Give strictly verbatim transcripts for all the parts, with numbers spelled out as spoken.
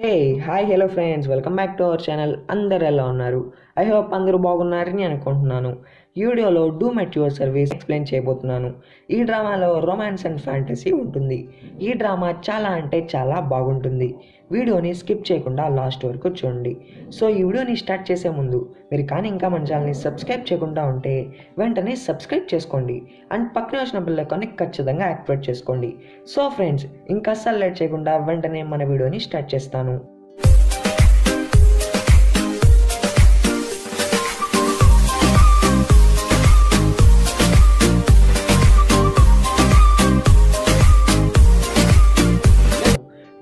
Hey hi hello friends, welcome back to our channel. అందరు ఎలా ఉన్నారు? ఐ హోప్ అందరూ బాగున్నారని అనుకుంటున్నాను. ఈ వీడియోలో doom at your service explain చేయబోతున్నాను. ఈ డ్రామాలో రొమాన్స్ అండ్ ఫ్యాంటసీ ఉంటుంది. ఈ డ్రామా చాలా అంటే చాలా బాగుంటుంది. వీడియోని స్కిప్ చేయకుండా లాస్ట్ వరకు చూడండి. సో ఈ వీడియోని స్టార్ట్ చేసే ముందు మీరు కానీ ఇంకా మన ఛానల్ని సబ్స్క్రైబ్ చేయకుండా ఉంటే వెంటనే సబ్స్క్రైబ్ చేసుకోండి అండ్ పక్కన వచ్చిన బెల్ ఐకాన్ని ఖచ్చితంగా యాక్టివేట్ చేసుకోండి. సో ఫ్రెండ్స్, ఇంకా అస్సలు లేట్ చేయకుండా వెంటనే మన వీడియోని స్టార్ట్ చేస్తాను.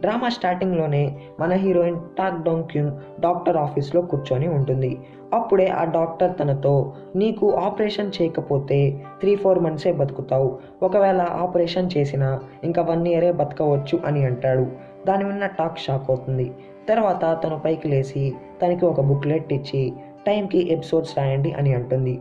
డ్రామా స్టార్టింగ్ లోనే మన heroine Tak Dong Kyung doctor office లో కూర్చొని ఉంటుంది. అప్పుడే ఆ డాక్టర్ తనతో, నీకు ఆపరేషన్ చేయకపోతే త్రీ ఫోర్ మంత్సే బతుకుతావు, ఒకవేళ ఆపరేషన్ చేసినా ఇంకా వన్ ఇయరే బతకవచ్చు అని అంటాడు. దాని విన్న టాక్ షాక్ అవుతుంది. తర్వాత తను పైకి లేచి తనకి ఒక బుక్లెట్ ఇచ్చి టైంకి ఎపిసోడ్స్ రాయండి అని అంటుంది.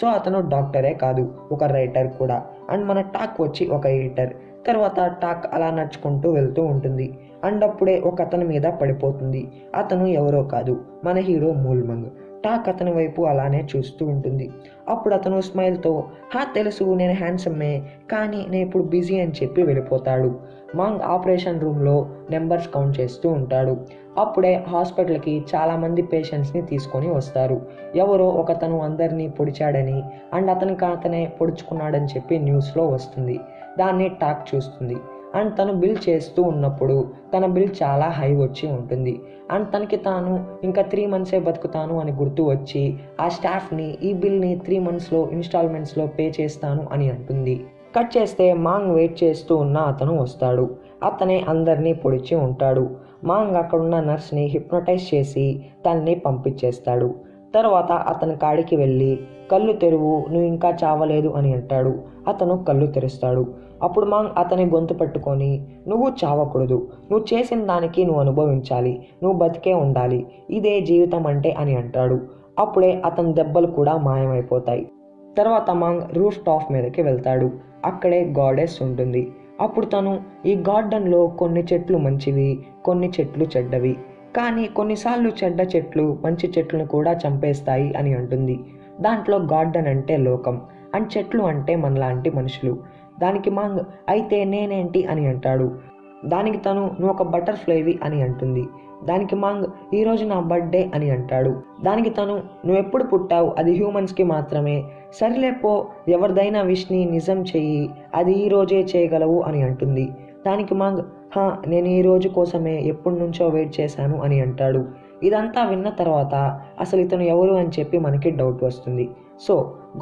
సో అతను డాక్టరే కాదు, ఒక రైటర్ కూడా. అండ్ మన టాక్ వచ్చి ఒక ఎడిటర్. తర్వాత టాక్ అలా నడుచుకుంటూ వెళ్తూ ఉంటుంది. అండ్ అప్పుడే ఒక అతని మీద పడిపోతుంది. అతను ఎవరో కాదు, మన హీరో మూల్ మంగ్. టాక్ అతని వైపు అలానే చూస్తూ ఉంటుంది. అప్పుడు అతను స్మైల్తో, హా తెలుసు నేను హ్యాండ్సమ్మే, కానీ నేను ఇప్పుడు బిజీ అని చెప్పి వెళ్ళిపోతాడు. మాంగ్ ఆపరేషన్ రూమ్లో నెంబర్స్ కౌంట్ చేస్తూ ఉంటాడు. అప్పుడే హాస్పిటల్కి చాలామంది పేషెంట్స్ని తీసుకొని వస్తారు. ఎవరో ఒకతను అందరినీ పొడిచాడని అండ్ అతని అతనే పొడుచుకున్నాడని చెప్పి న్యూస్లో వస్తుంది. దాన్ని టాక్ చూస్తుంది. అండ్ తను బిల్ చేస్తూ ఉన్నప్పుడు తన బిల్ చాలా హై వచ్చి ఉంటుంది. అండ్ తనకి తాను ఇంకా త్రీ మంత్సే బతుకుతాను అని గుర్తు వచ్చి ఆ స్టాఫ్ని, ఈ బిల్ని త్రీ మంత్స్లో ఇన్స్టాల్మెంట్స్లో పే చేస్తాను అని అంటుంది. కట్ చేస్తే మాంగ్ వెయిట్ చేస్తూ ఉన్న అతను వస్తాడు. అతనే అందరినీ పొడిచి ఉంటాడు. మాంగ్ అక్కడున్న నర్స్ని హిప్నటైజ్ చేసి తనని పంపించేస్తాడు. తర్వాత అతని కాడికి వెళ్ళి, కళ్ళు తెరువు, నువ్వు ఇంకా చావలేదు అని అంటాడు. అతను కళ్ళు తెరుస్తాడు. అప్పుడు మాంగ్ అతని గొంతు పట్టుకొని, నువ్వు చావకూడదు, నువ్వు చేసిన దానికి నువ్వు అనుభవించాలి, నువ్వు బతికే ఉండాలి, ఇదే జీవితం అంటే అని అంటాడు. అప్పుడే అతని దెబ్బలు కూడా మాయమైపోతాయి. తర్వాత మాంగ్ రూఫ్ టాప్ మీదకి వెళ్తాడు. అక్కడే గాడెస్ ఉంటుంది. అప్పుడు తను, ఈ గార్డెన్లో కొన్ని చెట్లు మంచివి, కొన్ని చెట్లు చెడ్డవి, కానీ కొన్నిసార్లు చెడ్డ చెట్లు మంచి చెట్లను కూడా చంపేస్తాయి అని అంటుంది. దాంట్లో గార్డెన్ అంటే లోకం అండ్ చెట్లు అంటే మనలాంటి మనుషులు. దానికి మాంగ్, అయితే నేనేంటి అని అంటాడు. దానికి తను, నువ్వు ఒక బటర్ఫ్లైవి అని అంటుంది. దానికి మాంగ్, ఈరోజు నా బర్త్డే అని అంటాడు. దానికి తను, నువ్వెప్పుడు పుట్టావు, అది హ్యూమన్స్కి మాత్రమే, సరిలేపో, ఎవరిదైనా విష్ని నిజం చెయ్యి, అది ఈరోజే చేయగలవు అని అంటుంది. దానికి మాంగ్, హా నేను ఈ రోజు కోసమే ఎప్పటి నుంచో వెయిట్ చేశాను అని అంటాడు. ఇదంతా విన్న తర్వాత అసలు ఇతను ఎవరు అని చెప్పి మనకి డౌట్ వస్తుంది. సో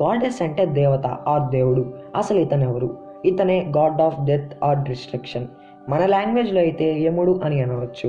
గాడెస్ అంటే దేవత ఆర్ దేవుడు. అసలు ఇతను ఎవరు? ఇతనే god of death or destruction. మన లాంగ్వేజ్లో అయితే యముడు అని అనవచ్చు,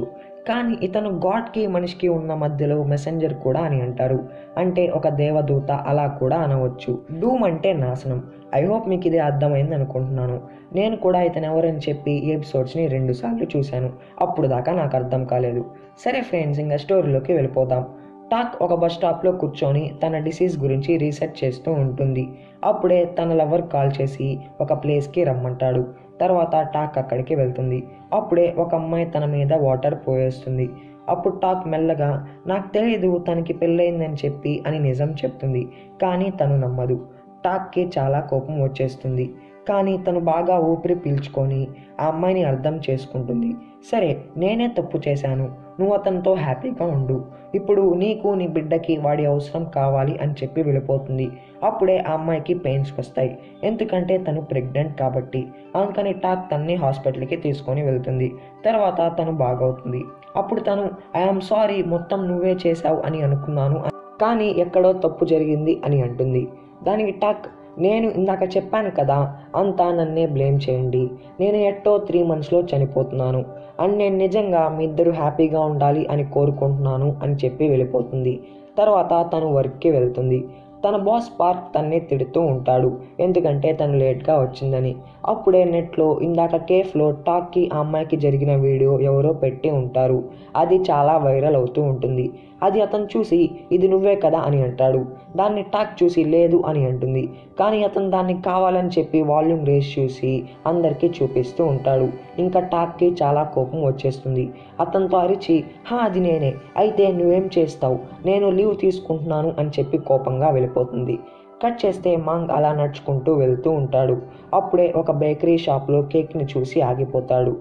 కానీ ఇతను గాడ్కి మనిషికి ఉన్న మధ్యలో మెసెంజర్ కూడా అని అంటారు. అంటే ఒక దేవదూత అలా కూడా అనవచ్చు. డూమ్ అంటే నాశనం. ఐ హోప్ మీకు ఇది అర్థమైంది అనుకుంటున్నాను. నేను కూడా ఇతను ఎవరని చెప్పి ఈ ఎపిసోడ్స్ని రెండు సార్లు చూశాను, అప్పుడు దాకా నాకు అర్థం కాలేదు. సరే ఫ్రెండ్స్, ఇంకా స్టోరీలోకి వెళ్ళిపోదాం. టాక్ ఒక బస్ స్టాప్లో కూర్చొని తన డిసీజ్ గురించి రీసెర్చ్ చేస్తూ ఉంటుంది. అప్పుడే తన లవర్ కాల్ చేసి ఒక ప్లేస్కి రమ్మంటాడు. తర్వాత టాక్ అక్కడికి వెళ్తుంది. అప్పుడే ఒక అమ్మాయి తన మీద వాటర్ పోయేస్తుంది. అప్పుడు టాక్ మెల్లగా, నాకు తెలియదు తనకి పెళ్ళయిందని చెప్పి అని నిజం చెప్తుంది. కానీ తను నమ్మదు. టాక్కి చాలా కోపం వచ్చేస్తుంది. కానీ తను బాగా ఊపిరి పీల్చుకొని ఆ అమ్మాయిని అర్థం చేసుకుంటుంది. సరే, నేనే తప్పు చేశాను, నువ్వు అతనితో హ్యాపీగా ఉండు, ఇప్పుడు నీకు నీ బిడ్డకి వాడి అవసరం కావాలి అని చెప్పి వెళ్ళిపోతుంది. అప్పుడే ఆ అమ్మాయికి పెయిన్స్ వస్తాయి, ఎందుకంటే తను ప్రెగ్నెంట్ కాబట్టి. అందుకని టాక్ తన్ని హాస్పిటల్కి తీసుకొని వెళ్తుంది. తర్వాత తను బాగవుతుంది. అప్పుడు తను, ఐఆమ్ సారీ, మొత్తం నువ్వే చేశావు అని అనుకున్నాను, కానీ ఎక్కడో తప్పు జరిగింది అని అంటుంది. దానికి టాక్, నేను ఇందాక చెప్పాను కదా, అంతా నన్నే బ్లేమ్ చేయండి, నేను ఎట్టో త్రీ మంత్స్లో చనిపోతున్నాను అండ్ నేను నిజంగా మీ ఇద్దరు హ్యాపీగా ఉండాలి అని కోరుకుంటున్నాను అని చెప్పి వెళ్ళిపోతుంది. తర్వాత తను వర్క్కి వెళ్తుంది. తన బాస్ పార్క్ తన్నే తిడుతూ ఉంటాడు, ఎందుకంటే తను లేట్గా వచ్చిందని. అప్పుడే నెట్లో ఇందాక కేఫ్లో టాక్కి ఆ అమ్మాయికి జరిగిన వీడియో ఎవరో పెట్టి ఉంటారు. అది చాలా వైరల్ అవుతూ ఉంటుంది. అది అతను చూసి ఇది నువ్వే కదా అని అంటాడు. దాన్ని టాక్ చూసి లేదు అని అంటుంది. కానీ అతను దాన్ని కావాలని చెప్పి వాల్యూమ్ రేస్ చూసి అందరికీ చూపిస్తూ ఉంటాడు. ఇంకా టాక్కి చాలా కోపం వచ్చేస్తుంది. అతనితో అరిచి హా అది నేనే, అయితే నువ్వేం చేస్తావు, నేను లీవ్ తీసుకుంటున్నాను అని చెప్పి కోపంగా వెళ్ళిపోతుంది. కట్ చేస్తే మాంగ్ అలా నడుచుకుంటూ వెళ్తూ ఉంటాడు. అప్పుడే ఒక బేకరీ షాప్లో కేక్ని చూసి ఆగిపోతాడు.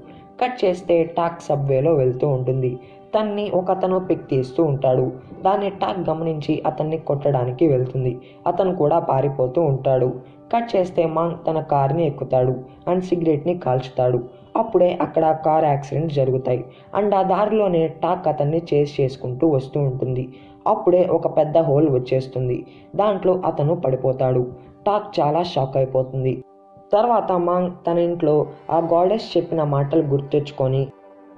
కట్ చేస్తే టాక్ సబ్వేలో వెళ్తూ ఉంటుంది. తన్ని ఒక అతను పిక్ తీస్తూ ఉంటాడు. దాన్ని టాక్ గమనించి అతన్ని కొట్టడానికి వెళ్తుంది. అతను కూడా పారిపోతూ ఉంటాడు. కట్ చేస్తే మాంగ్ తన కార్ని ఎక్కుతాడు అండ్ సిగరెట్ని కాల్చుతాడు. అప్పుడే అక్కడ కార్ యాక్సిడెంట్ జరుగుతాయి అండ్ ఆ దారిలోనే టాక్ అతన్ని చేస్ చేసుకుంటూ వస్తూ ఉంటుంది. అప్పుడే ఒక పెద్ద హోల్ వచ్చేస్తుంది. దాంట్లో అతను పడిపోతాడు. టాక్ చాలా షాక్ అయిపోతుంది. తర్వాత మాంగ్ తన ఇంట్లో ఆ గాడెస్ చెప్పిన మాటలు గుర్తెచ్చుకొని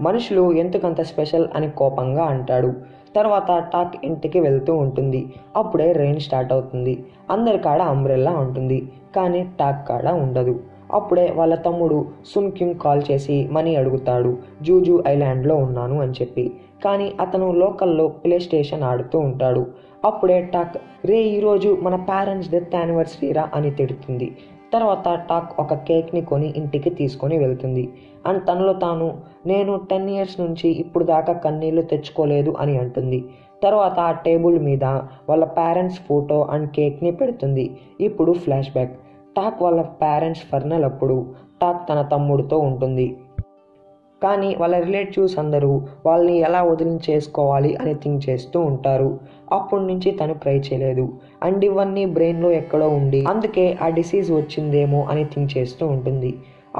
మనుషులు ఎందుకంత స్పెషల్ అని కోపంగా అంటాడు. తర్వాత టాక్ ఇంటికి వెళ్తూ ఉంటుంది. అప్పుడే రెయిన్ స్టార్ట్ అవుతుంది. అందరి కాడ అంబ్రెల్లా ఉంటుంది కానీ టాక్ కాడ ఉండదు. అప్పుడే వాళ్ళ తమ్ముడు సున్కింగ్ కాల్ చేసి మనీ అడుగుతాడు. జూజూ ఐలాండ్లో ఉన్నాను అని చెప్పి. కానీ అతను లోకల్లో ప్లే స్టేషన్ ఆడుతూ ఉంటాడు. అప్పుడే టాక్ రే ఈరోజు మన పేరెంట్స్ డెత్ యానివర్సరీరా అని తిడుతుంది. తర్వాత టాక్ ఒక కేక్ని కొని ఇంటికి తీసుకొని వెళ్తుంది అండ్ తనలో తాను నేను టెన్ ఇయర్స్ నుంచి ఇప్పుడు దాకా కన్నీళ్ళు తెచ్చుకోలేదు అని అంటుంది. తర్వాత ఆ టేబుల్ మీద వాళ్ళ పేరెంట్స్ ఫోటో అండ్ కేక్ని పెడుతుంది. ఇప్పుడు ఫ్లాష్ బ్యాక్ టాక్ వాళ్ళ పేరెంట్స్ ఫర్నల్. అప్పుడు టాక్ తన తమ్ముడితో ఉంటుంది. కానీ వాళ్ళ రిలేటివ్స్ అందరూ వాళ్ళని ఎలా వదిలించేసుకోవాలి అని థింక్ చేస్తూ ఉంటారు. అప్పటి నుంచి తను ట్రై చేయలేదు అండ్ ఇవన్నీ బ్రెయిన్లో ఎక్కడో ఉండి అందుకే ఆ డిసీజ్ వచ్చిందేమో అని థింక్ చేస్తూ ఉంటుంది.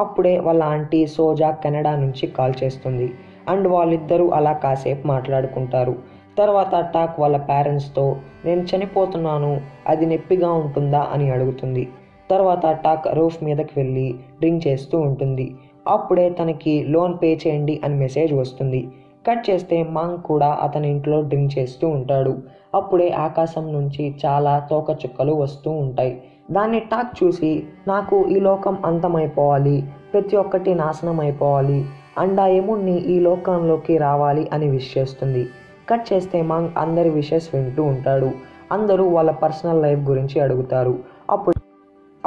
అప్పుడే వాళ్ళ ఆంటీ సోజా కెనడా నుంచి కాల్ చేస్తుంది అండ్ వాళ్ళిద్దరూ అలా కాసేపు మాట్లాడుకుంటారు. తర్వాత టాక్ వాళ్ళ పేరెంట్స్తో నేను చనిపోతున్నాను, అది నొప్పిగా ఉంటుందా అని అడుగుతుంది. తర్వాత టాక్ రూఫ్ మీదకి వెళ్ళి డ్రింక్ చేస్తూ ఉంటుంది. అప్పుడే తనకి లోన్ పే చేయండి అని మెసేజ్ వస్తుంది. కట్ చేస్తే మాంగ్ కూడా అతని ఇంట్లో డ్రింక్ చేస్తూ ఉంటాడు. అప్పుడే ఆకాశం నుంచి చాలా తోకచుక్కలు వస్తూ ఉంటాయి. దాన్ని టాక్ చూసి నాకు ఈ లోకం అంతమైపోవాలి, ప్రతి ఒక్కటి నాశనం అయిపోవాలి అండ్ ఆ యముణ్ణి ఈ లోకంలోకి రావాలి అని విష్ చేస్తుంది. కట్ చేస్తే మాంగ్ అందరి విషెస్ వింటూ ఉంటాడు. అందరూ వాళ్ళ పర్సనల్ లైఫ్ గురించి అడుగుతారు. అప్పుడు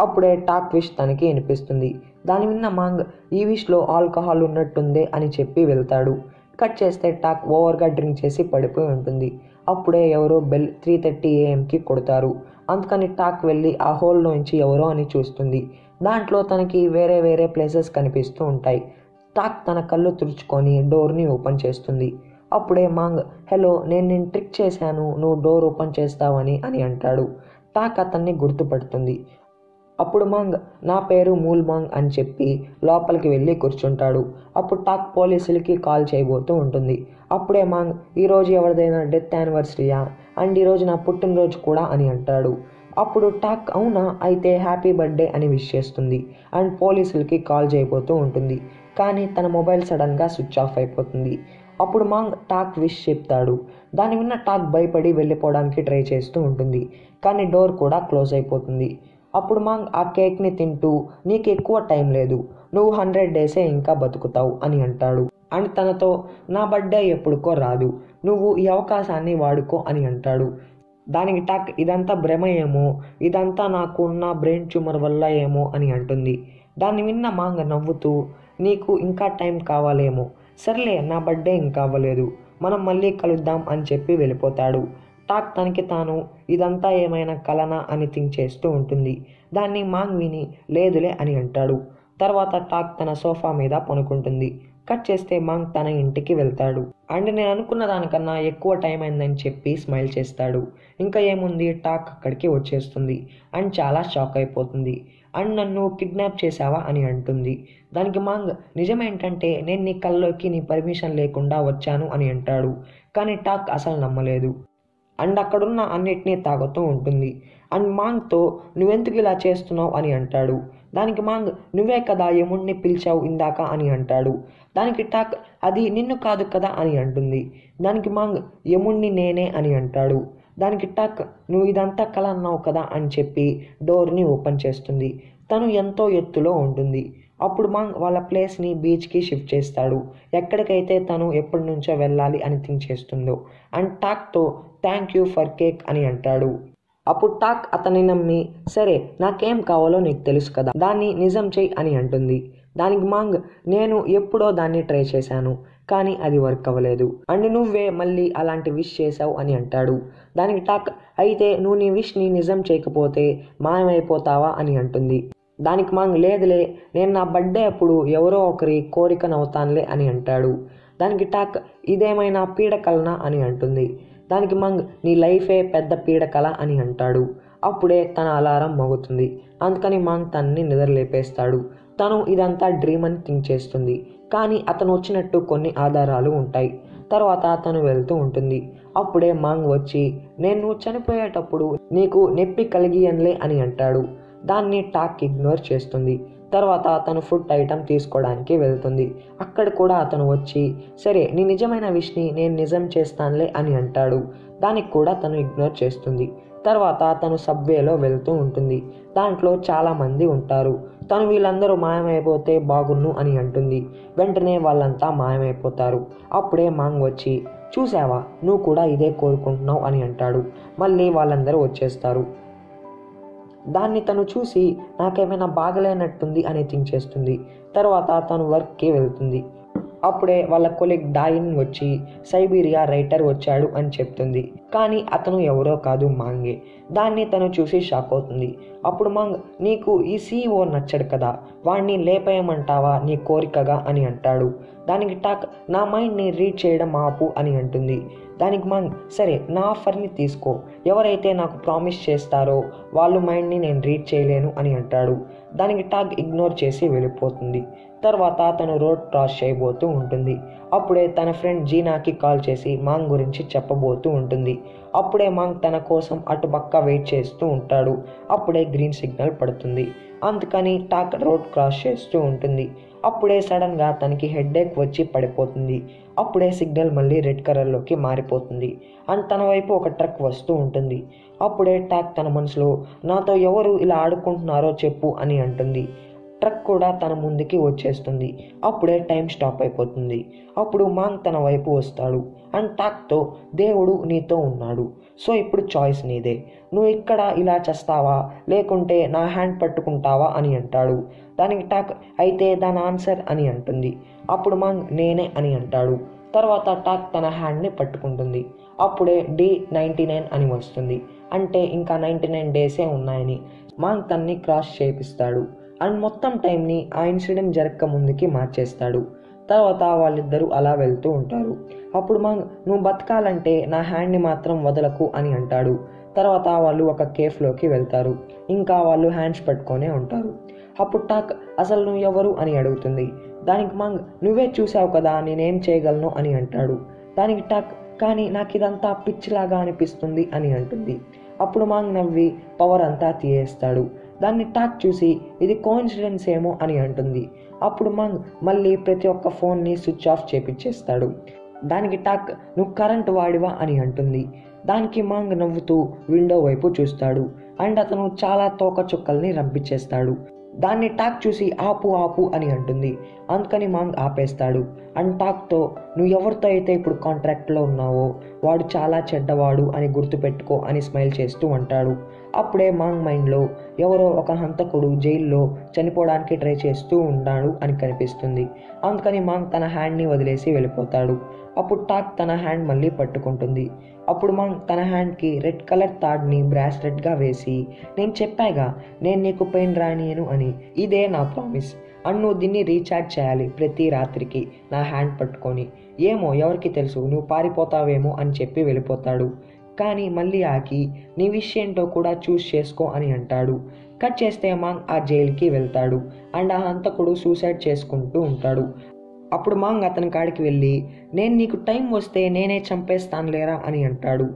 అప్పుడే టాక్ విష్ తనకి వినిపిస్తుంది. దాని విన్న మాంగ్ ఈ విష్లో ఆల్కహాల్ ఉన్నట్టుందే అని చెప్పి వెళ్తాడు. కట్ చేస్తే టాక్ ఓవర్గా డ్రింక్ చేసి పడిపోయి ఉంటుంది. అప్పుడే ఎవరో బెల్ త్రీ థర్టీ ఏఎంకి కొడతారు. అందుకని టాక్ వెళ్ళి ఆ హోల్ నుంచి ఎవరో అని చూస్తుంది. దాంట్లో తనకి వేరే వేరే ప్లేసెస్ కనిపిస్తూ ఉంటాయి. టాక్ తన కళ్ళు తుడుచుకొని డోర్ని ఓపెన్ చేస్తుంది. అప్పుడే మాంగ్ హలో నేను నేను ట్రిక్ చేశాను, నువ్వు డోర్ ఓపెన్ చేస్తావని అని అంటాడు. టాక్ అతన్ని గుర్తుపడుతుంది. అప్పుడు మాంగ్ నా పేరు మూల్ మాంగ్ అని చెప్పి లోపలికి వెళ్ళి కూర్చుంటాడు. అప్పుడు టాక్ పోలీసులకి కాల్ చేయబోతూ ఉంటుంది. అప్పుడే మాంగ్ ఈరోజు ఎవరిదైనా డెత్ యానివర్సరీయా అండ్ ఈరోజు నా పుట్టినరోజు కూడా అని అంటాడు. అప్పుడు టాక్ అవునా అయితే హ్యాపీ బర్త్డే అని విష్ చేస్తుంది అండ్ పోలీసులకి కాల్ చేయబోతూ ఉంటుంది. కానీ తన మొబైల్ సడన్గా స్విచ్ ఆఫ్ అయిపోతుంది. అప్పుడు మాంగ్ టాక్ విష్ చెప్తాడు. దాని విన్న టాక్ భయపడి వెళ్ళిపోవడానికి ట్రై చేస్తూ ఉంటుంది. కానీ డోర్ కూడా క్లోజ్ అయిపోతుంది. అప్పుడు మాంగ్ ఆ కేక్ని తింటూ నీకు ఎక్కువ టైం లేదు, నువ్వు హండ్రెడ్ డేసే ఇంకా బతుకుతావు అని అంటాడు. అండ్ తనతో నా బర్త్డే ఎప్పుడుకో రాదు, నువ్వు ఈ అవకాశాన్ని వాడుకో అని అంటాడు. దానికి టాక్ ఇదంతా భ్రమ ఏమో, ఇదంతా నాకు ఉన్న బ్రెయిన్ ట్యూమర్ వల్ల ఏమో అని అంటుంది. దాన్ని విన్న మాంగ్ నవ్వుతూ నీకు ఇంకా టైం కావాలేమో, సర్లే నా బర్త్డే ఇంకా అవ్వలేదు, మనం మళ్ళీ కలుద్దాం అని చెప్పి వెళ్ళిపోతాడు. టాక్ తనకి తాను ఇదంతా ఏమైనా కలనా అని థింక్ చేస్తూ ఉంటుంది. దాన్ని మాంగ్ విని లేదులే అని అంటాడు. తర్వాత టాక్ తన సోఫా మీద పనుకుంటుంది. కట్ చేస్తే మాంగ్ తన ఇంటికి వెళ్తాడు అండ్ నేను అనుకున్న దానికన్నా ఎక్కువ టైం అయిందని చెప్పి స్మైల్ చేస్తాడు. ఇంకా ఏముంది, టాక్ అక్కడికి వచ్చేస్తుంది అండ్ చాలా షాక్ అయిపోతుంది అండ్ నన్ను కిడ్నాప్ చేశావా అని అంటుంది. దానికి మాంగ్ నిజమేంటంటే నేను నీ కల్లోకి నీ పర్మిషన్ లేకుండా వచ్చాను అని అంటాడు. కానీ టాక్ అసలు నమ్మలేదు అండ్ అక్కడున్న అన్నిటినీ తాగుతూ ఉంటుంది. అండ్ మాంగ్తో నువ్వెందుకు ఇలా చేస్తున్నావు అని అంటాడు. దానికి మాంగ్ నువ్వే కదా యముణ్ణి పిలిచావు ఇందాక అని అంటాడు. దానికి టాక్ అది నిన్ను కాదు కదా అని అంటుంది. దానికి మాంగ్ యముణ్ణి నేనే అని అంటాడు. దానికి టాక్ నువ్వు ఇదంతా కల అన్నావు కదా అని చెప్పి డోర్ని ఓపెన్ చేస్తుంది. తను ఎంతో ఎత్తులో ఉంటుంది. అప్పుడు మాంగ్ వాళ్ళ ప్లేస్ని బీచ్కి షిఫ్ట్ చేస్తాడు, ఎక్కడికైతే తను ఎప్పటి నుంచో వెళ్ళాలి అని థింక్ చేస్తుందో. అండ్ టాక్తో థ్యాంక్ యూ ఫర్ కేక్ అని అంటాడు. అప్పుడు టాక్ అతన్ని నమ్మి సరే నాకేం కావాలో నీకు తెలుసు కదా, దాన్ని నిజం చెయ్యి అని అంటుంది. దానికి మాంగ్ నేను ఎప్పుడో దాన్ని ట్రై చేశాను కానీ అది వర్క్ అవ్వలేదు, అండ్ నువ్వే మళ్ళీ అలాంటి విష్ చేసావు అని అంటాడు. దానికి టాక్ అయితే నువ్వు నీ విష్ని నిజం చేయకపోతే మాయమైపోతావా అని అంటుంది. దానికి మాంగ్ లేదులే నేను నా బర్త్డే అప్పుడు ఎవరో ఒకరి కోరికనవుతానులే అని అంటాడు. దానికి టాక్ ఇదేమైనా పీడకలనా అని అంటుంది. దానికి మంగ్ నీ లైఫే పెద్ద పీడకల అని అంటాడు. అప్పుడే తన అలారం మోగుతుంది, అందుకని మంగ్ తనని నిద్రలేపేస్తాడు. తను ఇదంతా డ్రీమ్ అని థింక్ చేస్తుంది, కానీ అతను వచ్చినట్టు కొన్ని ఆధారాలు ఉంటాయి. తర్వాత తను వెళ్తూ ఉంటుంది. అప్పుడే మంగ్ వచ్చి నేను చనిపోయేటప్పుడు నీకు నొప్పి కలిగియన్లే అని అంటాడు. దాన్ని టాక్ ఇగ్నోర్ చేస్తుంది. తర్వాత అతను ఫుడ్ ఐటమ్ తీసుకోవడానికి వెళ్తుంది. అక్కడ కూడా అతను వచ్చి సరే నీ నిజమైన విష్ని నేను నిజం చేస్తానులే అని అంటాడు. దానికి కూడా తను ఇగ్నోర్ చేస్తుంది. తర్వాత తను సబ్వేలో వెళ్తూ ఉంటుంది. దాంట్లో చాలామంది ఉంటారు. తను వీళ్ళందరూ మాయమైపోతే బాగున్ను అని అంటుంది. వెంటనే వాళ్ళంతా మాయమైపోతారు. అప్పుడే మాంగ్ వచ్చి చూసావా నువ్వు కూడా ఇదే కోరుకుంటున్నావు అని అంటాడు. మళ్ళీ వాళ్ళందరూ వచ్చేస్తారు. దాన్ని తను చూసి నాకేమైనా బాగలేనట్టుంది అని థింక్ చేస్తుంది. తర్వాత తను వర్క్కి వెళ్తుంది. అప్పుడే వాళ్ళ కొలీగ్ డాయిన్ వచ్చి సైబీరియా రైటర్ వచ్చాడు అని చెప్తుంది, కానీ అతను ఎవరో కాదు మాంగే. దాన్ని తను చూసి షాక్ అవుతుంది. అప్పుడు మాంగ్ నీకు ఈ సీఈఓ నచ్చడు కదా, వాణ్ణి లేపేయమంటావా నీ కోరికగా అని అంటాడు. దానికి టాక్ నా మైండ్ని రీడ్ చేయడం ఆపు అని అంటుంది. దానికి మాంగ్ సరే నా ఆఫర్ని తీసుకో, ఎవరైతే నాకు ప్రామిస్ చేస్తారో వాళ్ళు మైండ్ని నేను రీడ్ చేయలేను అని అంటాడు. దానికి టాక్ ఇగ్నోర్ చేసి వెళ్ళిపోతుంది. తర్వాత తను రోడ్ క్రాస్ చేయబోతూ ఉంటుంది. అప్పుడే తన ఫ్రెండ్ జీనాకి కాల్ చేసి మాంగ్ గురించి చెప్పబోతూ ఉంటుంది. అప్పుడే మాంగ్ తన కోసం అటుపక్క వెయిట్ చేస్తూ ఉంటాడు. అప్పుడే గ్రీన్ సిగ్నల్ పడుతుంది, అందుకని టాక్ రోడ్ క్రాస్ చేస్తూ ఉంటుంది. అప్పుడే సడన్గా తనకి హెడ్ఏక్ వచ్చి పడిపోతుంది. అప్పుడే సిగ్నల్ మళ్ళీ రెడ్ కలర్లోకి మారిపోతుంది. అండ్ తన వైపు ఒక ట్రక్ వస్తూ ఉంటుంది. అప్పుడే టాక్ తన మనసులో నాతో ఎవరు ఇలా ఆడుకుంటున్నారో చెప్పు అని అంటుంది. ట్రక్ కూడా తన ముందుకి వచ్చేస్తుంది. అప్పుడే టైం స్టాప్ అయిపోతుంది. అప్పుడు మాంగ్ తన వైపు వస్తాడు. అండ్ టాక్తో దేవుడు నీతో ఉన్నాడు, సో ఇప్పుడు చాయిస్ నీదే, నువ్వు ఇక్కడ ఇలా చేస్తావా లేకుంటే నా హ్యాండ్ పట్టుకుంటావా అని అంటాడు. దానికి టాక్ అయితే దాని ఆన్సర్ అని అంటుంది. అప్పుడు మాంగ్ నేనే అని అంటాడు. తర్వాత టాక్ తన హ్యాండ్ని పట్టుకుంటుంది. అప్పుడే డి నైంటీ నైన్ అని వస్తుంది, అంటే ఇంకా నైంటీ నైన్ డేసే ఉన్నాయని. మాంగ్ తన్ని క్రాస్ చేపిస్తాడు అండ్ మొత్తం టైంని ఆ ఇన్సిడెంట్ జరగక ముందుకి మార్చేస్తాడు. తర్వాత వాళ్ళిద్దరూ అలా వెళ్తూ ఉంటారు. అప్పుడు మాంగ్ నువ్వు బతకాలంటే నా హ్యాండ్ని మాత్రం వదలకు అని అంటాడు. తర్వాత వాళ్ళు ఒక కేఫ్లోకి వెళ్తారు. ఇంకా వాళ్ళు హ్యాండ్స్ పట్టుకొనే ఉంటారు. అప్పుడు టాక్ అసలు నువ్వు ఎవరు అని అడుగుతుంది. దానికి మాంగ్ నువ్వే చూసావు కదా నేనేం చేయగలను అని అంటాడు. దానికి టాక్ కానీ నాకు ఇదంతా పిచ్చిలాగా అనిపిస్తుంది అని అంటుంది. అప్పుడు మాంగ్ నవ్వి పవర్ అంతా తీయేస్తాడు. దాన్ని టాక్ చూసి ఇది కోఇన్సిడెన్స్ ఏమో అని అంటుంది. అప్పుడు మాంగ్ మళ్ళీ ప్రతి ఒక్క ఫోన్ని స్విచ్ ఆఫ్ చేపిచ్చేస్తాడు. దానికి టాక్ నువ్వు కరెంట్ వాడివా అని అంటుంది. దానికి మాంగ్ నవ్వుతూ విండో వైపు చూస్తాడు అండ్ అతను చాలా తోకచుక్కల్ని రంపించేస్తాడు. దాన్ని టాక్ చూసి ఆపు ఆపు అని అంటుంది, అందుకని మాంగ్ ఆపేస్తాడు. అండ్ టాక్తో నువ్వు ఎవరితో అయితే ఇప్పుడు కాంట్రాక్ట్లో ఉన్నావో వాడు చాలా చెడ్డవాడు అని గుర్తుపెట్టుకో అని స్మైల్ చేస్తూ అంటాడు. అప్పుడే మాంగ్ మైండ్లో ఎవరో ఒక హంతకుడు జైల్లో చనిపోవడానికి ట్రై చేస్తూ ఉన్నాడు అని కనిపిస్తుంది, అందుకని మాంగ్ తన హ్యాండ్ని వదిలేసి వెళ్ళిపోతాడు. అప్పుడు టాక్ తన హ్యాండ్ మళ్ళీ పట్టుకుంటుంది. అప్పుడు మాంగ్ తన హ్యాండ్కి రెడ్ కలర్ తాడ్ని బ్రాస్లెట్గా వేసి నేను చెప్పాగా నేను నీకు పెయిన్ రానియను అని, ఇదే నా ప్రామిస్, అండ్ నువ్వు దీన్ని రీఛార్జ్ చేయాలి ప్రతి రాత్రికి నా హ్యాండ్ పట్టుకొని. ఏమో ఎవరికి తెలుసు నువ్వు పారిపోతావేమో అని చెప్పి వెళ్ళిపోతాడు. కానీ మళ్ళీ ఆకి నీ విషయంతో కూడా చూస్ చేసుకో అని అంటాడు. కట్ చేస్తే మాంగ్ ఆ జైలుకి వెళ్తాడు అండ్ ఆ హంతకుడు సూసైడ్ చేసుకుంటూ ఉంటాడు. అప్పుడు మాంగ్ అతని కాడికి వెళ్ళి నేను నీకు టైం వస్తే నేనే చంపేస్తాను లేరా అని అంటాడు.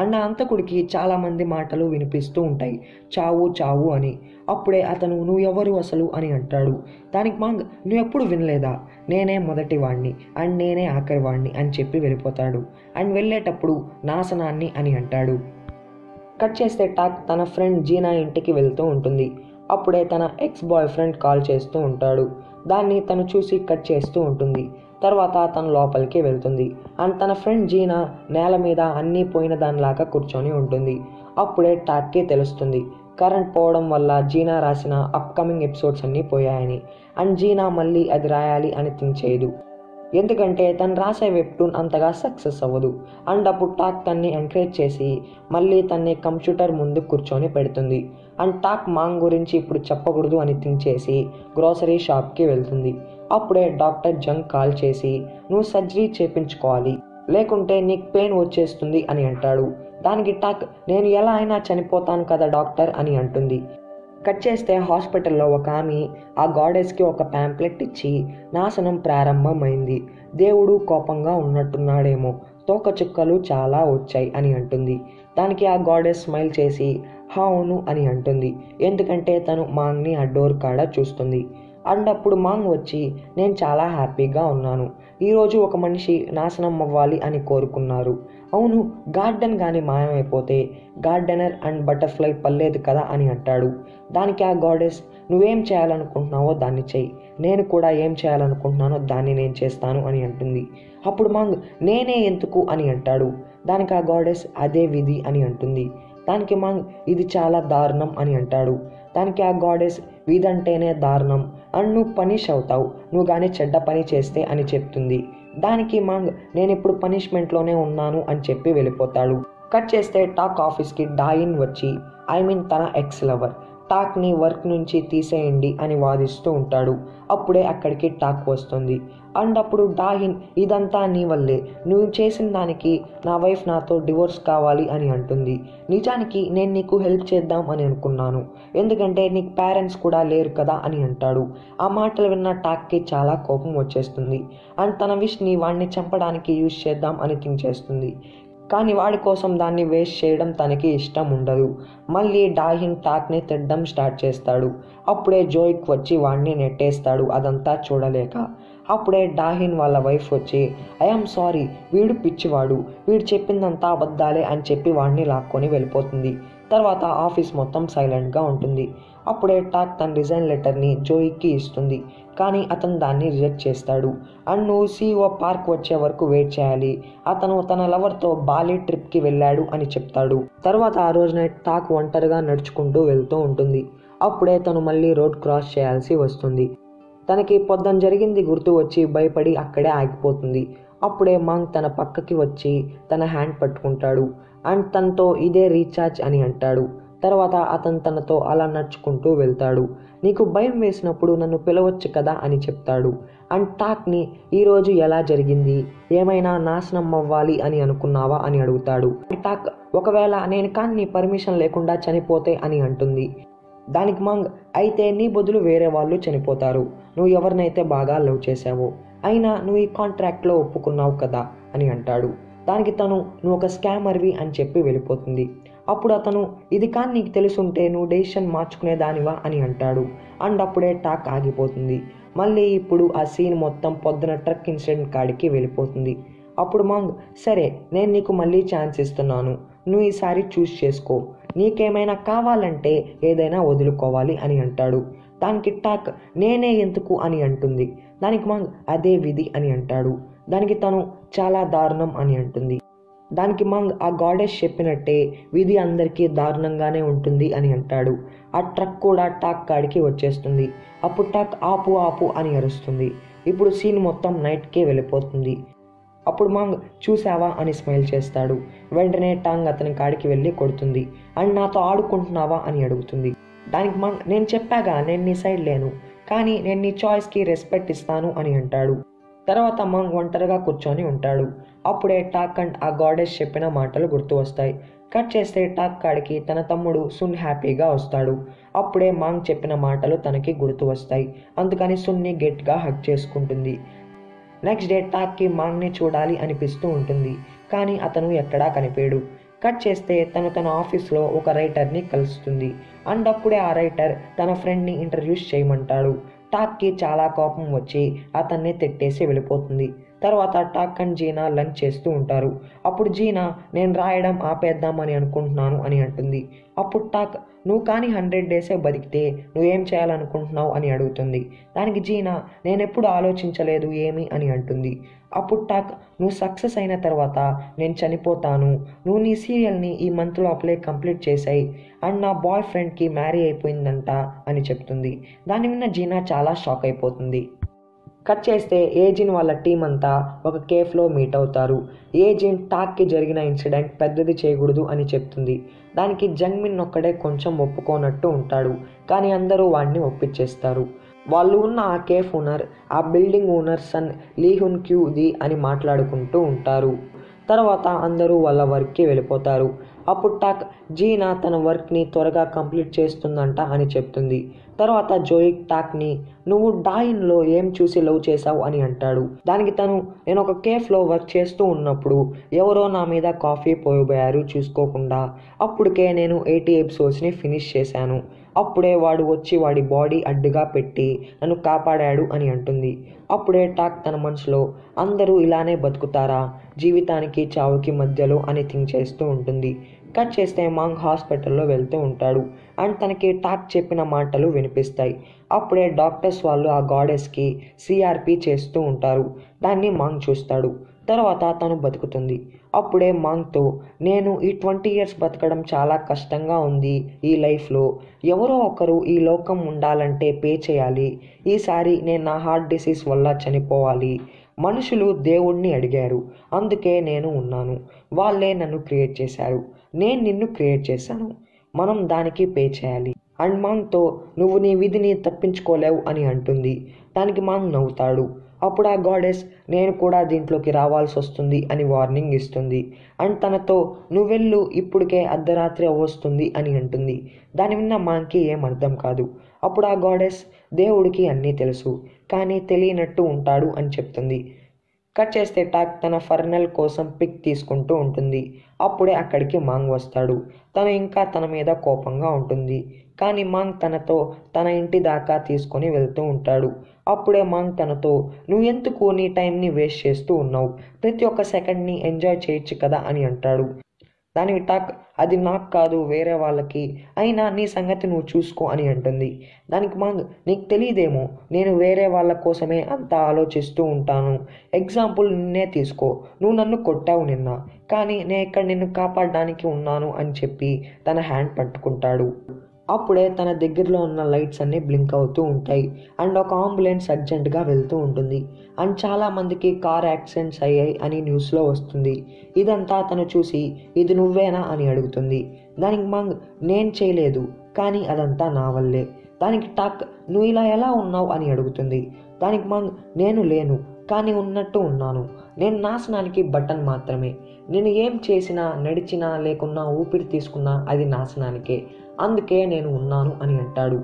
అండ్ ఆ హంతకుడికి చాలామంది మాటలు వినిపిస్తూ ఉంటాయి, చావు చావు అని. అప్పుడే అతను నువ్వు ఎవరు అసలు అని అంటాడు. దానికి మాంగ్ నువ్వు ఎప్పుడు వినలేదా, నేనే మొదటి వాడిని అండ్ నేనే ఆఖరి వాడిని అని చెప్పి వెళ్ళిపోతాడు. అండ్ వెళ్ళేటప్పుడు నాశనాన్ని అని అంటాడు. కట్ చేస్తే టాక్ తన ఫ్రెండ్ జీనా ఇంటికి వెళ్తూ ఉంటుంది. అప్పుడే తన ఎక్స్ బాయ్ ఫ్రెండ్ కాల్ చేస్తూ ఉంటాడు. దాన్ని తను చూసి కట్ చేస్తూ ఉంటుంది. తర్వాత తను లోపలికి వెళ్తుంది. అండ్ తన ఫ్రెండ్ జీనా నేల మీద అన్నీ పోయిన దానిలాగా కూర్చొని ఉంటుంది. అప్పుడే టాక్కి తెలుస్తుంది కరెంట్ పోవడం వల్ల జీనా రాసిన అప్కమింగ్ ఎపిసోడ్స్ అన్నీ పోయాయని. అండ్ జీనా మళ్ళీ అది రాయాలి అని థింక్ చేయదు, ఎందుకంటే తను రాసే వెబ్టూన్ అంతగా సక్సెస్ అవ్వదు. అండ్ అప్పుడు టాక్ తన్ని ఎంకరేజ్ చేసి మళ్ళీ తన్ని కంప్యూటర్ ముందు కూర్చొని పెడుతుంది. అండ్ టాక్ మాంగ్ గురించి ఇప్పుడు చెప్పకూడదు అని థింక్ చేసి గ్రోసరీ షాప్కి వెళ్తుంది. అప్పుడే డాక్టర్ జంగ్ కాల్ చేసి నువ్వు సర్జరీ చేయించుకోవాలి, లేకుంటే నీకు పెయిన్ వచ్చేస్తుంది అని అంటాడు. దానికి టాక్ నేను ఎలా అయినా చనిపోతాను కదా డాక్టర్ అని అంటుంది. కట్ చేస్తే హాస్పిటల్లో ఒక ఆమె ఆ గాడెస్కి ఒక ప్యాంప్లెట్ ఇచ్చి నాశనం ప్రారంభమైంది, దేవుడు కోపంగా ఉన్నట్టున్నాడేమో, తోకచుక్కలు చాలా వచ్చాయి అని అంటుంది. దానికి ఆ గాడెస్ స్మైల్ చేసి అవును అని అంటుంది, ఎందుకంటే తను మాంగ్ని ఆ డోర్ కాడ చూస్తుంది. అండ్ అప్పుడు మాంగ్ వచ్చి నేను చాలా హ్యాపీగా ఉన్నాను, ఈరోజు ఒక మనిషి నాశనం అవ్వాలి అని కోరుకున్నారు, అవును గార్డెన్ కానీ మాయమైపోతే గార్డెనర్ అండ్ బటర్ఫ్లై పర్లేదు కదా అని అంటాడు. దానికి ఆ గాడెస్ నువ్వేం చేయాలనుకుంటున్నావో దాన్ని చెయ్యి, నేను కూడా ఏం చేయాలనుకుంటున్నానో దాన్ని నేను చేస్తాను అని అంటుంది. అప్పుడు మాంగ్ నేనే ఎందుకు అని అంటాడు. దానికి ఆ గాడెస్ అదే విధి అని అంటుంది. దానికి మాంగ్ ఇది చాలా దారుణం అని అంటాడు. దానికి ఆ గాడెస్ విధంటేనే దారుణం, అండ్ నువ్వు పనిష్ అవుతావు నువ్వు కానీ చెడ్డ పని చేస్తే అని చెప్తుంది. దానికి మాంగ్ నేను ఇప్పుడు పనిష్మెంట్లోనే ఉన్నాను అని చెప్పి వెళ్ళిపోతాడు. కట్ చేస్తే టాక్ ఆఫీస్కి డాయిన్ వచ్చి ఐ మీన్ తన ఎక్స్ లవర్ టాక్ని వర్క్ నుంచి తీసేయండి అని వాదిస్తూ ఉంటాడు. అప్పుడే అక్కడికి టాక్ వస్తుంది. అండ్ అప్పుడు డాయిన్ ఇదంతా నీ వల్లే, నువ్వు చేసిన దానికి నా వైఫ్ నాతో డివోర్స్ కావాలి అని అంటుంది. నిజానికి నేను నీకు హెల్ప్ చేద్దాం అని అనుకున్నాను, ఎందుకంటే నీకు పేరెంట్స్ కూడా లేరు కదా అని అంటాడు. ఆ మాటలు విన్న టాక్కి చాలా కోపం వచ్చేస్తుంది. అండ్ తన విష్ ని వాడిని చంపడానికి యూజ్ చేద్దాం అని థింక్ చేస్తుంది, కానీ వాడి కోసం దాన్ని వేస్ట్ చేయడం తనకి ఇష్టం ఉండదు. మళ్ళీ డాహింగ్ టాక్ని తిట్టడం స్టార్ట్ చేస్తాడు. అప్పుడే జోయ్కి వచ్చి వాడిని నెట్టేస్తాడు అదంతా చూడలేక. అప్పుడే డాహిన్ వాళ్ళ వైఫ్ వచ్చి ఐఎమ్ సారీ వీడు పిచ్చివాడు, వీడు చెప్పిందంతా అబద్ధాలే అని చెప్పి వాడిని లాక్కొని వెళ్ళిపోతుంది. తర్వాత ఆఫీస్ మొత్తం సైలెంట్గా ఉంటుంది. అప్పుడే టాక్ తన రిజైన్ లెటర్ని జోయికి ఇస్తుంది, కానీ అతను దాన్ని రిజెక్ట్ చేస్తాడు. అండ్ నువ్వు సీఈఓ పార్క్ వచ్చే వరకు వెయిట్ చేయాలి, అతను తన లవర్తో బాలి ట్రిప్కి వెళ్ళాడు అని చెప్తాడు. తర్వాత ఆ రోజున టాక్ ఒంటరిగా నడుచుకుంటూ వెళ్తూ ఉంటుంది. అప్పుడే తను మళ్ళీ రోడ్ క్రాస్ చేయాల్సి వస్తుంది. తనకి పొద్దున జరిగింది గుర్తు వచ్చి భయపడి అక్కడే ఆగిపోతుంది. అప్పుడే మాంగ్ తన పక్కకి వచ్చి తన హ్యాండ్ పట్టుకుంటాడు. అండ్ తనతో ఇదే రీఛార్జ్ అని అంటాడు. తర్వాత అతను తనతో అలా నడుచుకుంటూ వెళ్తాడు. నీకు భయం వేసినప్పుడు నన్ను పిలవచ్చు కదా అని చెప్తాడు. అండ్ టాక్ని ఈరోజు ఎలా జరిగింది, ఏమైనా నాశనం అవ్వాలి అని అనుకున్నావా అని అడుగుతాడు. టాక్ ఒకవేళ నేను కానీ నీ పర్మిషన్ లేకుండా చనిపోతే అని అంటుంది. దానికి మాంగ్ అయితే నీ బదులు వేరే వాళ్ళు చనిపోతారు, నువ్వు ఎవరినైతే బాగా లవ్ చేసావో, అయినా నువ్వు ఈ కాంట్రాక్ట్లో ఒప్పుకున్నావు కదా అని అంటాడు. దానికి తను నువ్వు ఒక స్కామర్వి అని చెప్పి వెళ్ళిపోతుంది. అప్పుడు అతను ఇది కానీ నీకు తెలుసుంటే నువ్వు డెసిషన్ మార్చుకునే దానివా అని అంటాడు. అండ్ అప్పుడే టాక్ ఆగిపోతుంది. మళ్ళీ ఇప్పుడు ఆ సీన్ మొత్తం పొద్దున ట్రక్ ఇన్సిడెంట్ కాడికి వెళ్ళిపోతుంది. అప్పుడు మాంగ్ సరే నేను నీకు మళ్ళీ ఛాన్స్ ఇస్తున్నాను, నువ్వు ఈసారి చూస్ చేసుకో, నీకేమైనా కావాలంటే ఏదైనా వదులుకోవాలి అని అంటాడు. దానికి టాక్ నేనే ఎందుకు అని అంటుంది. దానికి మాంగ్ అదే విధి అని అంటాడు. దానికి తను చాలా దారుణం అని అంటుంది. దానికి మాంగ్ ఆ గాడెస్ చెప్పినట్టే విధి అందరికీ దారుణంగానే ఉంటుంది అని అంటాడు. ఆ ట్రక్ కూడా టాక్ కాడికి వచ్చేస్తుంది. అప్పుడు టాక్ ఆపు ఆపు అని అరుస్తుంది. ఇప్పుడు సీన్ మొత్తం నైట్కే వెళ్ళిపోతుంది. అప్పుడు మాంగ్ చూసావా అని స్మైల్ చేస్తాడు. వెంటనే టాంగ్ అతని కాడికి వెళ్ళి కొడుతుంది. అండ్ నాతో ఆడుకుంటున్నావా అని అడుగుతుంది. దానికి మాంగ్ నేను చెప్పాగా నేను నీ సైడ్ లేను, కానీ నేను నీ చాయిస్కి రెస్పెక్ట్ ఇస్తాను అని అంటాడు. తర్వాత మాంగ్ ఒంటరిగా కూర్చొని ఉంటాడు. అప్పుడే టాక్ అండ్ ఆ గాడెస్ చెప్పిన మాటలు గుర్తు వస్తాయి. కట్ చేస్తే టాక్ కాడికి తన తమ్ముడు సున్ హ్యాపీగా వస్తాడు. అప్పుడే మాంగ్ చెప్పిన మాటలు తనకి గుర్తు వస్తాయి, అందుకని సున్ని గట్టిగా హగ్ చేసుకుంటుంది. నెక్స్ట్ డే టాక్కి మాంగ్ని చూడాలి అనిపిస్తూ ఉంటుంది, కానీ అతను ఎక్కడా కనిపించడు. కట్ చేస్తే తను తన ఆఫీస్లో ఒక రైటర్ని కలుస్తుంది. అండ్ అప్పుడే ఆ రైటర్ తన ఫ్రెండ్ని ఇంట్రడ్యూస్ చేయమంటాడు. టాక్కి చాలా కోపం వచ్చి అతన్ని తిట్టేసి వెళ్ళిపోతుంది. తర్వాత టాక్ అండ్ జీనా లంచ్ చేస్తూ ఉంటారు. అప్పుడు జీనా నేను రాయడం ఆపేద్దామని అనుకుంటున్నాను అని అంటుంది. అప్పుడు టాక్ నువ్వు కానీ హండ్రెడ్ డేసే బతికితే నువ్వేం చేయాలనుకుంటున్నావు అని అడుగుతుంది. దానికి జీనా నేనెప్పుడు ఆలోచించలేదు ఏమి అని అంటుంది. అప్పుడు టాక్ నువ్వు సక్సెస్ అయిన తర్వాత నేను చనిపోతాను, నువ్వు నీ సీరియల్ని ఈ మంత్ లోపలే కంప్లీట్ చేసాయి అండ్ నా బాయ్ ఫ్రెండ్కి మ్యారీ అయిపోయిందంట అని చెప్తుంది. దాన్ని విన్న జీనా చాలా షాక్ అయిపోతుంది. కట్ చేస్తే ఏజిన్ వాళ్ళ టీం అంతా ఒక కేఫ్లో మీట్ అవుతారు. ఏజిన్ టాక్కి జరిగిన ఇన్సిడెంట్ పెద్దది చేయకూడదు అని చెప్తుంది. దానికి జంగ్మిన్ ఒక్కడే కొంచెం ఒప్పుకోనట్టు ఉంటాడు, కానీ అందరూ వాడిని ఒప్పించేస్తారు. వాళ్ళు ఉన్న ఆ కేఫ్ ఓనర్ ఆ బిల్డింగ్ ఓనర్ సన్ లీహున్ క్యూది అని మాట్లాడుకుంటూ ఉంటారు. తర్వాత అందరూ వాళ్ళ వర్క్కి వెళ్ళిపోతారు. అప్పుడు టాక్ జీనా తన వర్క్ని త్వరగా కంప్లీట్ చేస్తుందంట అని చెప్తుంది. తర్వాత జోయ్ టాక్ని నువ్వు డాయిన్లో ఏం చూసి లవ్ చేసావు అని అంటాడు. దానికి తను నేను ఒక కేఫ్లో వర్క్ చేస్తూ ఉన్నప్పుడు ఎవరో నా మీద కాఫీ పోయబోయారు చూసుకోకుండా, అప్పటికే నేను ఎయిటీ ఎపిసోడ్స్ని ఫినిష్ చేశాను, అప్పుడే వాడు వచ్చి వాడి బాడీ అడ్డుగా పెట్టి నన్ను కాపాడాడు అని అంటుంది. అప్పుడే టాక్ తన మనసులో అందరూ ఇలానే బతుకుతారా జీవితానికి చావుకి మధ్యలో అని థింక్ చేస్తూ ఉంటుంది. కట్ చేస్తే మాంగ్ హాస్పిటల్లో వెళ్తూ ఉంటాడు అండ్ తనకి టాక్ చెప్పిన మాటలు వినిపిస్తాయి. అప్పుడే డాక్టర్స్ వాళ్ళు ఆ గాడెస్కి సిఆర్పి చేస్తూ ఉంటారు. దాన్ని మాంగ్ చూస్తాడు. తర్వాత తను బతుకుతుంది. అప్పుడే మాంగ్తో నేను ఈ ట్వంటీ ఇయర్స్ బతకడం చాలా కష్టంగా ఉంది, ఈ లైఫ్లో ఎవరో ఒకరు ఈ లోకం ఉండాలంటే పే చేయాలి, ఈసారి నేను నా హార్ట్ డిసీజ్ వల్ల చనిపోవాలి, మనుషులు దేవుణ్ణి అడిగారు అందుకే నేను ఉన్నాను, వాళ్ళే నన్ను క్రియేట్ చేశారు, నేను నిన్ను క్రియేట్ చేశాను, మనం దానికి పే చేయాలి అండ్ మాంగ్తో నువ్వు నీ విధిని తప్పించుకోలేవు అని అంటుంది. దానికి మాంగ్ నవ్వుతాడు. అప్పుడు ఆ గాడెస్ నేను కూడా దీంట్లోకి రావాల్సి వస్తుంది అని వార్నింగ్ ఇస్తుంది అండ్ తనతో నువ్వెళ్ళు ఇప్పటికే అర్ధరాత్రి వస్తుంది అని అంటుంది. దాని విన్న మాంగ్కి ఏం అర్థం కాదు. అప్పుడు ఆ గాడెస్ దేవుడికి అన్నీ తెలుసు కానీ తెలియనట్టు ఉంటాడు అని చెప్తుంది. కట్ చేస్తే టాక్ తన ఫర్నల్ కోసం పిక్ తీసుకుంటూ ఉంటుంది. అప్పుడే అక్కడికి మాంగ్ వస్తాడు. తను ఇంకా తన మీద కోపంగా ఉంటుంది, కానీ మాంగ్ తనతో తన ఇంటి దాకా తీసుకొని వెళ్తూ ఉంటాడు. అప్పుడే మాంగ్ తనతో నువ్వు ఎందుకు నీ టైంని వేస్ట్ చేస్తూ ఉన్నావు, ప్రతి ఒక్క సెకండ్ని ఎంజాయ్ చేయొచ్చు కదా అని అంటాడు. దానికి టాక్ అది నాకు కాదు వేరే వాళ్ళకి, అయినా నీ సంగతి నువ్వు చూసుకో అని అంటుంది. దానికి మాంగ్ నీకు తెలియదేమో నేను వేరే వాళ్ళ కోసమే అంతా ఆలోచిస్తూ ఉంటాను, ఎగ్జాంపుల్ నిన్నే తీసుకో, నువ్వు నన్ను కొట్టావు నిన్న, కానీ నేను ఇక్కడ నిన్ను కాపాడడానికి ఉన్నాను అని చెప్పి తన హ్యాండ్ పట్టుకుంటాడు. అప్పుడే తన దగ్గరలో ఉన్న లైట్స్ అన్నీ బ్లింక్ అవుతూ ఉంటాయి అండ్ ఒక అంబులెన్స్ అర్జెంటుగా వెళ్తూ ఉంటుంది అండ్ చాలామందికి కార్ యాక్సిడెంట్స్ అయ్యాయి అని న్యూస్లో వస్తుంది. ఇదంతా తను చూసి ఇది నువ్వేనా అని అడుగుతుంది. దానికి మాంగ్ నేను చేయలేదు కానీ అదంతా నా వల్లే. దానికి టాక్ నువ్వు ఇలా ఎలా ఉన్నావు అని అడుగుతుంది. దానికి మాంగ్ నేను లేను కానీ ఉన్నట్టు ఉన్నాను, నేను నాశనానికి బటన్ మాత్రమే, నేను ఏం చేసినా నడిచినా లేకున్నా ఊపిరి తీసుకున్నా అది నాశనానికే, అందుకే నేను ఉన్నాను అని అంటాడు.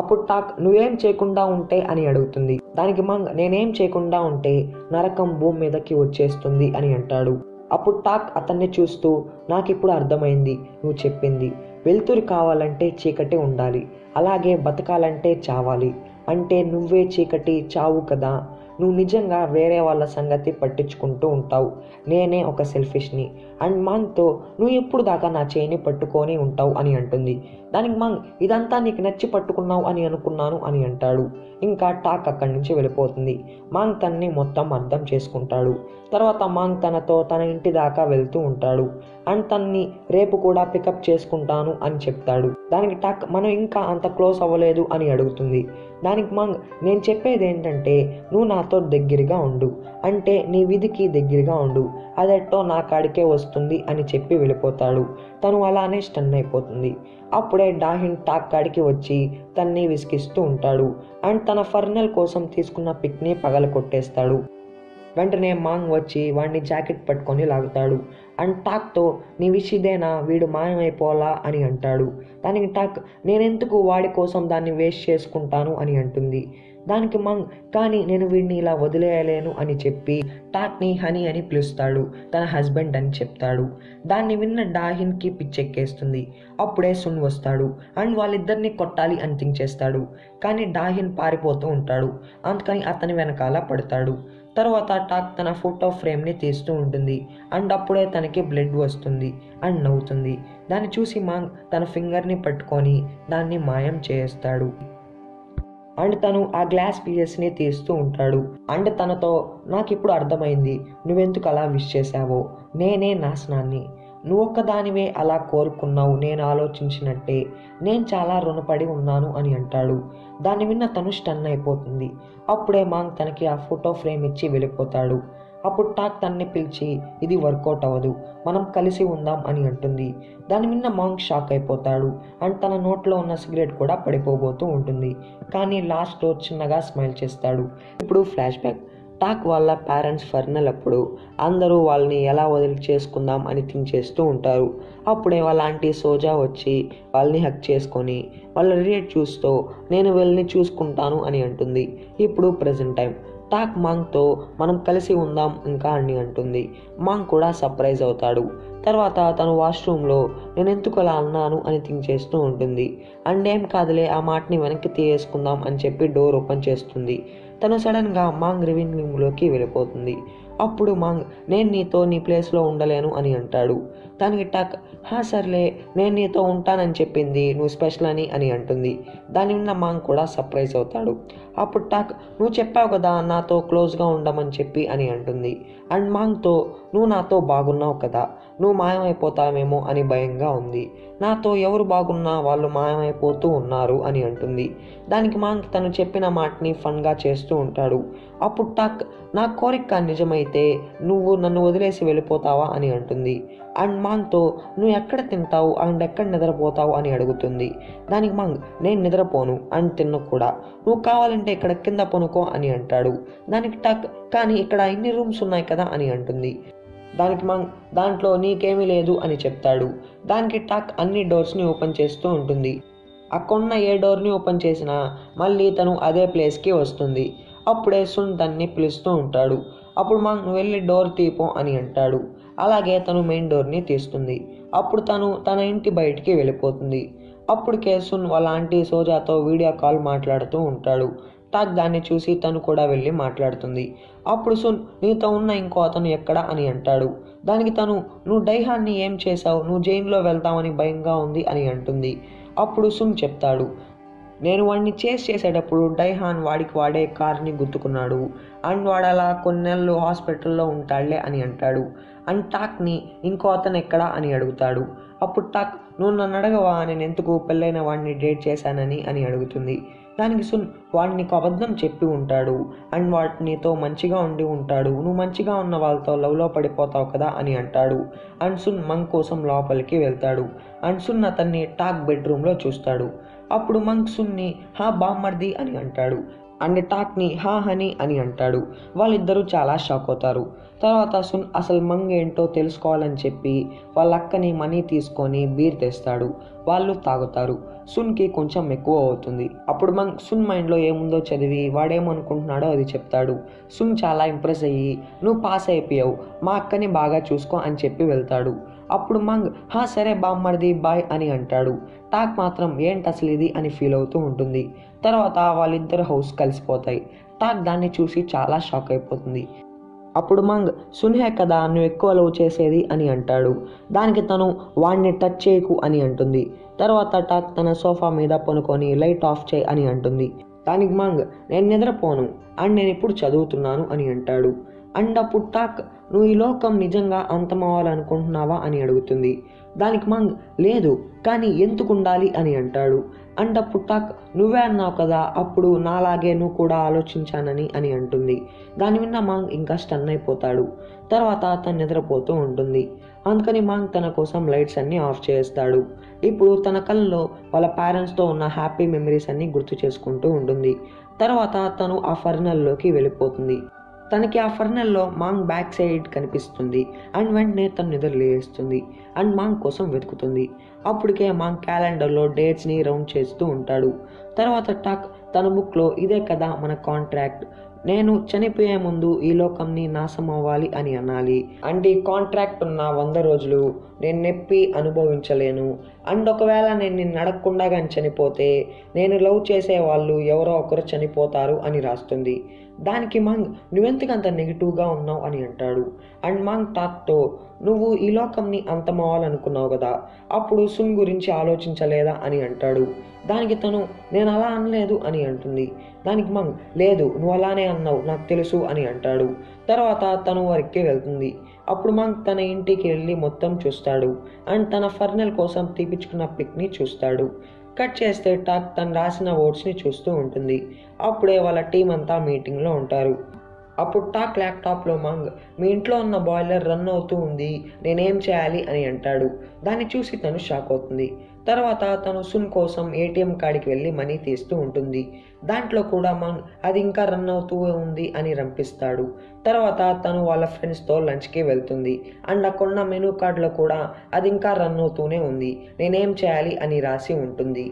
అప్పుడు టాక్ నువ్వేం చేయకుండా ఉంటే అని అడుగుతుంది. దానికి మాంగ్ నేనేం చేయకుండా ఉంటే నరకం భూమి మీదకి వచ్చేస్తుంది అని అంటాడు. అప్పుడు టాక్ అతన్ని చూస్తూ నాకు ఇప్పుడు అర్థమైంది, నువ్వు చెప్పింది వెలుతురు కావాలంటే చీకటి ఉండాలి, అలాగే బతకాలంటే చావాలి, అంటే నువ్వే చీకటి చావు కదా, నువ్వు నిజంగా వేరే వాళ్ళ సంగతి పట్టించుకుంటూ ఉంటావు, నేనే ఒక సెల్ఫిష్ని అండ్ మాంగ్తో నువ్వు ఎప్పుడు దాకా నా చేయిని పట్టుకొని ఉంటావు అని అంటుంది. దానికి మాంగ్ ఇదంతా నీకు నచ్చి పట్టుకున్నావు అని అనుకున్నాను అని అంటాడు. ఇంకా టాక్ అక్కడి నుంచి వెళ్ళిపోతుంది. మాంగ్ తనని మొత్తం అర్థం చేసుకుంటాడు. తర్వాత మాంగ్ తనతో తన ఇంటి దాకా వెళ్తూ ఉంటాడు అండ్ తనని రేపు కూడా పికప్ చేసుకుంటాను అని చెప్తాడు. దానికి టాక్ మనం ఇంకా అంత క్లోజ్ అవ్వలేదు అని అడుగుతుంది. దానికి మాంగ్ నేను చెప్పేది ఏంటంటే నువ్వు నాతో దగ్గరగా ఉండు, అంటే నీ విధికి దగ్గరగా ఉండు, అదెట్టో నా కాడికే వస్తుంది అని చెప్పి వెళ్ళిపోతాడు. తను అలానే స్టన్ అయిపోతుంది. అప్పుడే డాహిన్ టాక్ కాడికి వచ్చి తన్ని విసికిస్తూ ఉంటాడు అండ్ తన ఫర్నల్ కోసం తీసుకున్న పిక్ని పగల కొట్టేస్తాడు. వెంటనే మాంగ్ వచ్చి వాడిని జాకెట్ పట్టుకొని లాగుతాడు అండ్ టాక్తో నీ విషిదేనా వీడు మాయమైపోలా అని అంటాడు. దానికి టాక్ నేనెందుకు వాడి కోసం దాన్ని వేస్ట్ చేసుకుంటాను అని అంటుంది. దానికి మాంగ్ కానీ నేను వీడిని ఇలా వదిలేయలేను అని చెప్పి టాక్ని హనీ అని పిలుస్తాడు, తన హస్బెండ్ అని చెప్తాడు. దాన్ని విన్న డాహిన్కి పిచ్చెక్కేస్తుంది. అప్పుడే సున్ వస్తాడు అండ్ వాళ్ళిద్దరిని కొట్టాలి అని థింక్ చేస్తాడు, కానీ డాహిన్ పారిపోతూ ఉంటాడు అందుకని అతని వెనకాల పడతాడు. తర్వాత టాక్ తన ఫోటో ఫ్రేమ్ని తీస్తూ ఉంటుంది. అండ్ అప్పుడే తనకి బ్లడ్ వస్తుంది అండ్ నవ్వుతుంది. దాన్ని చూసి మాంగ్ తన ఫింగర్ని పట్టుకొని దాన్ని మాయం చేస్తాడు. అండ్ తను ఆ గ్లాస్ పీసెస్ని తీస్తూ ఉంటాడు. అండ్ తనతో, నాకు ఇప్పుడు అర్థమైంది నువ్వెందుకు అలా విష్ చేశావో, నేనే నాశనాన్ని, నువ్వు ఒక్కదానివే అలా కోరుకున్నావు, నేను ఆలోచించినట్టే, నేను చాలా రుణపడి ఉన్నాను అని అంటాడు. దాన్ని విన్న తను స్టన్ అయిపోతుంది. అప్పుడే మాంగ్ తనకి ఆ ఫోటో ఫ్రేమ్ ఇచ్చి వెళ్ళిపోతాడు. అప్పుడు టాక్ తనని పిలిచి, ఇది వర్కౌట్ అవ్వదు, మనం కలిసి ఉందాం అని అంటుంది. దాని విన్న మాంగ్ షాక్ అయిపోతాడు. అండ్ తన నోట్లో ఉన్న సిగరెట్ కూడా పడిపోబోతూ ఉంటుంది. కానీ లాస్ట్లో చిన్నగా స్మైల్ చేస్తాడు. ఇప్పుడు ఫ్లాష్ బ్యాక్, టాక్ వాళ్ళ పేరెంట్స్ ఫర్నల్ అప్పుడు అందరూ వాళ్ళని ఎలా వదిలి చేసుకుందాం అని థింక్ చేస్తూ ఉంటారు. అప్పుడే వాళ్ళ ఆంటీ సోజా వచ్చి వాళ్ళని హక్ చేసుకొని వాళ్ళ రిలేట్ చూస్తూ నేను వెళ్ళని చూసుకుంటాను అని అంటుంది. ఇప్పుడు ప్రజెంట్ టైం, టాక్ మాంగ్తో మనం కలిసి ఉందాం ఇంకా అని అంటుంది. మాంగ్ కూడా సర్ప్రైజ్ అవుతాడు. తర్వాత తను వాష్రూమ్లో నేను ఎందుకు అలా అన్నాను అని థింక్ చేస్తూ ఉంటుంది. అండ్ ఏం కాదులే, ఆ మాటని వెనక్కి తీయేసుకుందాం అని చెప్పి డోర్ ఓపెన్ చేస్తుంది. తను సడన్గా మాంగ్ రివింగ్ రూమ్లోకి వెళ్ళిపోతుంది. అప్పుడు మాంగ్, నేను నీతో నీ ప్లేస్లో ఉండలేను అని అంటాడు. దానికి టాక్, హా సర్లే, నేను నీతో ఉంటానని చెప్పింది, నువ్వు స్పెషల్ అని అని అంటుంది. దాని విన్న మాంగ్ కూడా సర్ప్రైజ్ అవుతాడు. అప్పుడు టాక్, నువ్వు చెప్పావు కదా నాతో క్లోజ్గా ఉండమని చెప్పి అని అంటుంది. అండ్ మాంగ్తో, నువ్వు నాతో బాగున్నావు కదా, నువ్వు మాయమైపోతావేమో అని భయంగా ఉంది, నాతో ఎవరు బాగున్నా వాళ్ళు మాయమైపోతూ ఉన్నారు అని అంటుంది. దానికి మాంగ్ తను చెప్పిన మాటని ఫన్గా చేస్తూ ఉంటాడు. అప్పుడు టాక్, నా కోరిక నిజమైతే నువ్వు నన్ను వదిలేసి వెళ్ళిపోతావా అని అంటుంది. అండ్ మాంగ్తో, నువ్వు ఎక్కడ తింటావు అండ్ ఎక్కడ నిద్రపోతావు అని అడుగుతుంది. దానికి మాంగ్, నేను నిద్రపోను అండ్ తిన్ను కూడా, నువ్వు కావాలంటే ఇక్కడ కింద పొనుకో అని అంటాడు. దానికి టాక్, కానీ ఇక్కడ ఇన్ని రూమ్స్ ఉన్నాయి కదా అని అంటుంది. దానికి మాంగ్, దాంట్లో నీకేమీ లేదు అని చెప్తాడు. దానికి టాక్ అన్ని డోర్స్ని ఓపెన్ చేస్తూ ఉంటుంది. అక్కడున్న ఏ డోర్ని ఓపెన్ చేసినా మళ్ళీ తను అదే ప్లేస్కి వస్తుంది. అప్పుడే సున్ తన్ని పిలుస్తూ ఉంటాడు. అప్పుడు మాంగ్, నువ్వు వెళ్ళి డోర్ తీపో అని అంటాడు. అలాగే తను మెయిన్ డోర్ని తీస్తుంది. అప్పుడు తను తన ఇంటి బయటికి వెళ్ళిపోతుంది. అప్పుడు కేసున్ వాళ్ళ ఆంటీ సోజాతో వీడియో కాల్ మాట్లాడుతూ ఉంటాడు. టాక్ దాన్ని చూసి తను కూడా వెళ్ళి మాట్లాడుతుంది. అప్పుడు సున్, నీతో ఉన్న ఇంకో అతను ఎక్కడ అని అంటాడు. దానికి తను, నువ్వు డైహాన్ని ఏం చేశావు, నువ్వు జైల్లో వెళ్తావని భయంగా ఉంది అని అంటుంది. అప్పుడు సున్ చెప్తాడు, నేను వాడిని చేస్ చేసేటప్పుడు డైహాన్ వాడికి వాడే కార్ని గుర్తుకున్నాడు అండ్ వాడు అలా కొన్ని నెలలు హాస్పిటల్లో ఉంటాడులే అని అంటాడు. అండ్ టాక్ని ఇంకో అతను ఎక్కడ అని అడుగుతాడు. అప్పుడు టాక్, నువ్వు నన్ను అడగవా నేను ఎందుకు పెళ్ళైన వాడిని డేట్ చేశానని అని అడుగుతుంది. దానికి సున్, వాడు నీకు అబద్ధం చెప్పి ఉంటాడు అండ్ వాడు నీతో మంచిగా ఉండి ఉంటాడు, నువ్వు మంచిగా ఉన్న వాళ్ళతో లవ్లో పడిపోతావు కదా అని అంటాడు. అండ్ సున్ మంగ్ కోసం లోపలికి వెళ్తాడు. అండ్ సున్ అతన్ని టాక్ బెడ్రూమ్లో చూస్తాడు. అప్పుడు మంగ్ సున్ని, హా బామ్మర్ది అని అంటాడు. అండ్ టాక్ని, హా హనీ అని అంటాడు. వాళ్ళిద్దరూ చాలా షాక్ అవుతారు. తర్వాత సున్ అసలు మంగ్ ఏంటో తెలుసుకోవాలని చెప్పి వాళ్ళ అక్కని మనీ తీసుకొని బీర్ తెస్తాడు. వాళ్ళు తాగుతారు. సున్కి కొంచెం ఎక్కువ అవుతుంది. అప్పుడు మంగ్ సున్ మైండ్లో ఏముందో చదివి వాడేమనుకుంటున్నాడో అది చెప్తాడు. సున్ చాలా ఇంప్రెస్ అయ్యి, నువ్వు పాస్ అయిపోయావు, మా అక్కని బాగా చూసుకో అని చెప్పి వెళ్తాడు. అప్పుడు మంగ్, హా సరే బామ్మర్ది బాయ్ అని అంటాడు. టాక్ మాత్రం ఏంటి అసలు ఇది అని ఫీల్ అవుతూ ఉంటుంది. తర్వాత వాళ్ళిద్దరు హౌస్ కలిసిపోతాయి. టాక్ దాన్ని చూసి చాలా షాక్ అయిపోతుంది. అప్పుడు మంగ్, సున్హే కదా నువ్వు ఎక్కువ లవ్ చేసేది అని అంటాడు. దానికి తను, వాడిని టచ్ చేయకు అని అంటుంది. తర్వాత టాక్ తన సోఫా మీద పనుకొని లైట్ ఆఫ్ చేయి అని అంటుంది. దానికి మంగ్, నేను నిద్రపోను అండ్ నేను ఇప్పుడు చదువుతున్నాను అని అంటాడు. అండ్ అప్పుడు టాక్, నువ్వు ఈ లోకం నిజంగా అంతమవ్వాలనుకుంటున్నావా అని అడుగుతుంది. దానికి మంగ్, లేదు కానీ ఎందుకు ఉండాలి అని అంటాడు. అండ్ అప్పుడు టాక్, నువ్వే అన్నావు కదా అప్పుడు నాలాగే నువ్వు కూడా ఆలోచించానని అని అంటుంది. దాని విన్న మాంగ్ ఇంకా స్టన్ అయిపోతాడు. తర్వాత తను నిద్రపోతూ ఉంటుంది. అందుకని మాంగ్ తన కోసం లైట్స్ అన్నీ ఆఫ్ చేస్తాడు. ఇప్పుడు తన కళ్ళలో వాళ్ళ పేరెంట్స్తో ఉన్న హ్యాపీ మెమరీస్ అన్నీ గుర్తు చేసుకుంటూ ఉంటుంది. తర్వాత తను ఆ ఫర్నల్లోకి వెళ్ళిపోతుంది. తనకి ఆ ఫర్నల్లో మాంగ్ బ్యాక్ సైడ్ కనిపిస్తుంది. అండ్ వెంటనే తను నిద్ర లేస్తుంది అండ్ మాంగ్ కోసం వెతుకుతుంది. అప్పటికే మాంగ్ క్యాలెండర్లో డేట్స్ని రౌండ్ చేస్తూ ఉంటాడు. తర్వాత టాక్ తన బుక్లో, ఇదే కదా మన కాంట్రాక్ట్, నేను చనిపోయే ముందు ఈ లోకంని నాశనం అవ్వాలి అని అనాలి అండ్ ఈ కాంట్రాక్ట్ ఉన్న వంద రోజులు నేను నొప్పి అనుభవించలేను అండ్ ఒకవేళ నేను నిన్ను అడగకుండా కానీ చనిపోతే నేను లవ్ చేసే వాళ్ళు ఎవరో ఒకరు చనిపోతారు అని రాస్తుంది. దానికి మాంగ్ నువ్వెంతగా అంత నెగిటివ్గా ఉన్నావు అని అంటాడు. అండ్ మాంగ్ టాక్తో నువ్వు ఈ లోకంని అంతమవ్వాలనుకున్నావు కదా, అప్పుడు సున్ గురించి ఆలోచించలేదా అని అంటాడు. దానికి తను నేను అలా అనలేదు అని అంటుంది. దానికి మాంగ్ లేదు నువ్వు అలానే అన్నావు నాకు తెలుసు అని అంటాడు. తర్వాత తను వరకే వెళ్తుంది. అప్పుడు మాంగ్ తన ఇంటికి వెళ్ళి మొత్తం చూస్తాడు అండ్ తన ఫర్నెల్ కోసం తీపించుకున్న పిక్ని చూస్తాడు. కట్ చేస్తే టాక్ తను రాసిన ఓట్స్ని చూస్తూ ఉంటుంది. అప్పుడే వాళ్ళ టీం అంతా మీటింగ్లో ఉంటారు. అప్పుడు టాక్ ల్యాప్టాప్లో మాంగ్ మీ ఇంట్లో ఉన్న బాయిలర్ రన్ అవుతూ ఉంది, నేనేం చేయాలి అని అంటాడు. దాన్ని చూసి తను షాక్ అవుతుంది. తర్వాత తను సున్ కోసం ఏటీఎం కార్డుకి వెళ్ళి మనీ తీస్తూ ఉంటుంది. దాంట్లో కూడా మాంగ్ అది ఇంకా రన్ అవుతూ ఉంది అని రంపిస్తాడు. తర్వాత తను వాళ్ళ ఫ్రెండ్స్తో లంచ్కి వెళ్తుంది అండ్ అక్కడున్న మెనూ కార్డులో కూడా అది ఇంకా రన్ అవుతూనే ఉంది, నేనేం చేయాలి అని రాసి ఉంటుంది.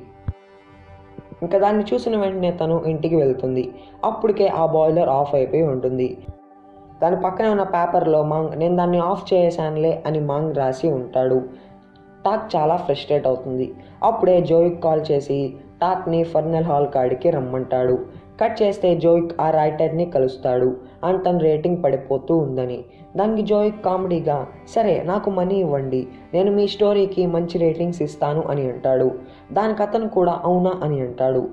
ఇంకా దాన్ని చూసిన వెంటనే తను ఇంటికి వెళ్తుంది. అప్పటికే ఆ బాయిలర్ ఆఫ్ అయిపోయి ఉంటుంది. దాని పక్కనే ఉన్న పేపర్లో మాంగ్ నేను దాన్ని ఆఫ్ చేసానులే అని మాంగ్ రాసి ఉంటాడు. టాక్ చాలా ఫ్రస్ట్రేట్ అవుతుంది. అప్పుడే జోయిక్ కాల్ చేసి టాక్ని ఫర్నల్ హాల్ కాడికి రమ్మంటాడు. కట్ చేస్తే జోయిక్ ఆ రైటర్ని కలుస్తాడు అండ్ తన రేటింగ్ పడిపోతూ ఉందని. దానికి జోయిక్ కామెడీగా సరే నాకు మనీ ఇవ్వండి, నేను మీ స్టోరీకి మంచి రేటింగ్స్ ఇస్తాను అని అంటాడు. దానికి అతను కూడా అవునా అని అంటాడు.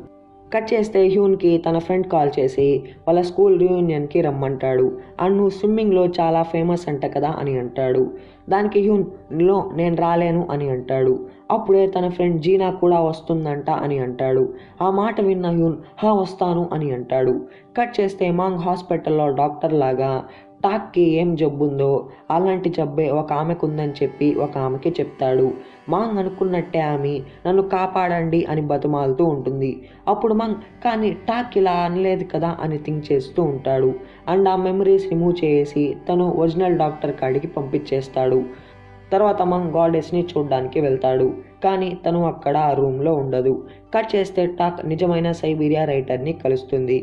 కట్ చేస్తే హ్యూన్కి తన ఫ్రెండ్ కాల్ చేసి వాళ్ళ స్కూల్ రియూనియన్కి రమ్మంటాడు. అండ్ నువ్వు స్విమ్మింగ్లో చాలా ఫేమస్ అంట కదా అని అంటాడు. దానికి హ్యూన్ లో నేను రాలేను అని అంటాడు. అప్పుడే తన ఫ్రెండ్ జీనా కూడా వస్తుందంట అని అంటాడు. ఆ మాట విన్న హ్యూన్ హా వస్తాను అని అంటాడు. కట్ చేస్తే మాంగ్ హాస్పిటల్లో డాక్టర్ లాగా టాక్కి ఏం జబ్బుందో అలాంటి జబ్బే ఒక ఆమెకు ఉందని చెప్పి ఒక ఆమెకి చెప్తాడు. మాంగ్ అనుకున్నట్టే ఆమె నన్ను కాపాడండి అని బతిమాలుతూ ఉంటుంది. అప్పుడు మాంగ్ కానీ టాక్ ఇలా అనలేదు కదా అని థింక్ చేస్తూ ఉంటాడు. అండ్ ఆ మెమరీస్ రిమూవ్ చేసి తను ఒరిజినల్ డాక్టర్ కాడికి పంపించేస్తాడు. తర్వాత మాంగ్ గాడెస్ని చూడ్డానికి వెళ్తాడు. కానీ తను అక్కడ ఆ రూమ్లో ఉండదు. కట్ చేస్తే టాక్ నిజమైన సైబీరియా రైటర్ని కలుస్తుంది.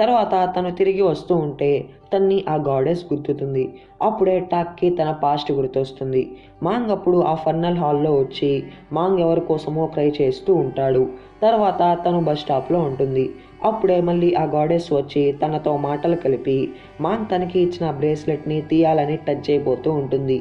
తర్వాత తను తిరిగి వస్తూ ఉంటే తన్ని ఆ గాడెస్ గుర్తుతుంది. అప్పుడే టాక్కి తన పాస్ట్ గుర్తొస్తుంది. మాంగ్ అప్పుడు ఆ ఫర్నల్ హాల్లో వచ్చి మాంగ్ ఎవరి కోసమో క్రై చేస్తూ ఉంటాడు. తర్వాత తను బస్ స్టాప్లో ఉంటుంది. అప్పుడే మళ్ళీ ఆ గాడెస్ వచ్చి తనతో మాటలు కలిపి మాంగ్ తనకి ఇచ్చిన బ్రేస్లెట్ని తీయాలని టచ్ చేయబోతూ ఉంటుంది.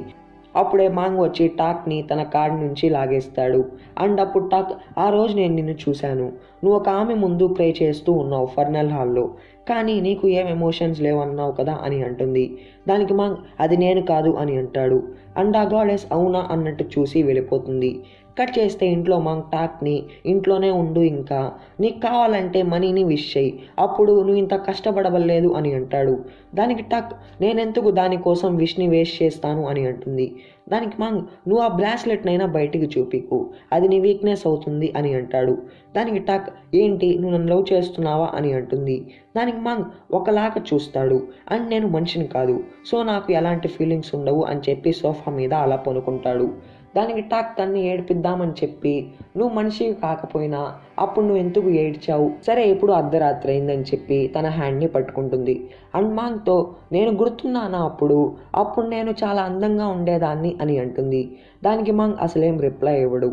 అప్పుడే మాంగ్ వచ్చి టాక్ని తన కార్ నుంచి లాగేస్తాడు. అండ్ అప్పుడు టాక్ ఆ రోజు నేను నిన్ను చూశాను, నువ్వు ఒక ఆమె ముందు ప్రే చేస్తూ ఉన్నావు ఫర్నల్ హాల్లో, కానీ నీకు ఏం ఎమోషన్స్ లేవన్నావు కదా అని అంటుంది. దానికి మాంగ్ అది నేను కాదు అని అంటాడు. అండ్ ఆ గాడెస్ అవునా అన్నట్టు చూసి వెళ్ళిపోతుంది. కట్ చేస్తే ఇంట్లో మాంగ్ టాక్ని ఇంట్లోనే ఉండు, ఇంకా నీకు కావాలంటే మనీని విష్ చేయి, అప్పుడు నువ్వు ఇంత కష్టపడవలేదు అని అంటాడు. దానికి టాక్ నేనెందుకు దానికోసం విష్ని వేస్ట్ చేస్తాను అని అంటుంది. దానికి మాంగ్ నువ్వు ఆ బ్రాస్లెట్నైనా బయటికి చూపికు, అది నీ వీక్నెస్ అవుతుంది అని అంటాడు. దానికి టాక్ ఏంటి నువ్వు నన్ను లవ్ చేస్తున్నావా అని అంటుంది. దానికి మాంగ్ ఒకలాగా చూస్తాడు. అండ్ నేను మనిషిని కాదు, సో నాకు ఎలాంటి ఫీలింగ్స్ ఉండవు అని చెప్పి సోఫా మీద అలా పనుకుంటాడు. దానికి టాక్ తన్ని ఏడిపిద్దామని చెప్పి నువ్వు మనిషి కాకపోయినా అప్పుడు నువ్వు ఎందుకు ఏడ్చావు, సరే ఇప్పుడు అర్ధరాత్రి అయిందని చెప్పి తన హ్యాండ్ని పట్టుకుంటుంది. అండ్ మాంగ్తో నేను గుర్తున్నానా అప్పుడు అప్పుడు నేను చాలా అందంగా ఉండేదాన్ని అని అంటుంది. దానికి మాంగ్ అసలేం రిప్లై ఇవ్వడు.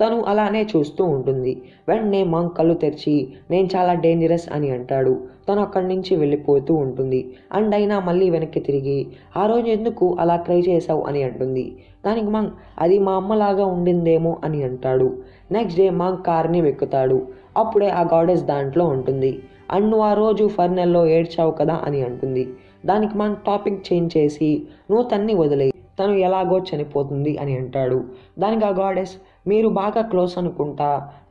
తను అలానే చూస్తూ ఉంటుంది. వెంటనే మాంగ్ కళ్ళు తెరిచి నేను చాలా డేంజరస్ అని అంటాడు. తను అక్కడి నుంచి వెళ్ళిపోతూ ఉంటుంది. అండ్ అయినా మళ్ళీ వెనక్కి తిరిగి ఆ రోజు ఎందుకు అలా ట్రై చేశావు అని అంటుంది. దానికి మాంగ్ అది మా అమ్మలాగా ఉండిందేమో అని అంటాడు. నెక్స్ట్ డే మాంగ్ కార్ని వెక్కుతాడు. అప్పుడే ఆ గాడెస్ దాంట్లో ఉంటుంది. అండ్ నువ్వు ఆ రోజు ఫర్నెల్లో ఏడ్చావు కదా అని అంటుంది. దానికి మాంగ్ టాపిక్ చేంజ్ చేసి నువ్వు తన్ని వదిలేయి, తను ఎలాగో చనిపోతుంది అని అంటాడు. దానికి ఆ గాడెస్ మీరు బాగా క్లోజ్ అనుకుంటా,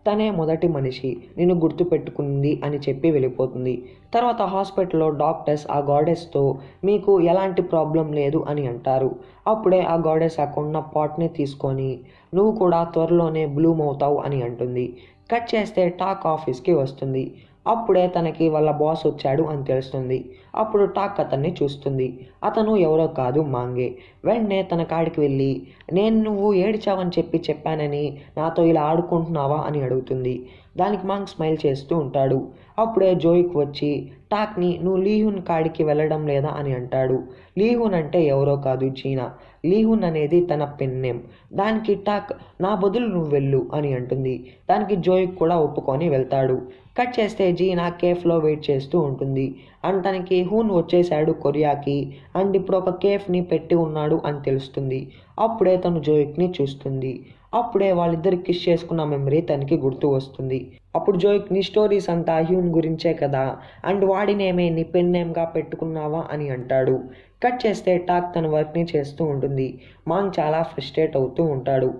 తనే మొదటి మనిషి నిన్ను గుర్తుపెట్టుకుంది అని చెప్పి వెళ్ళిపోతుంది. తర్వాత హాస్పిటల్లో డాక్టర్స్ ఆ గాడెస్తో మీకు ఎలాంటి ప్రాబ్లం లేదు అని అంటారు. అప్పుడే ఆ గాడెస్ అక్కడున్న పాట్ని తీసుకొని నువ్వు కూడా త్వరలోనే బ్లూమ్ అవుతావు అని అంటుంది. కట్ చేస్తే టాక్ ఆఫీస్కి వస్తుంది. అప్పుడే తనకి వాళ్ళ బాస్ వచ్చాడు అని తెలుస్తుంది. అప్పుడు టాక్ అతన్ని చూస్తుంది. అతను ఎవరో కాదు మాంగే. వెంటనే తన కాడికి వెళ్ళి నేను నువ్వు ఏడ్చావని చెప్పి చెప్పానని నాతో ఇలా ఆడుకుంటున్నావా అని అడుగుతుంది. దానికి మాంగ్ స్మైల్ చేస్తూ ఉంటాడు. అప్పుడే జోయికి వచ్చి టాక్ని నువ్వు లీహున్ కాడికి వెళ్ళడం లేదా అని అంటాడు. లీహున్ అంటే ఎవరో కాదు జీనా. లీహున్ అనేది తన పెన్ నేమ్. దానికి టాక్ నా బదులు నువ్వు వెళ్ళు అని అంటుంది. దానికి జోయ్ కూడా ఒప్పుకొని వెళ్తాడు. కట్ చేస్తే జీనా కేఫ్లో వెయిట్ చేస్తూ ఉంటుంది. అండ్ తనకి హూన్ వచ్చేసాడు కొరియాకి, అండ్ ఇప్పుడు ఒక కేఫ్ని పెట్టి ఉన్నాడు అని తెలుస్తుంది. అప్పుడే తను జోయిక్ని చూస్తుంది. అప్పుడే వాళ్ళిద్దరు కిష్ చేసుకున్న మెమరీ తనకి గుర్తు వస్తుంది. అప్పుడు జోయిక్ నీ స్టోరీస్ అంతా హ్యూన్ గురించే కదా, అండ్ వాడినేమే నీ పెన్ నేమ్గా పెట్టుకున్నావా అని అంటాడు. కట్ చేస్తే టాక్ తన వర్క్ని చేస్తూ ఉంటుంది. మాంగ్ చాలా ఫ్రస్ట్రేట్ అవుతూ ఉంటాడు.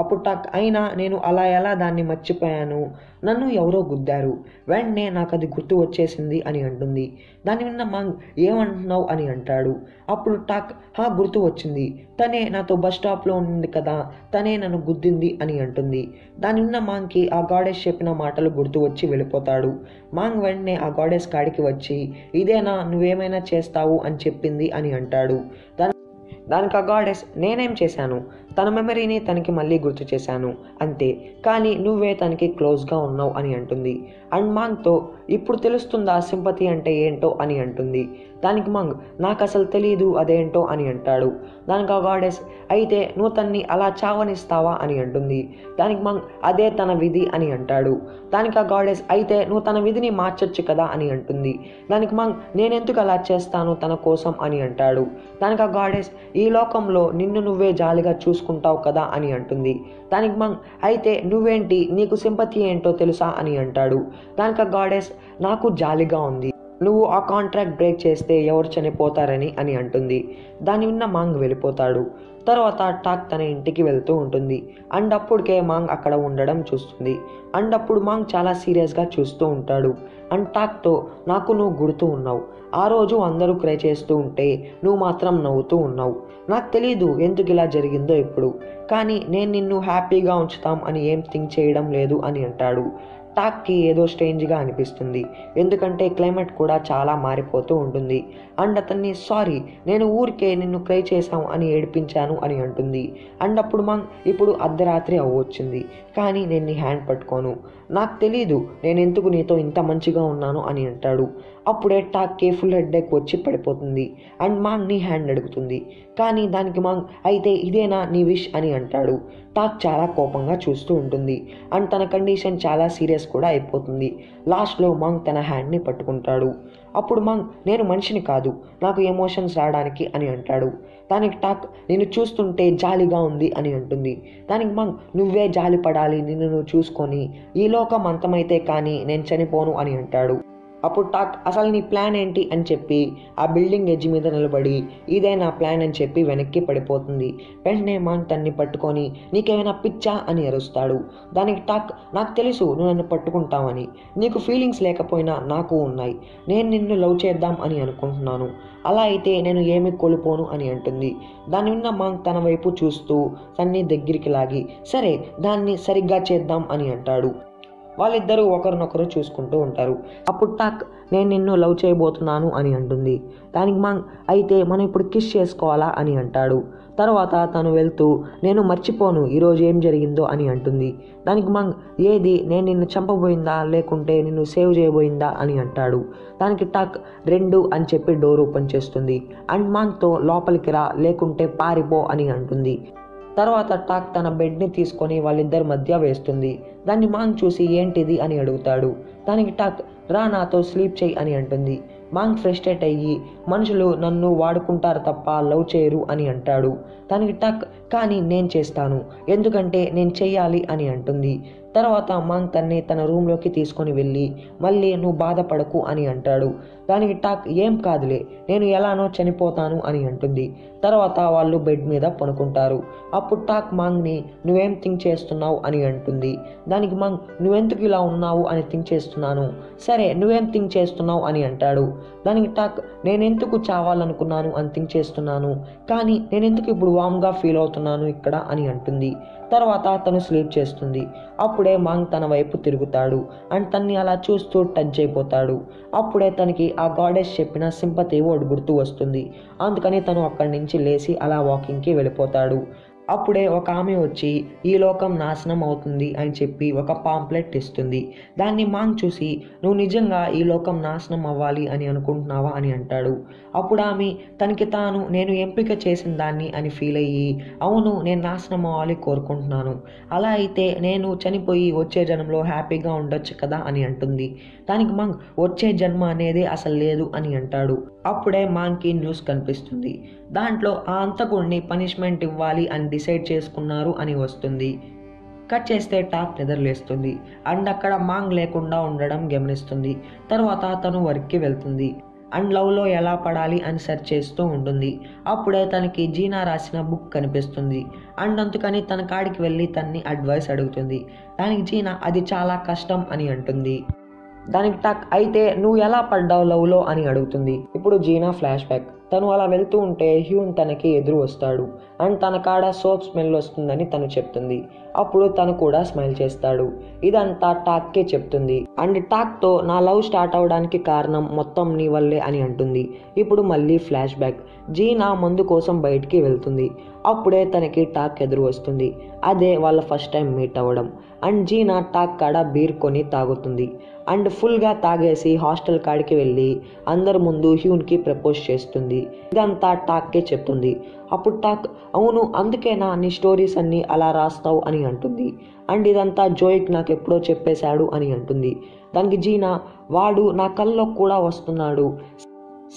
అప్పుడు టాక్ అయినా నేను అలా ఎలా దాన్ని మర్చిపోయాను, నన్ను ఎవరో గుద్దారు, వెంటనే నాకు అది గుర్తు వచ్చేసింది అని అంటుంది. దాని విన్న మాంగ్ ఏమంటున్నావు అని అంటాడు. అప్పుడు టాక్ హా గుర్తు వచ్చింది, తనే నాతో బస్ స్టాప్లో ఉంది కదా, తనే నన్ను గుద్దింది అని అంటుంది. దాని విన్న మాంగ్కి ఆ గాడెస్ చెప్పిన మాటలు గుర్తు వచ్చి వెళ్ళిపోతాడు. మాంగ్ వెంటనే ఆ గాడెస్ కాడికి వచ్చి ఇదేనా నువ్వేమైనా చేస్తావు అని చెప్పింది అని అంటాడు. దాని దానికి ఆ గాడెస్ నేనేం చేశాను, తన మెమరీని తనకి మళ్ళీ గుర్తు చేశాను అంతే, కానీ నువ్వే తనకి క్లోజ్గా ఉన్నావు అని అంటుంది. అండ్ మాంగ్తో ఇప్పుడు తెలుస్తుందా సింపతి అంటే ఏంటో అని అంటుంది. దానికి మాంగ్ నాకు అసలు తెలీదు అదేంటో అని అంటాడు. దానికి ఆ గాడెస్ అయితే నువ్వు తన్ని అలా చావనిస్తావా అని అంటుంది. దానికి మాంగ్ అదే తన విధి అని అంటాడు. దానికి ఆ గాడెస్ అయితే నువ్వు తన విధిని మార్చొచ్చు కదా అని అంటుంది. దానికి మాంగ్ నేనెందుకు అలా చేస్తాను తన కోసం అని అంటాడు. దానికి ఆ గాడెస్ ఈ లోకంలో నిన్ను నువ్వే జాలిగా చూసుకు కుంటావు కదా అని అంటుంది. దానికి మాంగ్ అయితే నువ్వేంటి, నీకు సింపతి ఏంటో తెలుసా అని అంటాడు. దానికి ఆ గాడెస్ నాకు జాలిగా ఉంది, నువ్వు ఆ కాంట్రాక్ట్ బ్రేక్ చేస్తే ఎవరు చనిపోతారని అని అంటుంది. దాని విన్న మాంగ్ వెళ్ళిపోతాడు. తర్వాత టాక్ తన ఇంటికి వెళ్తూ ఉంటుంది. అండ్ అప్పుడుకే మాంగ్ అక్కడ ఉండడం చూస్తుంది. అండ్ అప్పుడు మాంగ్ చాలా సీరియస్గా చూస్తూ ఉంటాడు. అండ్ టాక్తో నాకు నువ్వు గుర్తు ఉన్నావు, ఆ రోజు అందరూ క్రై చేస్తూ ఉంటే నువ్వు మాత్రం నవ్వుతూ ఉన్నావు, నాకు తెలీదు ఎందుకు ఇలా జరిగిందో ఇప్పుడు, కానీ నేను నిన్ను హ్యాపీగా ఉంచుతాం అని ఏం థింక్ చేయడం లేదు అని అంటాడు. టాక్కి ఏదో స్ట్రేంజ్గా అనిపిస్తుంది, ఎందుకంటే క్లైమేట్ కూడా చాలా మారిపోతూ ఉంటుంది. అండ్ అతన్ని సారీ నేను ఊరికే నిన్ను క్రై చేశాం అని ఏడిపించాను అని అంటుంది. అండ్ అప్పుడు మాంగ్ ఇప్పుడు అర్ధరాత్రి అవ్వచ్చింది, కానీ నేను నీ హ్యాండ్ పట్టుకోను, నాకు తెలీదు నేను ఎందుకు నీతో ఇంత మంచిగా ఉన్నాను అని అంటాడు. అప్పుడే టాక్కి ఫుల్ హెడ్డేక్ వచ్చి పడిపోతుంది. అండ్ మాంగ్ నీ హ్యాండ్ అడుగుతుంది, కానీ దానికి మాంగ్ అయితే ఇదేనా నీ విష్ అని అంటాడు. టాక్ చాలా కోపంగా చూస్తూ ఉంటుంది. అండ్ తన కండిషన్ చాలా సీరియస్ కూడా అయిపోతుంది. లాస్ట్లో మాంగ్ తన హ్యాండ్ని పట్టుకుంటాడు. అప్పుడు మాంగ్ నేను మనిషిని కాదు, నాకు ఎమోషన్స్ రావడానికి అని అంటాడు. దానికి టాక్ నిన్ను చూస్తుంటే జాలిగా ఉంది అని అంటుంది. దానికి మాంగ్ నువ్వే జాలి పడాలి, నిన్ను నువ్వు చూసుకొని, ఈ లోకం అంతమైతే కానీ నేను చనిపోను అని అంటాడు. అప్పుడు టాక్ అసలు నీ ప్లాన్ ఏంటి అని చెప్పి ఆ బిల్డింగ్ ఎడ్జ్ మీద నిలబడి ఇదే నా ప్లాన్ అని చెప్పి వెనక్కి పడిపోతుంది. వెంటనే మాంగ్ తన్ని పట్టుకొని నీకేమైనా పిచ్చా అని అరుస్తాడు. దానికి టాక్ నాకు తెలుసు నువ్వు నన్ను పట్టుకుంటావని, నీకు ఫీలింగ్స్ లేకపోయినా నాకు ఉన్నాయి, నేను నిన్ను లవ్ చేద్దాం అని అనుకుంటున్నాను, అలా అయితే నేను ఏమి కోల్పోను అని అంటుంది. దాని ఉన్న మాంగ్ తన వైపు చూస్తూ తన్ని దగ్గరికి లాగి సరే దాన్ని సరిగ్గా చేద్దాం అని అంటాడు. వాళ్ళిద్దరూ ఒకరినొకరు చూసుకుంటూ ఉంటారు. అప్పుడు టాక్ నేను నిన్ను లవ్ చేయబోతున్నాను అని అంటుంది. దానికి మాంగ్ అయితే మనం ఇప్పుడు కిష్ చేసుకోవాలా అని అంటాడు. తర్వాత తను వెళ్తూ నేను మర్చిపోను ఈరోజు ఏం జరిగిందో అని అంటుంది. దానికి మాంగ్ ఏది, నేను నిన్ను చంపబోయిందా లేకుంటే నిన్ను సేవ్ చేయబోయిందా అని అంటాడు. దానికి టాక్ రెండు అని చెప్పి డోర్ ఓపెన్ చేస్తుంది. అండ్ మాంగ్తో లోపలికి రా లేకుంటే పారిపో అని అంటుంది. తర్వాత టాక్ తన బెడ్ని తీసుకొని వాళ్ళిద్దరి మధ్య వేస్తుంది. దాన్ని మాంగ్ చూసి ఏంటిది అని అడుగుతాడు. దానికి టాక్ రా నాతో స్లీప్ చేయి అని అంటుంది. మాంగ్ ఫ్రస్ట్రేట్ అయ్యి మనుషులు నన్ను వాడుకుంటారు తప్ప లవ్ చేయరు అని అంటాడు. దానికి టాక్ కానీ నేను చేస్తాను, ఎందుకంటే నేను చెయ్యాలి అని అంటుంది. తర్వాత మాంగ్ తన్నే తన రూమ్లోకి తీసుకొని వెళ్ళి మళ్ళీ నువ్వు బాధపడకు అని అంటాడు. దానికి టాక్ ఏం కాదులే నేను ఎలానో చనిపోతాను అని అంటుంది. తర్వాత వాళ్ళు బెడ్ మీద పనుకుంటారు. అప్పుడు టాక్ మాంగ్ని నువ్వేం థింక్ చేస్తున్నావు అని అంటుంది. దానికి మాంగ్ నువ్వెందుకు ఇలా ఉన్నావు అని థింక్ చేస్తున్నాను, సరే నువ్వేం థింక్ చేస్తున్నావు అని అంటాడు. దానికి టాక్ నేనెందుకు చావాలనుకున్నాను అని థింక్ చేస్తున్నాను, కానీ నేనెందుకు ఇప్పుడు వామ్గా ఫీల్ అవుతున్నాను ఇక్కడ అని అంటుంది. తర్వాత తను స్లీప్ చేస్తుంది. అప్పుడే మాంగ్ తన వైపు తిరుగుతాడు అండ్ తన్ని అలా చూస్తూ టచ్ అయిపోతాడు. అప్పుడే తనకి ఆ గాడెస్ చెప్పిన సింపతి ఒడిబుడుతూ వస్తుంది. అందుకని తను అక్కడి నుంచి లేచి అలా వాకింగ్కి వెళ్ళిపోతాడు. అప్పుడే ఒక ఆమె వచ్చి ఈ లోకం నాశనం అవుతుంది అని చెప్పి ఒక పాంప్లెట్ ఇస్తుంది. దాన్ని మాంగ్ చూసి నువ్వు నిజంగా ఈ లోకం నాశనం అవ్వాలి అని అనుకుంటున్నావా అని అంటాడు. అప్పుడు ఆమె తనకి తాను నేను ఎంపిక చేసిన దాన్ని అని ఫీల్ అయ్యి అవును నేను నాశనం అవ్వాలి కోరుకుంటున్నాను, అలా అయితే నేను చనిపోయి వచ్చే జన్మలో హ్యాపీగా ఉండొచ్చు కదా అని అంటుంది. దానికి మాంగ్ వచ్చే జన్మ అనేది అసలు లేదు అని అంటాడు. అప్పుడే మాంగ్కి న్యూస్ కనిపిస్తుంది. దాంట్లో ఆ అంతకుడిని పనిష్మెంట్ ఇవ్వాలి అని డిసైడ్ చేసుకున్నారు అని వస్తుంది. కట్ చేస్తే టాక్ నిద్రలేస్తుంది అండ్ అక్కడ మాంగ్ లేకుండా ఉండడం గమనిస్తుంది. తర్వాత తను వర్క్కి వెళ్తుంది అండ్ లవ్లో ఎలా పడాలి అని సెర్చ్ చేస్తూ ఉంటుంది. అప్పుడే తనకి జీనా రాసిన బుక్ కనిపిస్తుంది అండ్ అందుకని తన కాడికి వెళ్ళి తన్ని అడ్వైస్ అడుగుతుంది. దానికి జీనా అది చాలా కష్టం అని అంటుంది. దానికి టాక్ అయితే నువ్వు ఎలా పడ్డావు లవ్లో అని అడుగుతుంది. ఇప్పుడు జీనా ఫ్లాష్ బ్యాక్ తను అలా వెళ్తూ ఉంటే హ్యూన్ తనకి ఎదురు వస్తాడు అండ్ తన కాడ సోప్ స్మెల్ వస్తుందని తను చెప్తుంది. అప్పుడు తను కూడా స్మైల్ చేస్తాడు. ఇదంతా టాక్కే చెప్తుంది అండ్ టాక్తో నా లవ్ స్టార్ట్ అవడానికి కారణం మొత్తం నీ వల్లే అని అంటుంది. ఇప్పుడు మళ్ళీ ఫ్లాష్ బ్యాక్ జీనా మందు కోసం బయటికి వెళ్తుంది. అప్పుడే తనకి టాక్ ఎదురు వస్తుంది. అదే వాళ్ళ ఫస్ట్ టైం మీట్ అవ్వడం అండ్ జీనా టాక్ కాడ బీర్ కొని తాగుతుంది అండ్ ఫుల్గా తాగేసి హాస్టల్ కాడికి వెళ్ళి అందరి ముందు హ్యూన్కి ప్రపోజ్ చేస్తుంది. ఇదంతా టాక్కే చెప్తుంది. అప్పుడు టాక్ అవును అందుకేనా నీ స్టోరీస్ అన్నీ అలా రాస్తావు అని అంటుంది అండ్ ఇదంతా జోయిక్ నాకు ఎప్పుడో చెప్పేశాడు అని అంటుంది. దానికి జీనా వాడు నా కల్లో కూడా వస్తున్నాడు,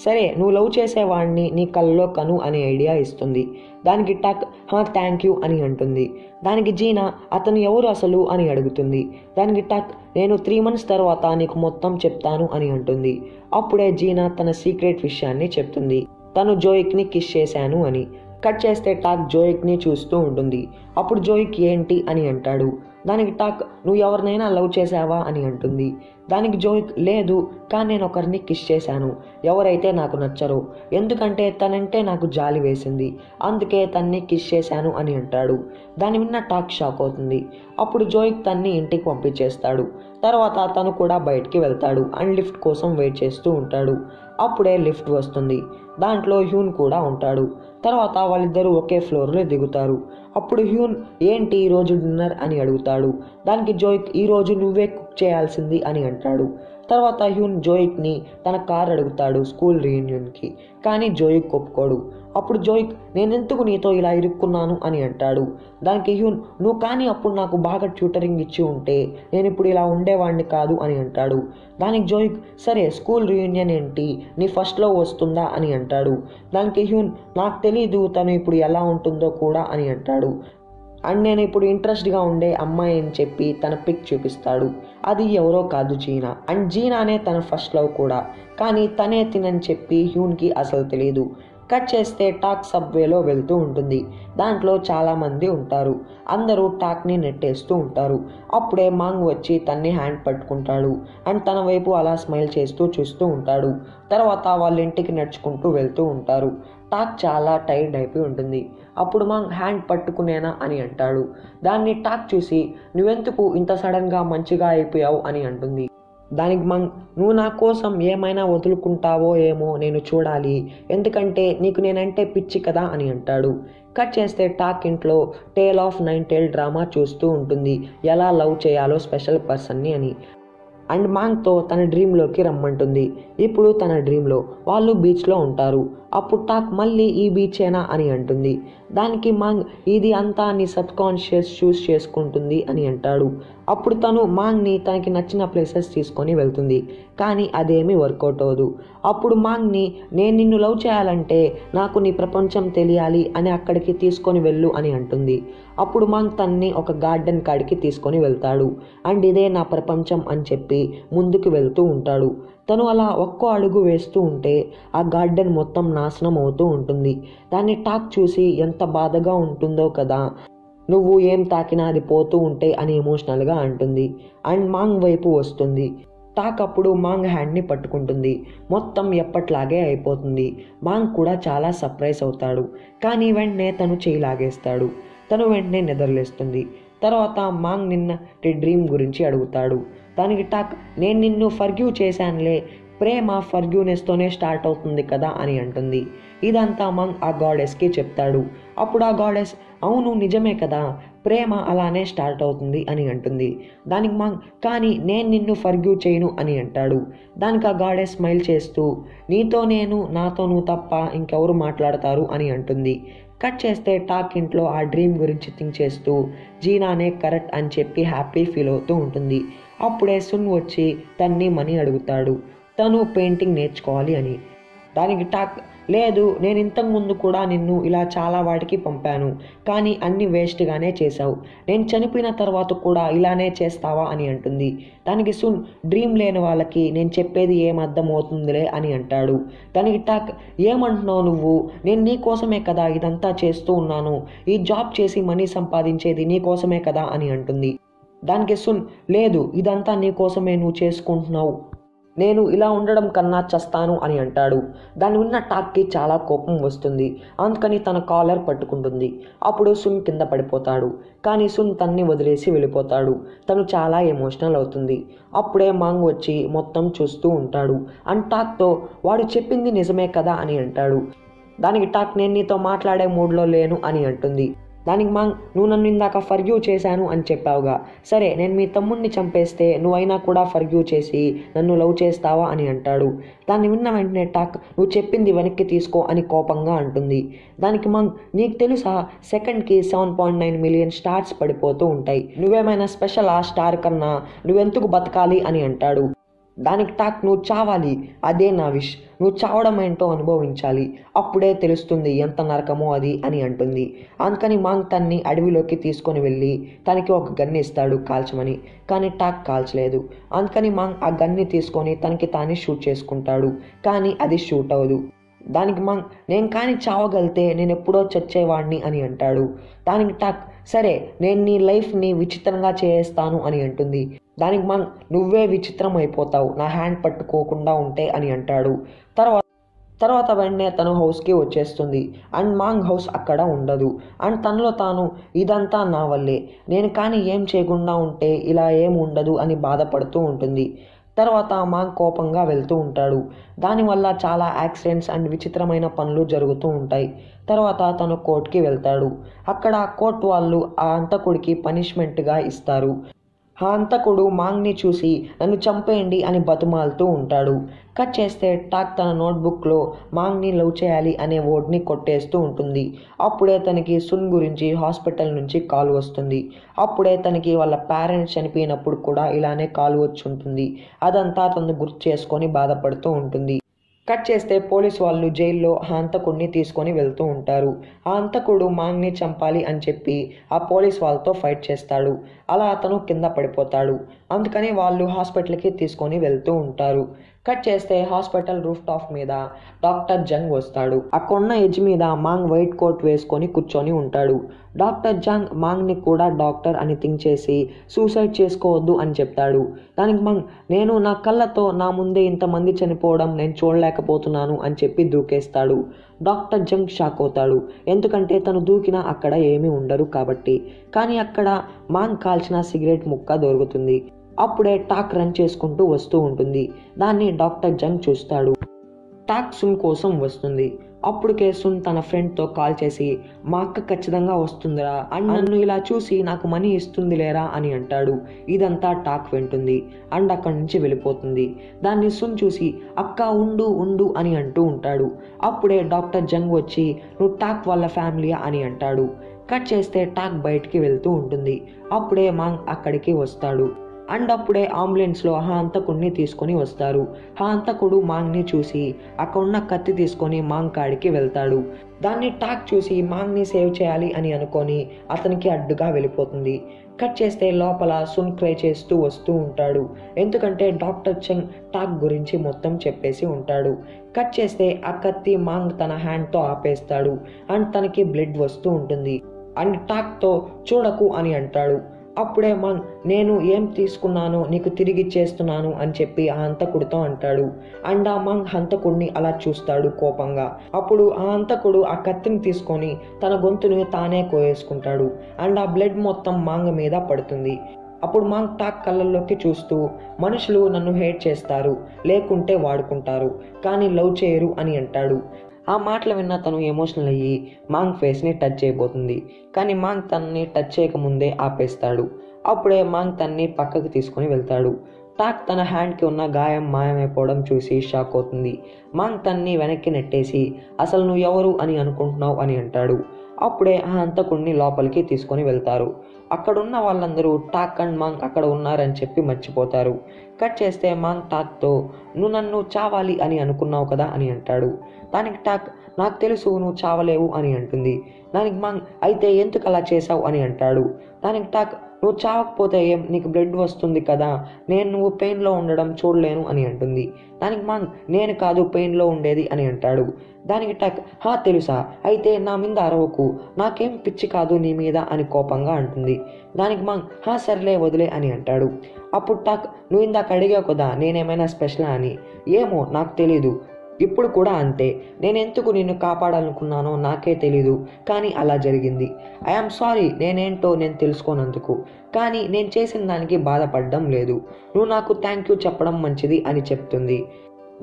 సరే నువ్వు లవ్ చేసేవాడిని నీ కల్లో కను అనే ఐడియా ఇస్తుంది. దానికి టాక్ హా థ్యాంక్ యూ అని అంటుంది. దానికి జీనా అతను ఎవరు అసలు అని అడుగుతుంది. దానికి టాక్ నేను త్రీ మంత్స్ తర్వాత నీకు మొత్తం చెప్తాను అని అంటుంది. అప్పుడే జీనా తన సీక్రెట్ విషయాన్ని చెప్తుంది, తను జోయిక్ని కిస్ చేశాను అని. కట్ చేస్తే టాక్ జోయిక్ని చూస్తూ ఉంటుంది. అప్పుడు జోయిక్ ఏంటి అని అంటాడు. దానికి టాక్ నువ్వు ఎవరినైనా లవ్ చేసావా అని అంటుంది. దానికి జోయిక్ లేదు కానీ నేను ఒకరిని కిస్ చేశాను, ఎవరైతే నాకు నచ్చరు, ఎందుకంటే తనంటే నాకు జాలి వేసింది అందుకే తన్ని కిస్ చేశాను అని అంటాడు. దాని విన్న టాక్ షాక్ అవుతుంది. అప్పుడు జోయిక్ తన్ని ఇంటికి పంపించేస్తాడు. తర్వాత తను కూడా బయటికి వెళ్తాడు అండ్ లిఫ్ట్ కోసం వెయిట్ చేస్తూ ఉంటాడు. అప్పుడే లిఫ్ట్ వస్తుంది. దాంట్లో హ్యూన్ కూడా ఉంటాడు. తర్వాత వాళ్ళిద్దరూ ఒకే ఫ్లోర్లో దిగుతారు. అప్పుడు హ్యూన్ ఏంటి ఈరోజు డిన్నర్ అని అడుగుతాడు. దానికి జోయిక్ ఈరోజు నువ్వే కుక్ చేయాల్సింది అని అంటాడు. తర్వాత హ్యూన్ జోయిక్ని తన కార్ అడుగుతాడు స్కూల్ రీయూనియన్కి, కానీ జోయిక్ ఒప్పుకోడు. అప్పుడు జోయిక్ నేనెందుకు నీతో ఇలా ఇరుక్కున్నాను అని అంటాడు. దానికి హ్యూన్ నువ్వు కానీ అప్పుడు నాకు బాగా ట్యూటరింగ్ ఇచ్చి ఉంటే నేను ఇప్పుడు ఇలా ఉండేవాడిని కాదు అని అంటాడు. దానికి జోయిక్ సరే స్కూల్ రీయూనియన్ ఏంటి నీ ఫస్ట్లో వస్తుందా అని అంటాడు. దానికి హ్యూన్ నాకు తెలీదు తను ఇప్పుడు ఎలా ఉంటుందో కూడా అని అంటాడు అండ్ నేను ఇప్పుడు ఇంట్రెస్ట్గా ఉండే అమ్మాయి అని చెప్పి తన పిక్ చూపిస్తాడు. అది ఎవరో కాదు జీనా అండ్ జీనానే తన ఫస్ట్ లవ్ కూడా, కానీ తనే తినని చెప్పి హ్యూన్కి అసలు తెలియదు. కట్ చేస్తే టాక్ సబ్వేలో వెళ్తూ ఉంటుంది. దాంట్లో చాలామంది ఉంటారు. అందరూ టాక్ని నెట్టేస్తూ ఉంటారు. అప్పుడే మాంగ్ వచ్చి తన్ని హ్యాండ్ పట్టుకుంటాడు అండ్ తన వైపు అలా స్మైల్ చేస్తూ చూస్తూ ఉంటాడు. తర్వాత వాళ్ళ ఇంటికి నడుచుకుంటూ వెళ్తూ ఉంటారు. టాక్ చాలా టైర్డ్ అయిపోయి ఉంటుంది. అప్పుడు మాంగ్ హ్యాండ్ పట్టుకునేనా అని అంటాడు. దాన్ని టాక్ చూసి నువ్వెందుకు ఇంత సడన్గా మంచిగా అయిపోయావు అని అంటుంది. దానికి మంగ్ నువ్వు నా కోసం ఏమైనా వదులుకుంటావో ఏమో నేను చూడాలి, ఎందుకంటే నీకు నేనంటే పిచ్చి కదా అని అంటాడు. కట్ చేస్తే టాక్ ఇంట్లో tale of nine tail drama చూస్తూ ఉంటుంది, ఎలా లవ్ చేయాలో స్పెషల్ పర్సన్ని అని. అండ్ మాంగ్తో తన డ్రీంలోకి రమ్మంటుంది. ఇప్పుడు తన డ్రీంలో వాళ్ళు బీచ్లో ఉంటారు. అప్పుడు టాక్ మళ్ళీ ఈ బీచేనా అని అంటుంది. దానికి మాంగ్ ఇది అంతా నీ సబ్కాన్షియస్ చూస్ చేసుకుంటుంది అని అంటాడు. అప్పుడు తను మాంగ్ని తనకి నచ్చిన ప్లేసెస్ తీసుకొని వెళ్తుంది, కానీ అదేమీ వర్కౌట్ అవ్వదు. అప్పుడు మాంగ్ని నేను నిన్ను లవ్ చేయాలంటే నాకు నీ ప్రపంచం తెలియాలి అని అక్కడికి తీసుకొని వెళ్ళు అని అంటుంది. అప్పుడు మాంగ్ తన్ని ఒక గార్డెన్ కాడికి తీసుకొని వెళ్తాడు అండ్ ఇదే నా ప్రపంచం అని చెప్పి ముందుకు వెళ్తూ ఉంటాడు. తను అలా ఒక్కో అడుగు వేస్తూ ఉంటే ఆ గార్డెన్ మొత్తం నాశనం అవుతూ ఉంటుంది. దాన్ని టాక్ చూసి ఎంత బాధగా ఉంటుందో కదా, నువ్వు ఏం తాకినా అది పోతూ ఉంటే అని ఎమోషనల్గా అంటుంది అండ్ మాంగ్ వైపు వస్తుంది. టాక్ అప్పుడు మాంగ్ హ్యాండ్ని పట్టుకుంటుంది. మొత్తం ఎప్పట్లాగే అయిపోతుంది. మాంగ్ కూడా చాలా సర్ప్రైజ్ అవుతాడు, కానీ వెంటనే తను చేయి లాగేస్తాడు. తను వెంటనే నిద్రలేస్తుంది. తర్వాత మాంగ్ నిన్న డ్రీమ్ గురించి అడుగుతాడు. దానికి టాక్ నేను నిన్ను ఫర్గ్యూ చేశానులే, ప్రేమ ఫర్గ్యూనెస్తోనే స్టార్ట్ అవుతుంది కదా అని అంటుంది. ఇదంతా మాంగ్ ఆ గాడెస్కి చెప్తాడు. అప్పుడు ఆ గాడెస్ అవును నిజమే కదా, ప్రేమ అలానే స్టార్ట్ అవుతుంది అని అంటుంది. దానికి మాంగ్ కానీ నేను నిన్ను ఫర్గ్యూ చేయను అని అంటాడు. దానికి ఆ గాడెస్ స్మైల్ చేస్తూ నీతో నేను నాతోనూ తప్ప ఇంకెవరు మాట్లాడతారు అని అంటుంది. కట్ చేస్తే టాక్ ఇంట్లో ఆ డ్రీమ్ గురించి థింక్ చేస్తూ జీనానే కరెక్ట్ అని చెప్పి హ్యాపీ ఫీల్ అవుతూ ఉంటుంది. అప్పుడే సున్ వచ్చి తన్ని మనీ అడుగుతాడు, తను పెయింటింగ్ నేర్చుకోవాలి అని. దానికి టాక్ లేదు, నేను ఇంతకుముందు కూడా నిన్ను ఇలా చాలా వాటికి పంపాను కానీ అన్నీ వేస్ట్గానే చేశావు, నేను చనిపోయిన తర్వాత కూడా ఇలానే చేస్తావా అని అంటుంది. దానికి సున్ డ్రీమ్ లేని వాళ్ళకి నేను చెప్పేది ఏం అర్థం అవుతుందిలే అని అంటాడు. దానికి టాక్ ఏమంటున్నావు నువ్వు, నేను నీ కోసమే కదా ఇదంతా చేస్తూ ఉన్నాను, ఈ జాబ్ చేసి మనీ సంపాదించేది నీ కోసమే కదా అని అంటుంది. దానికి సున్ లేదు, ఇదంతా నీ కోసమే, నువ్వు చేసుకుంటున్నావు, నేను ఇలా ఉండడం కన్నా చస్తాను అని అంటాడు. దాన్ని ఉన్న టాక్కి చాలా కోపం వస్తుంది, అందుకని తన కాలర్ పట్టుకుంటుంది. అప్పుడు సున్ కింద పడిపోతాడు కానీ సున్ తన్ని వదిలేసి వెళ్ళిపోతాడు. తను చాలా ఎమోషనల్ అవుతుంది. అప్పుడే మాంగ్ వచ్చి మొత్తం చూస్తూ ఉంటాడు. అండ్ టాక్తో వాడు చెప్పింది నిజమే కదా అని అంటాడు. దానికి టాక్ నేను నీతో మాట్లాడే మూడ్లో లేను అని అంటుంది. దానికి మాంగ్ నువ్వు నన్ను ఇందాక ఫర్గ్యూ చేశాను అని చెప్పావుగా, సరే నేను మీ తమ్ముడిని చంపేస్తే నువ్వైనా కూడా ఫర్గ్యూ చేసి నన్ను లవ్ చేస్తావా అని అంటాడు. దాన్ని విన్న వెంటనే టాక్ నువ్వు చెప్పింది వెనక్కి తీసుకో అని కోపంగా అంటుంది. దానికి మాంగ్ నీకు తెలుసా సెకండ్కి seven point nine million stars పడిపోతూ ఉంటాయి, నువ్వేమైనా స్పెషల్ ఆ స్టార్ కన్నా, నువ్వెందుకు బతకాలి అని అంటాడు. దానికి టాక్ నువ్వు చావాలి, అదే నా విష్, నువ్వు చావడం ఏంటో అనుభవించాలి, అప్పుడే తెలుస్తుంది ఎంత నరకమో అది అని అంటుంది. అందుకని మాంగ్ తన్ని అడవిలోకి తీసుకొని వెళ్ళి తనకి ఒక గన్ ఇస్తాడు కాల్చమని, కానీ టాక్ కాల్చలేదు. అందుకని మాంగ్ ఆ గన్ని తీసుకొని తనకి తానే షూట్ చేసుకుంటాడు కానీ అది షూట్ అవ్వదు. దానికి మాంగ్ నేను కానీ చావగలితే నేను ఎప్పుడో చచ్చేవాడిని అని అంటాడు. దానికి టాక్ సరే నేను నీ లైఫ్ని విచిత్రంగా చేస్తాను అని అంటుంది. దానికి మాంగ్ నువ్వే విచిత్రం అయిపోతావు నా హ్యాండ్ పట్టుకోకుండా ఉంటే అని అంటాడు. తర్వాత తర్వాత వెంటనే తను హౌస్కి వచ్చేస్తుంది. అండ్ మాంగ్ హౌస్ అక్కడ ఉండదు. అండ్ తనలో తాను ఇదంతా నా వల్లే, నేను కానీ ఏం చేయకుండా ఉంటే ఇలా ఏం ఉండదు అని బాధపడుతూ ఉంటుంది. తర్వాత మాంగ్ కోపంగా వెళ్తూ ఉంటాడు. దానివల్ల చాలా యాక్సిడెంట్స్ అండ్ విచిత్రమైన పనులు జరుగుతూ ఉంటాయి. తర్వాత తను కోర్టుకి వెళ్తాడు. అక్కడ కోర్టు వాళ్ళు ఆ హంతకుడికి పనిష్మెంట్గా ఇస్తారు. ఆ హంతకుడు మాంగ్ని చూసి నన్ను చంపేయండి అని బతుమాలుతూ ఉంటాడు. కట్ చేస్తే టాక్ తన నోట్బుక్లో మాంగ్ని లవ్ చేయాలి అనే వర్డ్ని కొట్టేస్తూ ఉంటుంది. అప్పుడే తనకి సున్ గురించి హాస్పిటల్ నుంచి కాల్ వస్తుంది. అప్పుడే తనకి వాళ్ళ పేరెంట్స్ చనిపోయినప్పుడు కూడా ఇలానే కాల్ వచ్చి ఉంటుంది. అదంతా తను గుర్తు చేసుకొని బాధపడుతూ ఉంటుంది. కట్ చేస్తే పోలీసు వాళ్ళు జైల్లో ఆ హంతకుడిని తీసుకొని వెళ్తూ ఉంటారు. ఆ హంతకుడు మాంగ్ని చంపాలి అని చెప్పి ఆ పోలీస్ వాళ్ళతో ఫైట్ చేస్తాడు. అలా అతను కింద పడిపోతాడు. అందుకని వాళ్ళు హాస్పిటల్కి తీసుకొని వెళ్తూ ఉంటారు. కట్ చేస్తే హాస్పిటల్ రూఫ్ టాప్ మీద డాక్టర్ జంగ్ వస్తాడు. అక్కడున్న ఎడ్జ్ మీద మాంగ్ వైట్ కోట్ వేసుకొని కూర్చొని ఉంటాడు. డాక్టర్ జంగ్ మాంగ్ని కూడా డాక్టర్ అని థింక్ చేసి సూసైడ్ చేసుకోవద్దు అని చెప్తాడు. దానికి మాంగ్ నేను నా కళ్ళతో నా ముందే ఇంతమంది చనిపోవడం నేను చూడలేకపోతున్నాను అని చెప్పి దూకేస్తాడు. డాక్టర్ జంగ్ షాక్ అవుతాడు, ఎందుకంటే తను దూకినా అక్కడ ఏమీ ఉండరు కాబట్టి. కానీ అక్కడ మాంగ్ కాల్చిన సిగరెట్ ముక్క దొరుకుతుంది. అప్పుడే టాక్ రన్ చేసుకుంటూ వస్తూ ఉంటుంది. దాన్ని డాక్టర్ జంగ్ చూస్తాడు. టాక్ సున్ కోసం వస్తుంది. అప్పుడుకే సున్ తన ఫ్రెండ్తో కాల్ చేసి మా అక్క ఖచ్చితంగా వస్తుందిరా, అండ్ నన్ను ఇలా చూసి నాకు మనీ ఇస్తుంది లేరా అని అంటాడు. ఇదంతా టాక్ వింటుంది అండ్ అక్కడి నుంచి వెళ్ళిపోతుంది. దాన్ని సున్ చూసి అక్క ఉండు ఉండు అని అంటూ ఉంటాడు. అప్పుడే డాక్టర్ జంగ్ వచ్చి నువ్వు టాక్ వాళ్ళ ఫ్యామిలీయా అని అంటాడు. కట్ చేస్తే టాక్ బయటికి వెళ్తూ ఉంటుంది. అప్పుడే మాంగ్ అక్కడికి వస్తాడు. అండ్ అప్పుడే అంబులెన్స్లో ఆ హంతకుడిని తీసుకొని వస్తారు. ఆ హంతకుడు మాంగ్ని చూసి అక్కడ ఉన్న కత్తి తీసుకొని మాంగ్ కాడికి వెళ్తాడు. దాన్ని టాక్ చూసి మాంగ్ని సేవ్ చేయాలి అని అనుకొని అతనికి అడ్డుగా వెళ్ళిపోతుంది. కట్ చేస్తే లోపల సున్ క్రై చేస్తూ వస్తూ ఉంటాడు. ఎందుకంటే డాక్టర్ చెంగ్ టాక్ గురించి మొత్తం చెప్పేసి ఉంటాడు. కట్ చేస్తే ఆ కత్తి మాంగ్ తన హ్యాండ్తో ఆపేస్తాడు అండ్ తనకి బ్లడ్ వస్తూ ఉంటుంది. అండ్ టాక్తో చూడకు అని అంటాడు. అప్పుడే మంగ్ నేను ఏం తీసుకున్నానో నీకు తిరిగి చేస్తున్నాను అని చెప్పి ఆ హంతకుడితో అంటాడు. అండ్ ఆ మంగ్ హంతకుడిని అలా చూస్తాడు కోపంగా. అప్పుడు ఆ హంతకుడు ఆ కత్తిని తీసుకొని తన గొంతును తానే కోయేసుకుంటాడు. అండ్ ఆ బ్లడ్ మొత్తం మంగ్ మీద పడుతుంది. అప్పుడు మంగ్ తాక్ కళ్ళల్లోకి చూస్తూ మనుషులు నన్ను హేట్ చేస్తారు, లేకుంటే వాడుకుంటారు, కానీ లవ్ చేయరు అని అంటాడు. ఆ మాటలు విన్న తను ఎమోషనల్ అయ్యి మాంగ్ ఫేస్ని టచ్ చేయబోతుంది, కానీ మాంగ్ తనని టచ్ చేయకముందే ఆపేస్తాడు. అప్పుడే మాంగ్ తనని పక్కకు తీసుకుని వెళ్తాడు. టాక్ తన హ్యాండ్కి ఉన్న గాయం మాయమైపోవడం చూసి షాక్ అవుతుంది. మాంగ్ తనని వెనక్కి నెట్టేసి అసలు నువ్వు ఎవరు అని అనుకుంటున్నావు అని అంటాడు. అప్పుడే ఆ హంతకుడిని లోపలికి తీసుకొని వెళ్తారు. అక్కడున్న వాళ్ళందరూ టాక్ అండ్ మాంగ్ అక్కడ ఉన్నారని చెప్పి మర్చిపోతారు. కట్ చేస్తే మాంగ్ టాక్తో నువ్వు నన్ను చావాలి అని అనుకున్నావు కదా అని అంటాడు. దానికి టాక్ నాకు తెలుసు నువ్వు చావలేవు అని అంటుంది. దానికి మాంగ్ అయితే ఎందుకు అలా చేసావు అని అంటాడు. దానికి టాక్ నువ్వు చావకపోతే ఏం, నీకు బ్లడ్ వస్తుంది కదా, నేను నువ్వు పెయిన్లో ఉండడం చూడలేను అని అంటుంది. దానికి మాంగ్ నేను కాదు పెయిన్లో ఉండేది అని అంటాడు. దానికి టాక్ హా తెలుసా, అయితే నా మీద అరవకు, నాకేం పిచ్చి కాదు నీ మీద అని కోపంగా అంటుంది. దానికి మాంగ్ హా సర్లే వదిలే అని అంటాడు. అప్పుడు టాక్ నువ్వు ఇందాక అడిగావు కదా నేనేమైనా స్పెషలా అని, ఏమో నాకు తెలీదు, ఇప్పుడు కూడా అంతే, నేను ఎందుకు నిన్ను కాపాడాలనుకున్నానో నాకే తెలీదు, కానీ అలా జరిగింది, ఐఎమ్ సారీ, నేనేంటో నేను తెలుసుకోనందుకు, కానీ నేను చేసిన దానికి బాధపడడం లేదు, నువ్వు నాకు థ్యాంక్ యూ చెప్పడం మంచిది అని చెప్తుంది.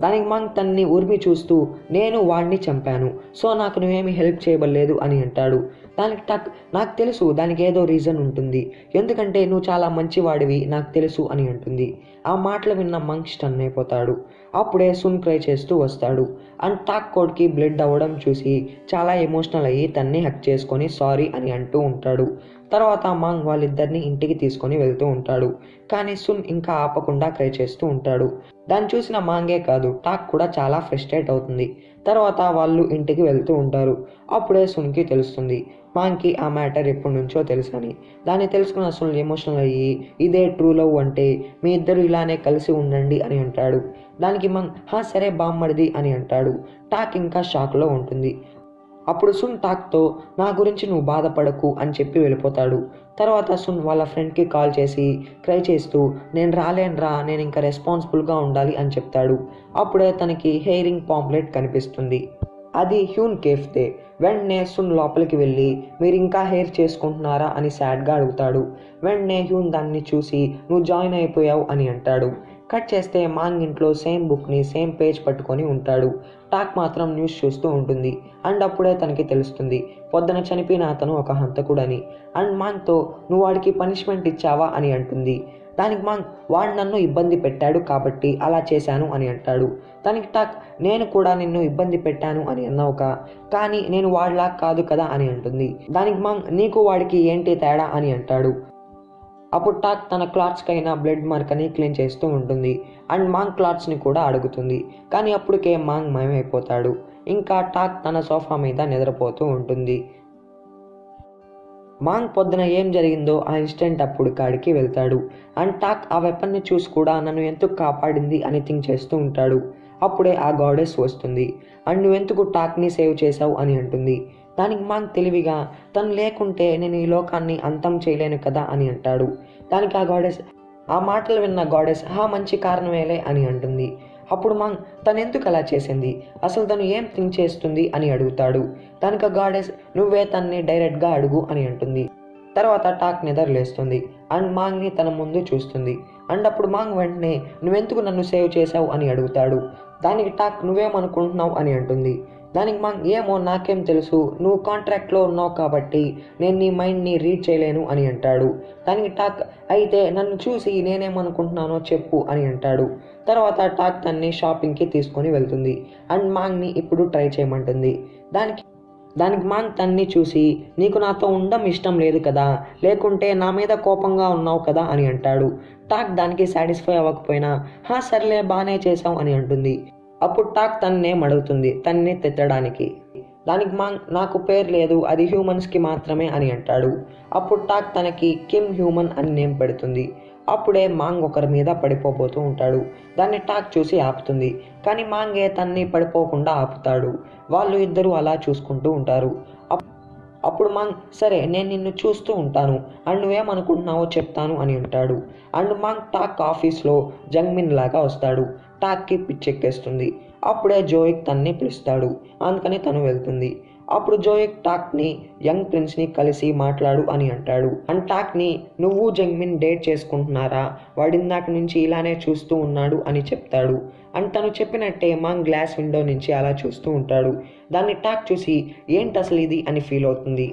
దానికి మాంగ్ తన్ని ఉరిమి చూస్తూ నేను వాడిని చంపాను, సో నాకు నువ్వేమి హెల్ప్ చేయబడలేదు అని అంటాడు. దానికి టాక్ నాకు తెలుసు, దానికి ఏదో రీజన్ ఉంటుంది, ఎందుకంటే నువ్వు చాలా మంచివాడివి నాకు తెలుసు అని అంటుంది. ఆ మాటలు విన్న మంగ్ స్టన్ అయిపోతాడు. అప్పుడే సున్ క్రై చేస్తూ వస్తాడు. అండ్ టాక్ కోడ్కి బ్లడ్ అవ్వడం చూసి చాలా ఎమోషనల్ అయ్యి తన్ని హక్ చేసుకొని సారీ అని అంటూ ఉంటాడు. తర్వాత మాంగ్ వాళ్ళిద్దరిని ఇంటికి తీసుకొని వెళ్తూ ఉంటాడు. కానీ సున్ ఇంకా ఆపకుండా క్రై చేస్తూ ఉంటాడు. దాన్ని చూసిన మాంగే కాదు టాక్ కూడా చాలా ఫ్రస్ట్రేట్ అవుతుంది. తర్వాత వాళ్ళు ఇంటికి వెళ్తూ ఉంటారు. అప్పుడే సున్కి తెలుస్తుంది మాంగ్కి ఆ మ్యాటర్ ఎప్పటి నుంచో తెలుసు అని. దాన్ని తెలుసుకున్న సున్ ఎమోషనల్ అయ్యి ఇదే ట్రూ లవ్ అంటే మీ ఇద్దరు ఇలానే కలిసి ఉండండి అని అంటాడు. దానికి మంగ్ హా సరే బామ్మడిది అని అంటాడు. టాక్ ఇంకా షాక్లో ఉంటుంది. అప్పుడు సున్ టాక్తో నా గురించి నువ్వు బాధపడకు అని చెప్పి వెళ్ళిపోతాడు. తర్వాత సున్ వాళ్ళ ఫ్రెండ్కి కాల్ చేసి క్రై చేస్తూ నేను రాలేనురా, నేను ఇంకా రెస్పాన్సిబుల్గా ఉండాలి అని చెప్తాడు. అప్పుడే తనకి హెయిరింగ్ పాంప్లెట్ కనిపిస్తుంది. అది హ్యూన్ కేఫ్తే. వెంటనే సున్ లోపలికి వెళ్ళి మీరు ఇంకా హెయిర్ చేసుకుంటున్నారా అని సాడ్గా అడుగుతాడు. వెంటనే హ్యూన్ దాన్ని చూసి నువ్వు జాయిన్ అయిపోయావు అని అంటాడు. కట్ చేస్తే మాంగ్ ఇంట్లో సేమ్ బుక్ని సేమ్ పేజ్ పట్టుకొని ఉంటాడు. టాక్ మాత్రం న్యూస్ చూస్తూ ఉంటుంది. అండ్ అప్పుడే తనకి తెలుస్తుంది పొద్దున చనిపోయిన అతను ఒక హంతకుడని. అండ్ మాంగ్తో నువ్వు వాడికి పనిష్మెంట్ ఇచ్చావా అని అంటుంది. దానికి మాంగ్ వాడు నన్ను ఇబ్బంది పెట్టాడు కాబట్టి అలా చేశాను అని అంటాడు. దానికి టాక్ నేను కూడా నిన్ను ఇబ్బంది పెట్టాను అని అన్నావుక, కానీ నేను వాడిలా కాదు కదా అని అంటుంది. దానికి మాంగ్ నీకు వాడికి ఏంటి తేడా అని అంటాడు. అప్పుడు టాక్ తన క్లాత్స్కైనా బ్లడ్ మార్కని క్లీన్ చేస్తూ ఉంటుంది. అండ్ మాంగ్ క్లాత్స్ని కూడా అడుగుతుంది. కానీ అప్పటికే మాంగ్ మాయమైపోతాడు. ఇంకా టాక్ తన సోఫా మీద నిద్రపోతూ ఉంటుంది. మాంగ్ పొద్దున ఏం జరిగిందో ఆ ఇన్స్టెంట్ అప్పుడు కాడికి వెళ్తాడు. అండ్ టాక్ ఆ వెపన్ని చూసి కూడా నన్ను ఎందుకు కాపాడింది అని థింక్ చేస్తూ ఉంటాడు. అప్పుడే ఆ గాడెస్ వస్తుంది. అండ్ నువ్వెందుకు టాక్ని సేవ్ చేశావు అని అంటుంది. దానికి మాంగ్ తెలివిగా తను లేకుంటే నేను ఈ లోకాన్ని అంతం చేయలేను కదా అని అంటాడు. దానికి ఆ గాడెస్ ఆ మాటలు విన్న గాడెస్ హా మంచి కారణమేలే అని అంటుంది. అప్పుడు మాంగ్ తను ఎందుకు అలా చేసింది, అసలు తను ఏం థింక్ చేస్తుంది అని అడుగుతాడు. దానికి ఆ గాడెస్ నువ్వే తన్ని డైరెక్ట్గా అడుగు అని అంటుంది. తర్వాత టాక్ నిద్రలేస్తుంది. అండ్ మాంగ్ని తన ముందు చూస్తుంది. అండ్ అప్పుడు మాంగ్ వెంటనే నువ్వెందుకు నన్ను సేవ్ చేశావు అని అడుగుతాడు. దానికి టాక్ నువ్వేమనుకుంటున్నావు అని అంటుంది. దానికి మాంగ్ ఏమో నాకేం తెలుసు, నువ్వు కాంట్రాక్ట్లో ఉన్నావు కాబట్టి నేను నీ మైండ్ని రీడ్ చేయలేను అని అంటాడు. దానికి టాక్ అయితే నన్ను చూసి నేనేమనుకుంటున్నానో చెప్పు అని అంటాడు. తర్వాత టాక్ తన్ని షాపింగ్కి తీసుకొని వెళ్తుంది. అండ్ మాంగ్ని ఇప్పుడు ట్రై చేయమంటుంది. దానికి దానికి మాంగ్ తన్ని చూసి నీకు నాతో ఉండడం ఇష్టం లేదు కదా, లేకుంటే నా మీద కోపంగా ఉన్నావు కదా అని అంటాడు. టాక్ దానికి సాటిస్ఫై అవ్వకపోయినా హా సర్లే బాగానే చేసావు అని అంటుంది. అప్పుడు టాక్ తన్నేం అడుగుతుంది తన్ని తిట్టడానికి. దానికి మాంగ్ నాకు పేరు లేదు, అది హ్యూమన్స్కి మాత్రమే అని అంటాడు. అప్పుడు టాక్ తనకి కిమ్ హ్యూమన్ అని నేమ్ పెడుతుంది. అప్పుడే మాంగ్ ఒకరి మీద పడిపోబోతూ ఉంటాడు. దాన్ని టాక్ చూసి ఆపుతుంది. కానీ మాంగే తన్ని పడిపోకుండా ఆపుతాడు. వాళ్ళు ఇద్దరూ అలా చూసుకుంటూ ఉంటారు. అప్పుడు మాంగ్ సరే నేను నిన్ను చూస్తూ ఉంటాను అండ్ నువ్వేమనుకుంటున్నావో చెప్తాను అని అంటాడు. అండ్ మాంగ్ టాక్ ఆఫీస్లో జంగ్మిన్ లాగా వస్తాడు. టాక్కి పిచ్చెక్కేస్తుంది. అప్పుడే జోయిక్ తన్ని పిలుస్తాడు, అందుకని తను వెళ్తుంది. అప్పుడు జోయిక్ టాక్ని యంగ్ ప్రిన్స్ని కలిసి మాట్లాడు అని అంటాడు. అండ్ టాక్ని నువ్వు జంగ్మిన్ డేట్ చేసుకుంటున్నారా, వాడిందాక నుంచి ఇలానే చూస్తూ ఉన్నాడు అని చెప్తాడు. అండ్ తను చెప్పినట్టే మాంగ్ గ్లాస్ విండో నుంచి అలా చూస్తూ ఉంటాడు. దాన్ని టాక్ చూసి ఏంటి అసలు ఇది అని ఫీల్ అవుతుంది.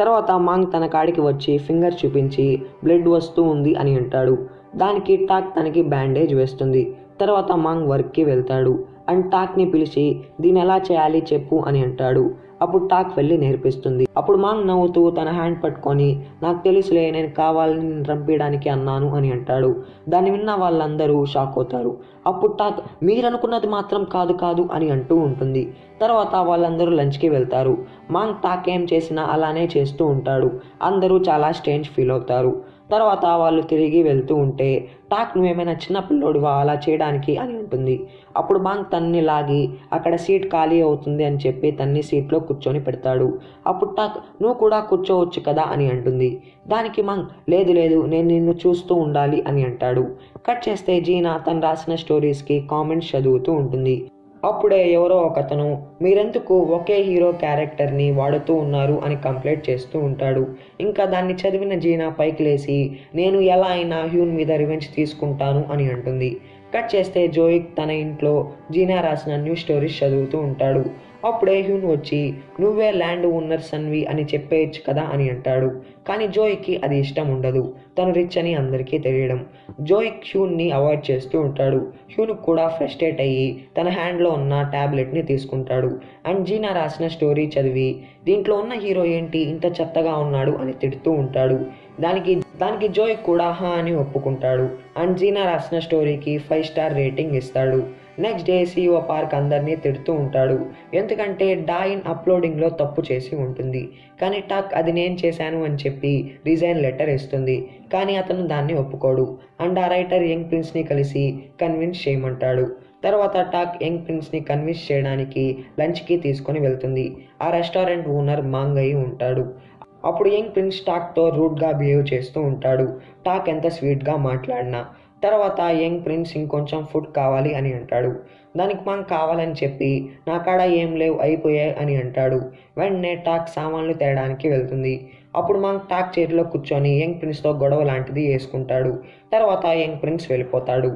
తర్వాత మాంగ్ తన కాడికి వచ్చి ఫింగర్ చూపించి బ్లడ్ వస్తూ ఉంది అని అంటాడు. దానికి టాక్ తనకి బ్యాండేజ్ వేస్తుంది. తర్వాత మాంగ్ వర్క్కి వెళ్తాడు. అండ్ టాక్ని పిలిచి దీన్ని ఎలా చేయాలి చెప్పు అని అంటాడు. అప్పుడు టాక్ వెళ్ళి నేర్పిస్తుంది. అప్పుడు మాంగ్ నవ్వుతూ తన హ్యాండ్ పట్టుకొని నాకు తెలుసులే నేను కావాలని రంపేయడానికి అన్నాను అని అంటాడు. దాన్ని విన్న వాళ్ళందరూ షాక్ అవుతారు. అప్పుడు టాక్ మీరనుకున్నది మాత్రం కాదు కాదు అని అంటూ ఉంటుంది. తర్వాత వాళ్ళందరూ లంచ్కి వెళ్తారు. మాంగ్ టాక్ ఏం చేసినా అలానే చేస్తూ ఉంటాడు. అందరూ చాలా స్ట్రేంజ్ ఫీల్ అవుతారు. తర్వాత వాళ్ళు తిరిగి వెళ్తూ ఉంటే టాక్ నువ్వేమైనా చిన్న పిల్లోడువా అలా చేయడానికి అని ఉంటుంది. అప్పుడు మాంగ్ తన్ని లాగి అక్కడ సీట్ ఖాళీ అవుతుంది అని చెప్పి తన్ని సీట్లో కూర్చొని పెడతాడు. అప్పుడు టాక్ నువ్వు కూడా కూర్చోవచ్చు కదా అని అంటుంది. దానికి మాంగ్ లేదు లేదు నేను నిన్ను చూస్తూ ఉండాలి అని అంటాడు. కట్ చేస్తే జీనా తను రాసిన స్టోరీస్కి కామెంట్స్ చదువుతూ ఉంటుంది. అప్పుడే ఎవరో ఒకతను మీరెందుకు ఒకే హీరో క్యారెక్టర్ని వాడుతూ ఉన్నారు అని కంప్లైంట్ చేస్తూ ఉంటాడు. ఇంకా దాన్ని చదివిన జీనా పైకి లేచి నేను ఎలా అయినా హ్యూన్ మీద రివెంజ్ తీసుకుంటాను అని అంటుంది. కట్ చేస్తే జోయిక్ తన ఇంట్లో జీనా రాసిన న్యూస్ స్టోరీస్ చదువుతూ ఉంటాడు. అప్పుడే హ్యూన్ వచ్చి నువ్వే ల్యాండ్ ఓనర్ సన్వి అని చెప్పేయచ్చు కదా అని అంటాడు. కానీ జోయిక్కి అది ఇష్టం ఉండదు. తను రిచ్ అని అందరికీ తెలియడం జోయిక్ హ్యూన్ని అవాయిడ్ చేస్తూ ఉంటాడు. హ్యూన్ కూడా ఫ్రస్ట్రేట్ అయ్యి తన హ్యాండ్లో ఉన్న ట్యాబ్లెట్ని తీసుకుంటాడు. అండ్ జీనా రాసిన స్టోరీ చదివి దీంట్లో ఉన్న హీరో ఏంటి ఇంత చెత్తగా ఉన్నాడు అని తిడుతూ ఉంటాడు. దానికి దానికి జోయిక్ కూడా హా అని ఒప్పుకుంటాడు. అండ్ జీనా రాసిన స్టోరీకి ఫైవ్ స్టార్ రేటింగ్ ఇస్తాడు. నెక్స్ట్ డే సీఈఓ పార్క్ అందరినీ తిడుతూ ఉంటాడు. ఎందుకంటే డాయిన్ అప్లోడింగ్లో తప్పు చేసి ఉంటుంది. కానీ టాక్ అది నేను చేశాను అని చెప్పి రిజైన్ లెటర్ ఇస్తుంది. కానీ అతను దాన్ని ఒప్పుకోడు. అండ్ ఆ రైటర్ యంగ్ ప్రిన్స్ని కలిసి కన్విన్స్ చేయమంటాడు. తర్వాత టాక్ యంగ్ ప్రిన్స్ని కన్విన్స్ చేయడానికి లంచ్కి తీసుకొని వెళ్తుంది. ఆ రెస్టారెంట్ ఓనర్ మాంగ్ అయి ఉంటాడు. అప్పుడు యంగ్ ప్రిన్స్ టాక్తో రూడ్గా బిహేవ్ చేస్తూ ఉంటాడు, టాక్ ఎంత స్వీట్గా మాట్లాడినా. తర్వాత యంగ్ ప్రిన్స్ ఇంకొంచెం ఫుడ్ కావాలి అని అంటాడు. దానికి మాంగ్ కావాలని చెప్పి నా కాడ ఏం లేవు అయిపోయాయి అని అంటాడు. వెంటనే టాక్ సామాన్లు తేడానికి వెళ్తుంది. అప్పుడు మాంగ్ టాక్ చైర్లో కూర్చొని యంగ్ ప్రిన్స్తో గొడవ లాంటిది వేసుకుంటాడు. తర్వాత యంగ్ ప్రిన్స్ వెళ్ళిపోతాడు.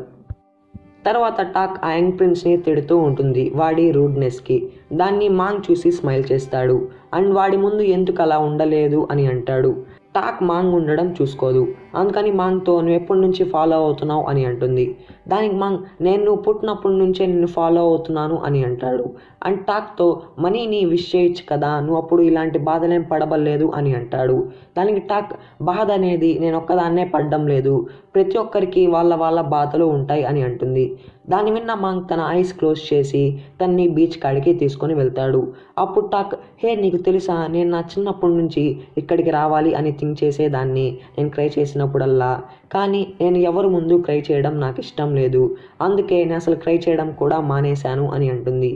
తర్వాత టాక్ ఆ యంగ్ ప్రిన్స్ని తిడుతూ ఉంటుంది వాడి రూడ్నెస్కి. దాన్ని మాంగ్ చూసి స్మైల్ చేస్తాడు. అండ్ వాడి ముందు ఎందుకు అలా ఉండలేదు అని అంటాడు. టాక్ మాంగ్ ఉండడం చూసుకోదు. అందుకని మాంగ్తో నువ్వు ఎప్పటి నుంచి ఫాలో అవుతున్నావు అని అంటుంది. దానికి మాంగ్ నేను నువ్వు పుట్టినప్పటి నుంచే నిన్ను ఫాలో అవుతున్నాను అని అంటాడు. అండ్ టాక్తో మనీ నీ విష్ చేయొచ్చు కదా, నువ్వు అప్పుడు ఇలాంటి బాధలేం పడబలేదు అని అంటాడు. దానికి టాక్ బాధ అనేది నేను ఒక్కదాన్నే పడడం లేదు, ప్రతి ఒక్కరికి వాళ్ళ వాళ్ళ బాధలు ఉంటాయి అని అంటుంది. దాని విన్న మాంగ్ తన ఐస్ క్లోజ్ చేసి తన్ని బీచ్ కాడికి తీసుకొని వెళ్తాడు. అప్పుడు టాక్ హే నీకు తెలుసా నేను నా చిన్నప్పటి నుంచి ఇక్కడికి రావాలి అని థింక్ చేసేదాన్ని నేను క్రై చేసినప్పుడల్లా. కానీ నేను ఎవరి ముందు క్రై చేయడం నాకు ఇష్టం లేదు, అందుకే నేను అసలు క్రై చేయడం కూడా మానేశాను అని అంటుంది.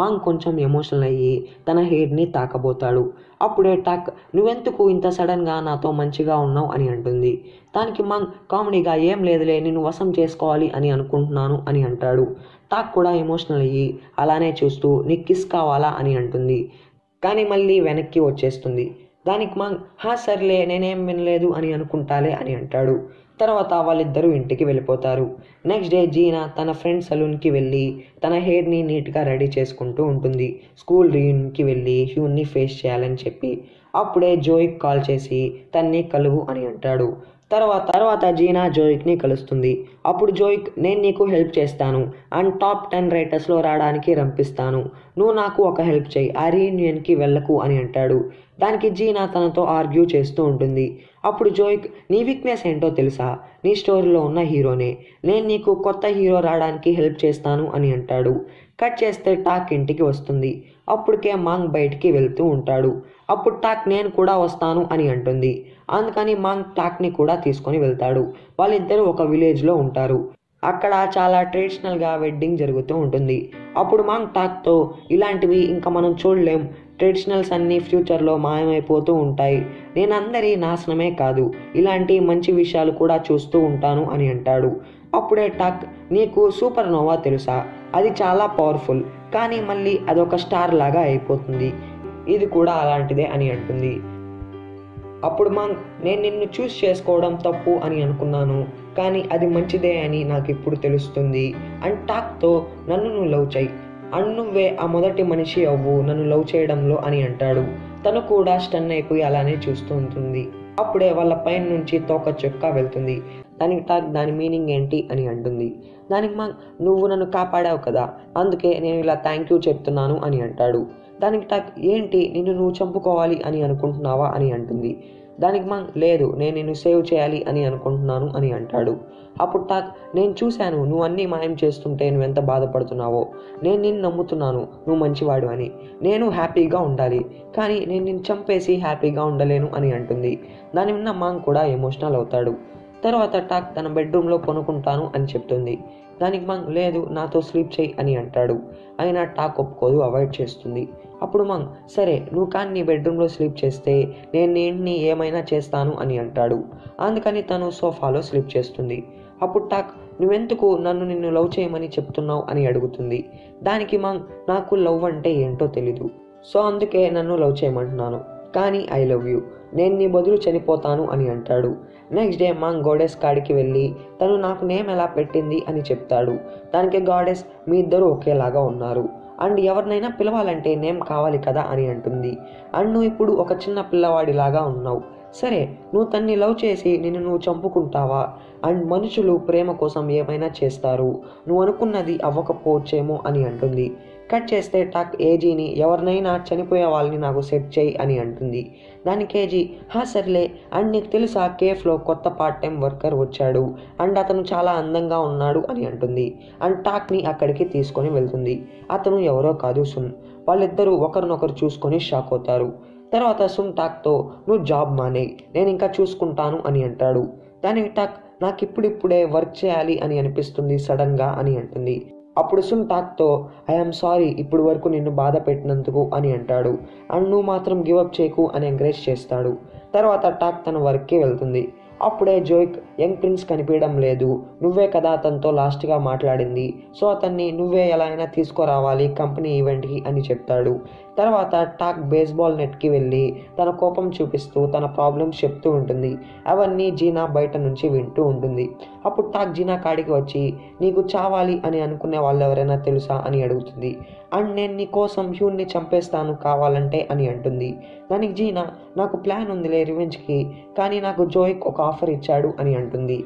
మాంగ్ కొంచెం ఎమోషనల్ అయ్యి తన హెయిర్ని తాకబోతాడు. అప్పుడే టాక్ నువ్వెందుకు ఇంత సడన్గా నాతో మంచిగా ఉన్నావు అని అంటుంది. దానికి మాంగ్ కామెడీగా ఏం లేదులే నిన్ను వశం చేసుకోవాలి అని అనుకుంటున్నాను అని అంటాడు. టాక్ కూడా ఎమోషనల్ అయ్యి అలానే చూస్తూ నీకు కిస్ కావాలా అని అంటుంది. కానీ మళ్ళీ వెనక్కి వచ్చేస్తుంది. దానికి మాంగ్ హా సర్లే నేనేం వినలేదు అని అనుకుంటాలే అని అంటాడు. తర్వాత వాళ్ళిద్దరూ ఇంటికి వెళ్ళిపోతారు. నెక్స్ట్ డే జీనా తన ఫ్రెండ్ సలూన్కి వెళ్ళి తన హెయిర్ని నీట్గా రెడీ చేసుకుంటూ ఉంటుంది. స్కూల్ రీయూన్కి వెళ్ళి హ్యూన్ని ఫేస్ చేయాలని చెప్పి అప్పుడే జోయిక్ కాల్ చేసి తన్ని కలువు అని అంటాడు. తర్వాత తర్వాత జీనా జోయిక్ని కలుస్తుంది. అప్పుడు జోయిక్ నేను నీకు హెల్ప్ చేస్తాను అండ్ టాప్ టెన్ రైటర్స్లో రావడానికి రంపిస్తాను, నువ్వు నాకు ఒక హెల్ప్ చేయి, ఆ రీయూనియన్కి వెళ్ళకు అని అంటాడు. దానికి జీనా తనతో ఆర్గ్యూ చేస్తూ ఉంటుంది. అప్పుడు జోయిక్ నీ వీక్నెస్ ఏంటో తెలుసా, నీ స్టోరీలో ఉన్న హీరోనే, నేను నీకు కొత్త హీరో రావడానికి హెల్ప్ చేస్తాను అని అంటాడు. కట్ చేస్తే టాక్ ఇంటికి వస్తుంది. అప్పటికే మాంగ్ బయటికి వెళ్తూ ఉంటాడు. అప్పుడు టాక్ నేను కూడా వస్తాను అని అంటుంది. అందుకని మాంగ్ టాక్ని కూడా తీసుకొని వెళ్తాడు. వాళ్ళిద్దరూ ఒక విలేజ్లో ఉంటారు. అక్కడ చాలా ట్రెడిషనల్గా వెడ్డింగ్ జరుగుతూ ఉంటుంది. అప్పుడు మాంగ్ టాక్తో ఇలాంటివి ఇంకా మనం చూడలేం, ట్రెడిషనల్స్ అన్నీ ఫ్యూచర్లో మాయమైపోతూ ఉంటాయి, నేను అందరి నాశనమే కాదు ఇలాంటి మంచి విషయాలు కూడా చూస్తూ ఉంటాను అని అంటాడు. అప్పుడే టక్, నీకు సూపర్ నోవా తెలుసా, అది చాలా పవర్ఫుల్ కానీ మళ్ళీ అదొక స్టార్ లాగా అయిపోతుంది, ఇది కూడా అలాంటిదే అని అంటుంది. అప్పుడు మాంగ్, నేను నిన్ను చూస్ చేసుకోవడం తప్పు అని అనుకున్నాను కానీ అది మంచిదే అని నాకు ఇప్పుడు తెలుస్తుంది అండ్ టాక్తో, నన్ను నువ్వు లవ్ చేయి అండ్ నువ్వే ఆ మొదటి మనిషి అవ్వు నన్ను లవ్ చేయడంలో అని అంటాడు. తను కూడా స్టన్ అయిపోయి అలానే చూస్తూ ఉంటుంది. అప్పుడే వాళ్ళ పైన నుంచి తోక చెక్క వెళ్తుంది. దానికి టాక్, దాని మీనింగ్ ఏంటి అని అంటుంది. దానికి మాంగ్, నువ్వు నన్ను కాపాడావు కదా అందుకే నేను ఇలా థ్యాంక్ యూ చెప్తున్నాను అని అంటాడు. దానికి టాక్, ఏంటి నిన్ను నువ్వు చంపుకోవాలి అని అనుకుంటున్నావా అని అంటుంది. దానికి మాంగ్, లేదు నేను నిన్ను సేవ్ చేయాలి అని అనుకుంటున్నాను అని అంటాడు. అప్పుడు టాక్, నేను చూశాను నువ్వు అన్నీ మాయం చేస్తుంటే నువ్వెంత బాధపడుతున్నావో, నేను నిన్ను నమ్ముతున్నాను నువ్వు మంచివాడు అని, నేను హ్యాపీగా ఉండాలి కానీ నేను నిన్ను చంపేసి హ్యాపీగా ఉండలేను అని అంటుంది. దాని ఉన్న మాంగ్ కూడా ఎమోషనల్ అవుతాడు. తర్వాత టాక్ తన బెడ్రూమ్లో కొనుక్కుంటాను అని చెప్తుంది. దానికి మాంగ్, లేదు నాతో స్లీప్ చేయి అని అంటాడు. అయినా టాక్ ఒప్పుకోదు, అవాయిడ్ చేస్తుంది. అప్పుడు మాంగ్, సరే నువ్వు కానీ నీ బెడ్రూమ్లో స్లీప్ చేస్తే నేను నిన్ను ఏమైనా చేస్తాను అని అంటాడు. అందుకని తను సోఫాలో స్లీప్ చేస్తుంది. అప్పుడు టాక్, నువ్వెందుకు నన్ను నిన్ను లవ్ చేయమని చెప్తున్నావు అని అడుగుతుంది. దానికి మాంగ్, నాకు లవ్ అంటే ఏంటో తెలీదు సో అందుకే నన్ను లవ్ చేయమంటున్నాను కానీ ఐ లవ్ యూ, నేను నీ బదులు చనిపోతాను అని అంటాడు. నెక్స్ట్ డే మాంగ్ గాడెస్ కాడికి వెళ్ళి తను నాకు నేమ్ ఎలా పెట్టింది అని చెప్తాడు. దానికి గాడెస్, మీ ఇద్దరు ఒకేలాగా ఉన్నారు అండ్ ఎవరినైనా పిలవాలంటే నేమ్ కావాలి కదా అని అంటుంది. అండ్ నువ్వు ఇప్పుడు ఒక చిన్న పిల్లవాడిలాగా ఉన్నావు, సరే నువ్వు తన్ని లవ్ చేసి నిన్ను నువ్వు చంపుకుంటావా అండ్ మనుషులు ప్రేమ కోసం ఏమైనా చేస్తారు, నువ్వు అనుకున్నది అవ్వకపోవచ్చేమో అని అంటుంది. కట్ చేస్తే టాక్, ఏజీని ఎవరినైనా చనిపోయే వాళ్ళని నాకు సెట్ చేయి అని అంటుంది. దానికి ఏజీ, హా సర్లే అండ్ నీకు తెలుసా కేఫ్లో కొత్త పార్ట్ టైం వర్కర్ వచ్చాడు అండ్ అతను చాలా అందంగా ఉన్నాడు అని అంటుంది. అండ్ టాక్ని అక్కడికి తీసుకొని వెళ్తుంది. అతను ఎవరో కాదు సున్. వాళ్ళిద్దరూ ఒకరినొకరు చూసుకొని షాక్ అవుతారు. తర్వాత సున్ టాక్తో, నువ్వు జాబ్ మానే నేను ఇంకా చూసుకుంటాను అని అంటాడు. దానికి టాక్, నాకు ఇప్పుడిప్పుడే వర్క్ చేయాలి అని అనిపిస్తుంది సడన్గా అని అంటుంది. అప్పుడు సున్ టాక్తో, ఐఆమ్ సారీ ఇప్పుడు వరకు నిన్ను బాధ పెట్టినందుకు అని అంటాడు. అండ్ నువ్వు మాత్రం గివప్ చేయకు అని ఎంకరేజ్ చేస్తాడు. తర్వాత టాక్ తన వర్క్కి వెళ్తుంది. అప్పుడే జోయ్, యంగ్ ప్రిన్స్ కనిపించడం లేదు, నువ్వే కదా అతనితో లాస్ట్గా మాట్లాడింది సో అతన్ని నువ్వే ఎలా అయినా తీసుకురావాలి కంపెనీ ఈవెంట్కి అని చెప్తాడు. తర్వాత టాక్ బేస్బాల్ నెట్కి వెళ్ళి తన కోపం చూపిస్తూ తన ప్రాబ్లమ్స్ చెప్తూ ఉంటుంది. అవన్నీ జీనా బయట నుంచి వింటూ ఉంటుంది. అప్పుడు టాక్ జీనా కాడికి వచ్చి, నీకు చావాలి అని అనుకునే వాళ్ళు ఎవరైనా తెలుసా అని అడుగుతుంది. అండ్ నేను నీ కోసం హ్యూన్ని చంపేస్తాను కావాలంటే అని అంటుంది. దానికి జీనా, నాకు ప్లాన్ ఉందిలే రివెంజ్కి కానీ నాకు జోయ్కి ఒక ఆఫర్ ఇచ్చాడు అని అంటుంది.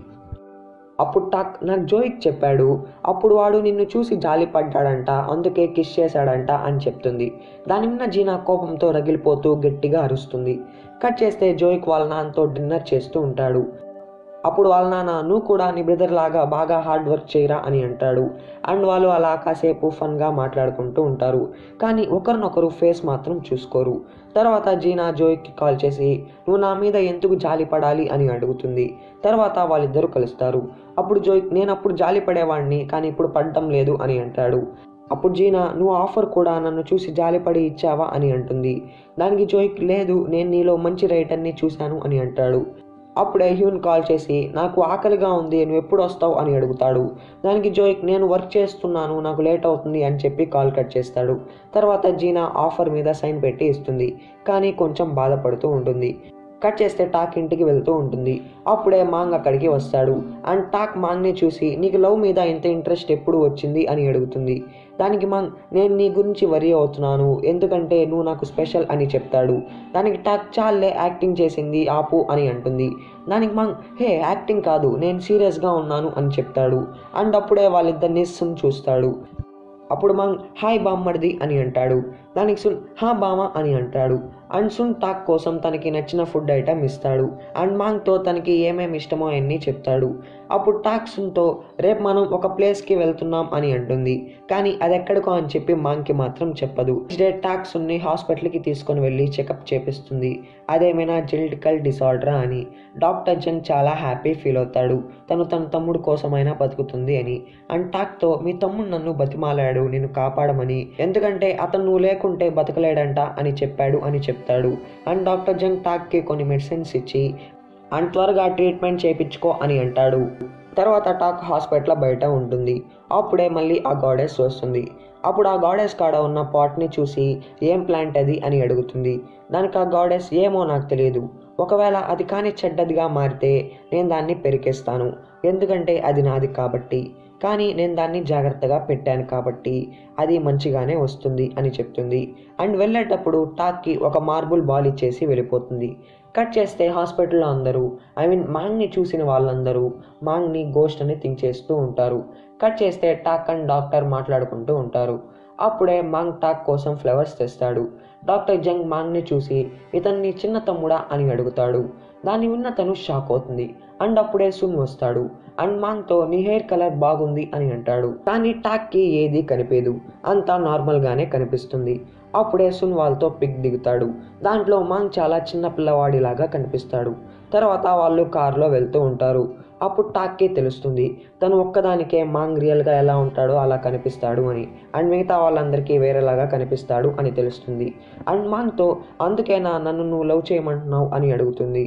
అప్పుడు టాక్, నాకు జోయ్కి చెప్పాడు అప్పుడు వాడు నిన్ను చూసి జాలిపడ్డాడంట అందుకే కిస్ చేశాడంట అని చెప్తుంది. దాని ఉన్న జీనా కోపంతో రగిలిపోతూ గట్టిగా అరుస్తుంది. కట్ చేస్తే జోయ్కి వాళ్ళ నాన్నతో డిన్నర్ చేస్తూ ఉంటాడు. అప్పుడు వాళ్ళ నాన్న, నువ్వు కూడా నీ బ్రదర్ లాగా బాగా హార్డ్ వర్క్ చేయరా అని అంటాడు. అండ్ వాళ్ళు అలా కాసేపు ఫన్గా మాట్లాడుకుంటూ ఉంటారు కానీ ఒకరినొకరు ఫేస్ మాత్రం చూసుకోరు. తర్వాత జీనా జోయ్కి కాల్ చేసి, నువ్వు నా మీద ఎందుకు జాలి పడాలి అని అడుగుతుంది. తర్వాత వాళ్ళిద్దరూ కలుస్తారు. అప్పుడు జోయ్, నేను అప్పుడు జాలి పడేవాడిని కానీ ఇప్పుడు పడటం లేదు అని అంటాడు. అప్పుడు జీనా, నువ్వు ఆఫర్ కూడా నన్ను చూసి జాలిపడి ఇచ్చావా అని అంటుంది. దానికి జోయ్, లేదు నేను నీలో మంచి రైటర్ని చూశాను అని అంటాడు. అప్పుడే హ్యూన్ కాల్ చేసి, నాకు ఆకలిగా ఉంది నువ్వు ఎప్పుడు వస్తావు అని అడుగుతాడు. దానికి జోయ్, నేను వర్క్ చేస్తున్నాను నాకు లేట్ అవుతుంది అని చెప్పి కాల్ కట్ చేస్తాడు. తర్వాత జీనా ఆఫర్ మీద సైన్ పెట్టి ఇస్తుంది కానీ కొంచెం బాధపడుతూ ఉంటుంది. కట్ చేస్తే టాక్ ఇంటికి వెళ్తూ ఉంటుంది. అప్పుడే మాంగ్ అక్కడికి వస్తాడు. అండ్ టాక్ మాంగ్ని చూసి, నీకు లవ్ మీద ఇంత ఇంట్రెస్ట్ ఎప్పుడు వచ్చింది అని అడుగుతుంది. దానికి మాంగ్, నేను నీ గురించి వరీ అవుతున్నాను ఎందుకంటే నువ్వు నాకు స్పెషల్ అని చెప్తాడు. దానికి టాక్, చాలే యాక్టింగ్ చేసింది ఆపు అని అంటుంది. దానికి మాంగ్, హే యాక్టింగ్ కాదు నేను సీరియస్గా ఉన్నాను అని చెప్తాడు. అండ్ అప్పుడే వాళ్ళిద్దరిని సున్ చూస్తాడు. అప్పుడు మాంగ్, హాయ్ బామ్మర్ది అని అంటాడు. దానికి సున్, హా బామ అని అంటాడు. అండ్ సున్ టాక్ కోసం తనకి నచ్చిన ఫుడ్ ఐటమ్ ఇస్తాడు. అండ్ మాంగ్తో తనకి ఏమేమి ఇష్టమో అన్నీ చెప్తాడు. అప్పుడు టాక్ సున్తో, రేపు మనం ఒక ప్లేస్కి వెళ్తున్నాం అని అంటుంది కానీ అది ఎక్కడికో అని చెప్పి మాంగ్కి మాత్రం చెప్పదు. నెక్స్ట్ డే టాక్ సున్ని హాస్పిటల్కి తీసుకొని వెళ్ళి చెకప్ చేపిస్తుంది. అదేమైనా జెనెటికల్ డిసార్డరా అని. డాక్టర్ జంగ్ చాలా హ్యాపీ ఫీల్ అవుతాడు తను తన తమ్ముడు కోసమైనా బతుకుతుంది అని. అండ్ టాక్తో, మీ తమ్ముడు నన్ను బతిమాలాడు నేను కాపాడమని ఎందుకంటే అతను నువ్వు లేకుండా లేకుంటే బతకలేడంట అని చెప్పాడు అని చెప్తాడు. అండ్ డాక్టర్ జంగ్ టాక్కి కొన్ని మెడిసిన్స్ ఇచ్చి అండ్ త్వరగా ట్రీట్మెంట్ చేయించుకో అని అంటాడు. తర్వాత టాక్ హాస్పిటల్ బయట ఉంటుంది. అప్పుడే మళ్ళీ ఆ గాడెస్ వస్తుంది. అప్పుడు ఆ గాడెస్ కాడ ఉన్న పాట్ని చూసి ఏం ప్లాంట్ అది అని అడుగుతుంది. దానికి ఆ గాడెస్ ఏమో నాకు తెలియదు, ఒకవేళ అది కానీ చెడ్డదిగా మారితే నేను దాన్ని పెరికేస్తాను, ఎందుకంటే అది నాది కాబట్టి, కానీ నేను దాన్ని జాగ్రత్తగా పెట్టాను కాబట్టి అది మంచిగానే వస్తుంది అని చెప్తుంది. అండ్ వెళ్ళేటప్పుడు టాక్కి ఒక మార్బుల్ బాల్ ఇచ్చేసి వెళ్ళిపోతుంది. కట్ చేస్తే హాస్పిటల్లో అందరూ ఐ మీన్ మాంగ్ని చూసిన వాళ్ళందరూ మాంగ్ని గోస్ట్ అని థింక్ చేస్తూ ఉంటారు. కట్ చేస్తే టాక్ అండ్ డాక్టర్ మాట్లాడుకుంటూ ఉంటారు. అప్పుడే మాంగ్ టాక్ కోసం ఫ్లవర్స్ తెస్తాడు. డాక్టర్ జంగ్ మాంగ్ని చూసి ఇతన్ని చిన్న తమ్ముడా అని అడుగుతాడు. దాన్ని విన్న తను షాక్ అవుతుంది. అండ్ అప్పుడే సున్ వస్తాడు. అండ్ మాంగ్తో నీ హెయిర్ కలర్ బాగుంది అని అంటాడు. కానీ టాక్కి ఏది కనిపించదు, అంతా నార్మల్గానే కనిపిస్తుంది. అప్పుడే సున్ వాళ్ళతో పిక్ దిగుతాడు. దాంట్లో మాంగ్ చాలా చిన్న పిల్లవాడిలాగా కనిపిస్తాడు. తర్వాత వాళ్ళు కారులో వెళ్తూ ఉంటారు. అప్పుడు టాక్కి తెలుస్తుంది తను ఒక్కదానికే మాంగ్ రియల్గా ఎలా ఉంటాడో అలా కనిపిస్తాడు అని, అండ్ మిగతా వాళ్ళందరికీ వేరేలాగా కనిపిస్తాడు అని తెలుస్తుంది. అండ్ మాంగ్తో అందుకేనా నన్ను నువ్వు లవ్ చేయమంటున్నావు అని అడుగుతుంది.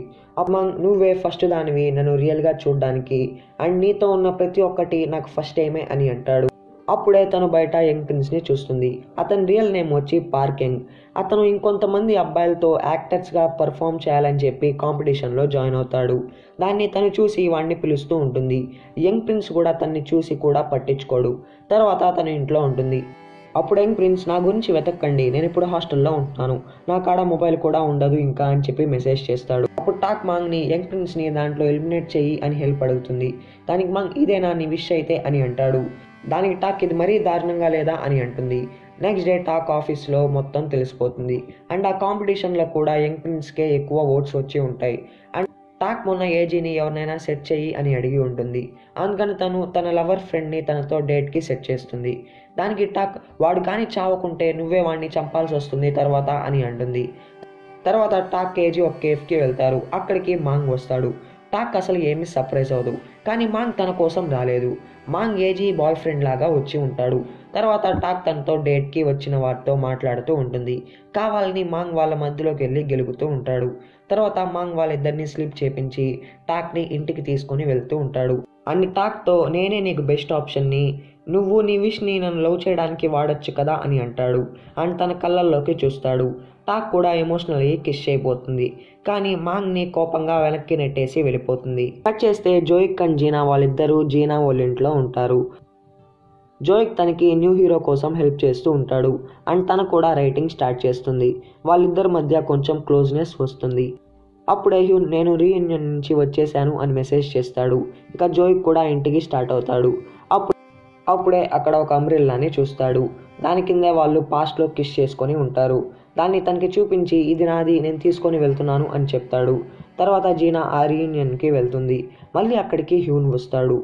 మాంగ్ నువ్వే ఫస్ట్ దానివి నన్ను రియల్గా చూడడానికి, అండ్ నీతో ఉన్న ప్రతి ఒక్కటి నాకు ఫస్ట్ ఏమే అని అంటాడు. అప్పుడే తను బయట యంగ్ ప్రిన్స్ని చూస్తుంది. అతని రియల్ నేమ్ వచ్చి పార్క్ యంగ్. అతను ఇంకొంతమంది అబ్బాయిలతో యాక్టర్స్గా పర్ఫామ్ చేయాలని చెప్పి కాంపిటీషన్లో జాయిన్ అవుతాడు. దాన్ని తను చూసి వాడిని పిలుస్తూ ఉంటుంది. యంగ్ ప్రిన్స్ కూడా తనని చూసి కూడా పట్టించుకోడు. తర్వాత అతను ఇంట్లో ఉంటుంది. అప్పుడు యంగ్ ప్రిన్స్ నా గురించి వెతకండి, నేను ఇప్పుడు హాస్టల్లో ఉంటున్నాను, నా కాడ మొబైల్ కూడా ఉండదు ఇంకా అని చెప్పి మెసేజ్ చేస్తాడు. అప్పుడు టాక్ మాంగ్ని యంగ్ ప్రిన్స్ని దాంట్లో ఎలిమినేట్ చేయి అని హెల్ప్ అడుగుతుంది. దానికి మాంగ్ ఇదేనా నీ విష్ అయితే అని అంటాడు. దానికి టాక్ ఇది మరీ దారుణంగా లేదా అని అంటుంది. నెక్స్ట్ డే టాక్ ఆఫీస్లో మొత్తం తెలిసిపోతుంది. అండ్ ఆ కాంపిటీషన్లో కూడా యంగ్ ప్రిన్స్కే ఎక్కువ ఓట్స్ వచ్చి ఉంటాయి. అండ్ టాక్ మొన్న ఏజీని ఎవరినైనా సెట్ చేయి అని అడిగి ఉంటుంది. అందుకని తను తన లవర్ ఫ్రెండ్ని తనతో డేట్కి సెట్ చేస్తుంది. దానికి టాక్ వాడు కానీ చావకుంటే నువ్వే వాడిని చంపాల్సి వస్తుంది తర్వాత అని అంటుంది. తర్వాత టాక్ ఏజీ ఒక కేఫ్కి వెళ్తారు. అక్కడికి మాంగ్ వస్తాడు. టాక్ అసలు ఏమీ సర్ప్రైజ్ అవ్వదు. కానీ మాంగ్ తన కోసం రాలేదు. మాంగ్ ఏజీ బాయ్ ఫ్రెండ్ లాగా వచ్చి ఉంటాడు. తర్వాత టాక్ తనతో డేట్కి వచ్చిన వారితో మాట్లాడుతూ ఉంటుంది. కావాలని మాంగ్ వాళ్ళ మధ్యలోకి వెళ్ళి గెలుగుతూ ఉంటాడు. తర్వాత మాంగ్ వాళ్ళిద్దరిని స్లీప్ చేపించి టాక్ని ఇంటికి తీసుకొని వెళ్తూ ఉంటాడు. అండ్ టాక్తో నేనే నీకు బెస్ట్ ఆప్షన్ని, నువ్వు నీ విష్ని నన్ను లవ్ చేయడానికి వాడచ్చు కదా అని అంటాడు. అండ్ తన కళ్ళల్లోకి చూస్తాడు. టాక్ కూడా ఎమోషనల్ అయ్యి కిష్ అయిపోతుంది. కానీ మాంగ్ని కోపంగా వెనక్కి నెట్టేసి వెళ్ళిపోతుంది. కట్ చేస్తే జోయ్ అండ్ జీనా వాళ్ళిద్దరూ జీనా వాళ్ళ ఇంట్లో ఉంటారు. జోయిక్ తనకి న్యూ హీరో కోసం హెల్ప్ చేస్తూ ఉంటాడు. అండ్ తను కూడా రైటింగ్ స్టార్ట్ చేస్తుంది. వాళ్ళిద్దరి మధ్య కొంచెం క్లోజ్నెస్ వస్తుంది. అప్పుడే హ్యూన్ నేను రీయూనియన్ నుంచి వచ్చేసాను అని మెసేజ్ చేస్తాడు. ఇక జోయ్ కూడా ఇంటికి స్టార్ట్ అవుతాడు. అప్పుడు అప్పుడే అక్కడ ఒక అంబ్రిల్లాని చూస్తాడు. దాని కిందే వాళ్ళు పాస్ట్లో కిష్ చేసుకొని ఉంటారు. దాన్ని తనకి చూపించి ఇది నాది, నేను తీసుకొని వెళ్తున్నాను అని చెప్తాడు. తర్వాత జీనా ఆ రీయూనియన్కి వెళ్తుంది. మళ్ళీ అక్కడికి హ్యూన్ వస్తాడు.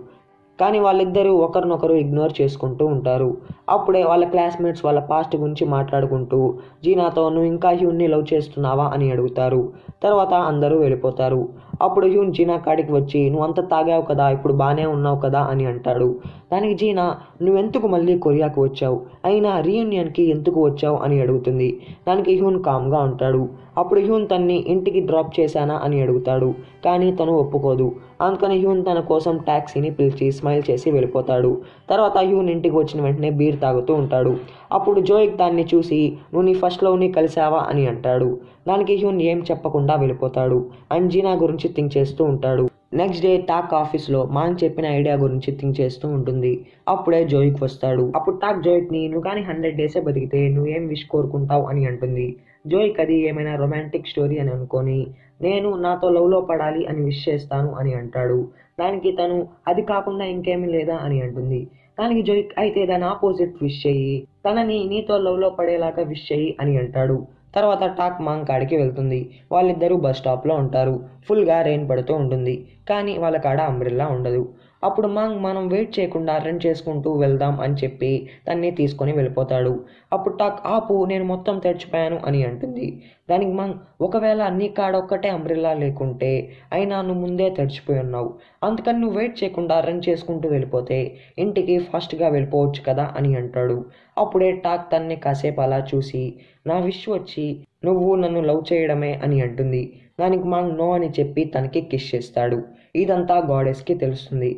కానీ వాళ్ళిద్దరూ ఒకరినొకరు ఇగ్నోర్ చేసుకుంటూ ఉంటారు. అప్పుడే వాళ్ళ క్లాస్మేట్స్ వాళ్ళ పాస్ట్ గురించి మాట్లాడుకుంటూ జీనాతో నువ్వు ఇంకా హ్యూన్ని లవ్ చేస్తున్నావా అని అడుగుతారు. తర్వాత అందరూ వెళ్ళిపోతారు. అప్పుడు హ్యూన్ జీనా కాడికి వచ్చి నువ్వు అంత తాగావు కదా, ఇప్పుడు బాగానే ఉన్నావు కదా అని అంటాడు. దానికి జీనా నువ్వెందుకు మళ్ళీ కొరియాకు వచ్చావు, అయినా రీయూనియన్కి ఎందుకు వచ్చావు అని అడుగుతుంది. దానికి హ్యూన్ కామ్గా ఉంటాడు. అప్పుడు హ్యూన్ తన్ని ఇంటికి డ్రాప్ చేశానా అని అడుగుతాడు. కానీ తను ఒప్పుకోదు. అందుకని హ్యూన్ తన కోసం ట్యాక్సీని పిలిచి స్మైల్ చేసి వెళ్ళిపోతాడు. తర్వాత హ్యూన్ ఇంటికి వచ్చిన వెంటనే బీర్ తాగుతూ ఉంటాడు. అప్పుడు జోయిక్ దాన్ని చూసి నువ్వు నీ ఫస్ట్ లవ్ని కలిసావా అని అంటాడు. దానికి హ్యూన్ ఏం చెప్పకుండా వెళ్ళిపోతాడు. అండ్ జీనా గురించి థింక్ చేస్తూ ఉంటాడు. నెక్స్ట్ డే టాక్ ఆఫీస్లో మాంగ్ చెప్పిన ఐడియా గురించి థింక్ చేస్తూ ఉంటుంది. అప్పుడే జోయిక్ వస్తాడు. అప్పుడు టాక్ జోయిక్ని నువ్వు కానీ హండ్రెడ్ డేసే బతికితే నువ్వేం విష్ కోరుకుంటావు అని అంటుంది. జోయిక్ అది ఏమైనా రొమాంటిక్ స్టోరీ అని అనుకొని నేను నాతో లవ్లో పడాలి అని విష్ చేస్తాను అని అంటాడు. దానికి తను అది కాకుండా ఇంకేమీ లేదా అని అంటుంది. దానికి జోయిక్ అయితే దాని ఆపోజిట్ విష్ చేయి, తనని నీతో లవ్లో పడేలాగా విష్ చేయి అని అంటాడు. తర్వాత టాక్ మాంగ్ కాడికి వెళ్తుంది. వాళ్ళిద్దరూ బస్ స్టాప్లో ఉంటారు. ఫుల్గా రెయిన్ పడుతూ ఉంటుంది. కానీ వాళ్ళ కాడ అంబ్రెల్లా ఉండదు. అప్పుడు మాంగ్ మనం వెయిట్ చేయకుండా రన్ చేసుకుంటూ వెళ్దాం అని చెప్పి తన్నే తీసుకొని వెళ్ళిపోతాడు. అప్పుడు టాక్ ఆపు నేను మొత్తం తెచ్చిపోయాను అని అంటుంది. దానికి మాంగ్ ఒకవేళ నీ కాడొక్కటే అంబ్రిల్లా లేకుంటే అయినా నువ్వు ముందే తెచ్చిపోయి ఉన్నావు, అందుకని నువ్వు వెయిట్ చేయకుండా రన్ చేసుకుంటూ వెళ్ళిపోతే ఇంటికి ఫాస్ట్గా వెళ్ళిపోవచ్చు కదా అని అంటాడు. అప్పుడే టాక్ తన్నే కాసేపు అలా చూసి నా విష్ వచ్చి నువ్వు నన్ను లవ్ చేయడమే అని అంటుంది. దానికి మాంగ్ నో అని చెప్పి తనకి కిష్ చేస్తాడు. ఇదంతా గాడెస్కి తెలుస్తుంది.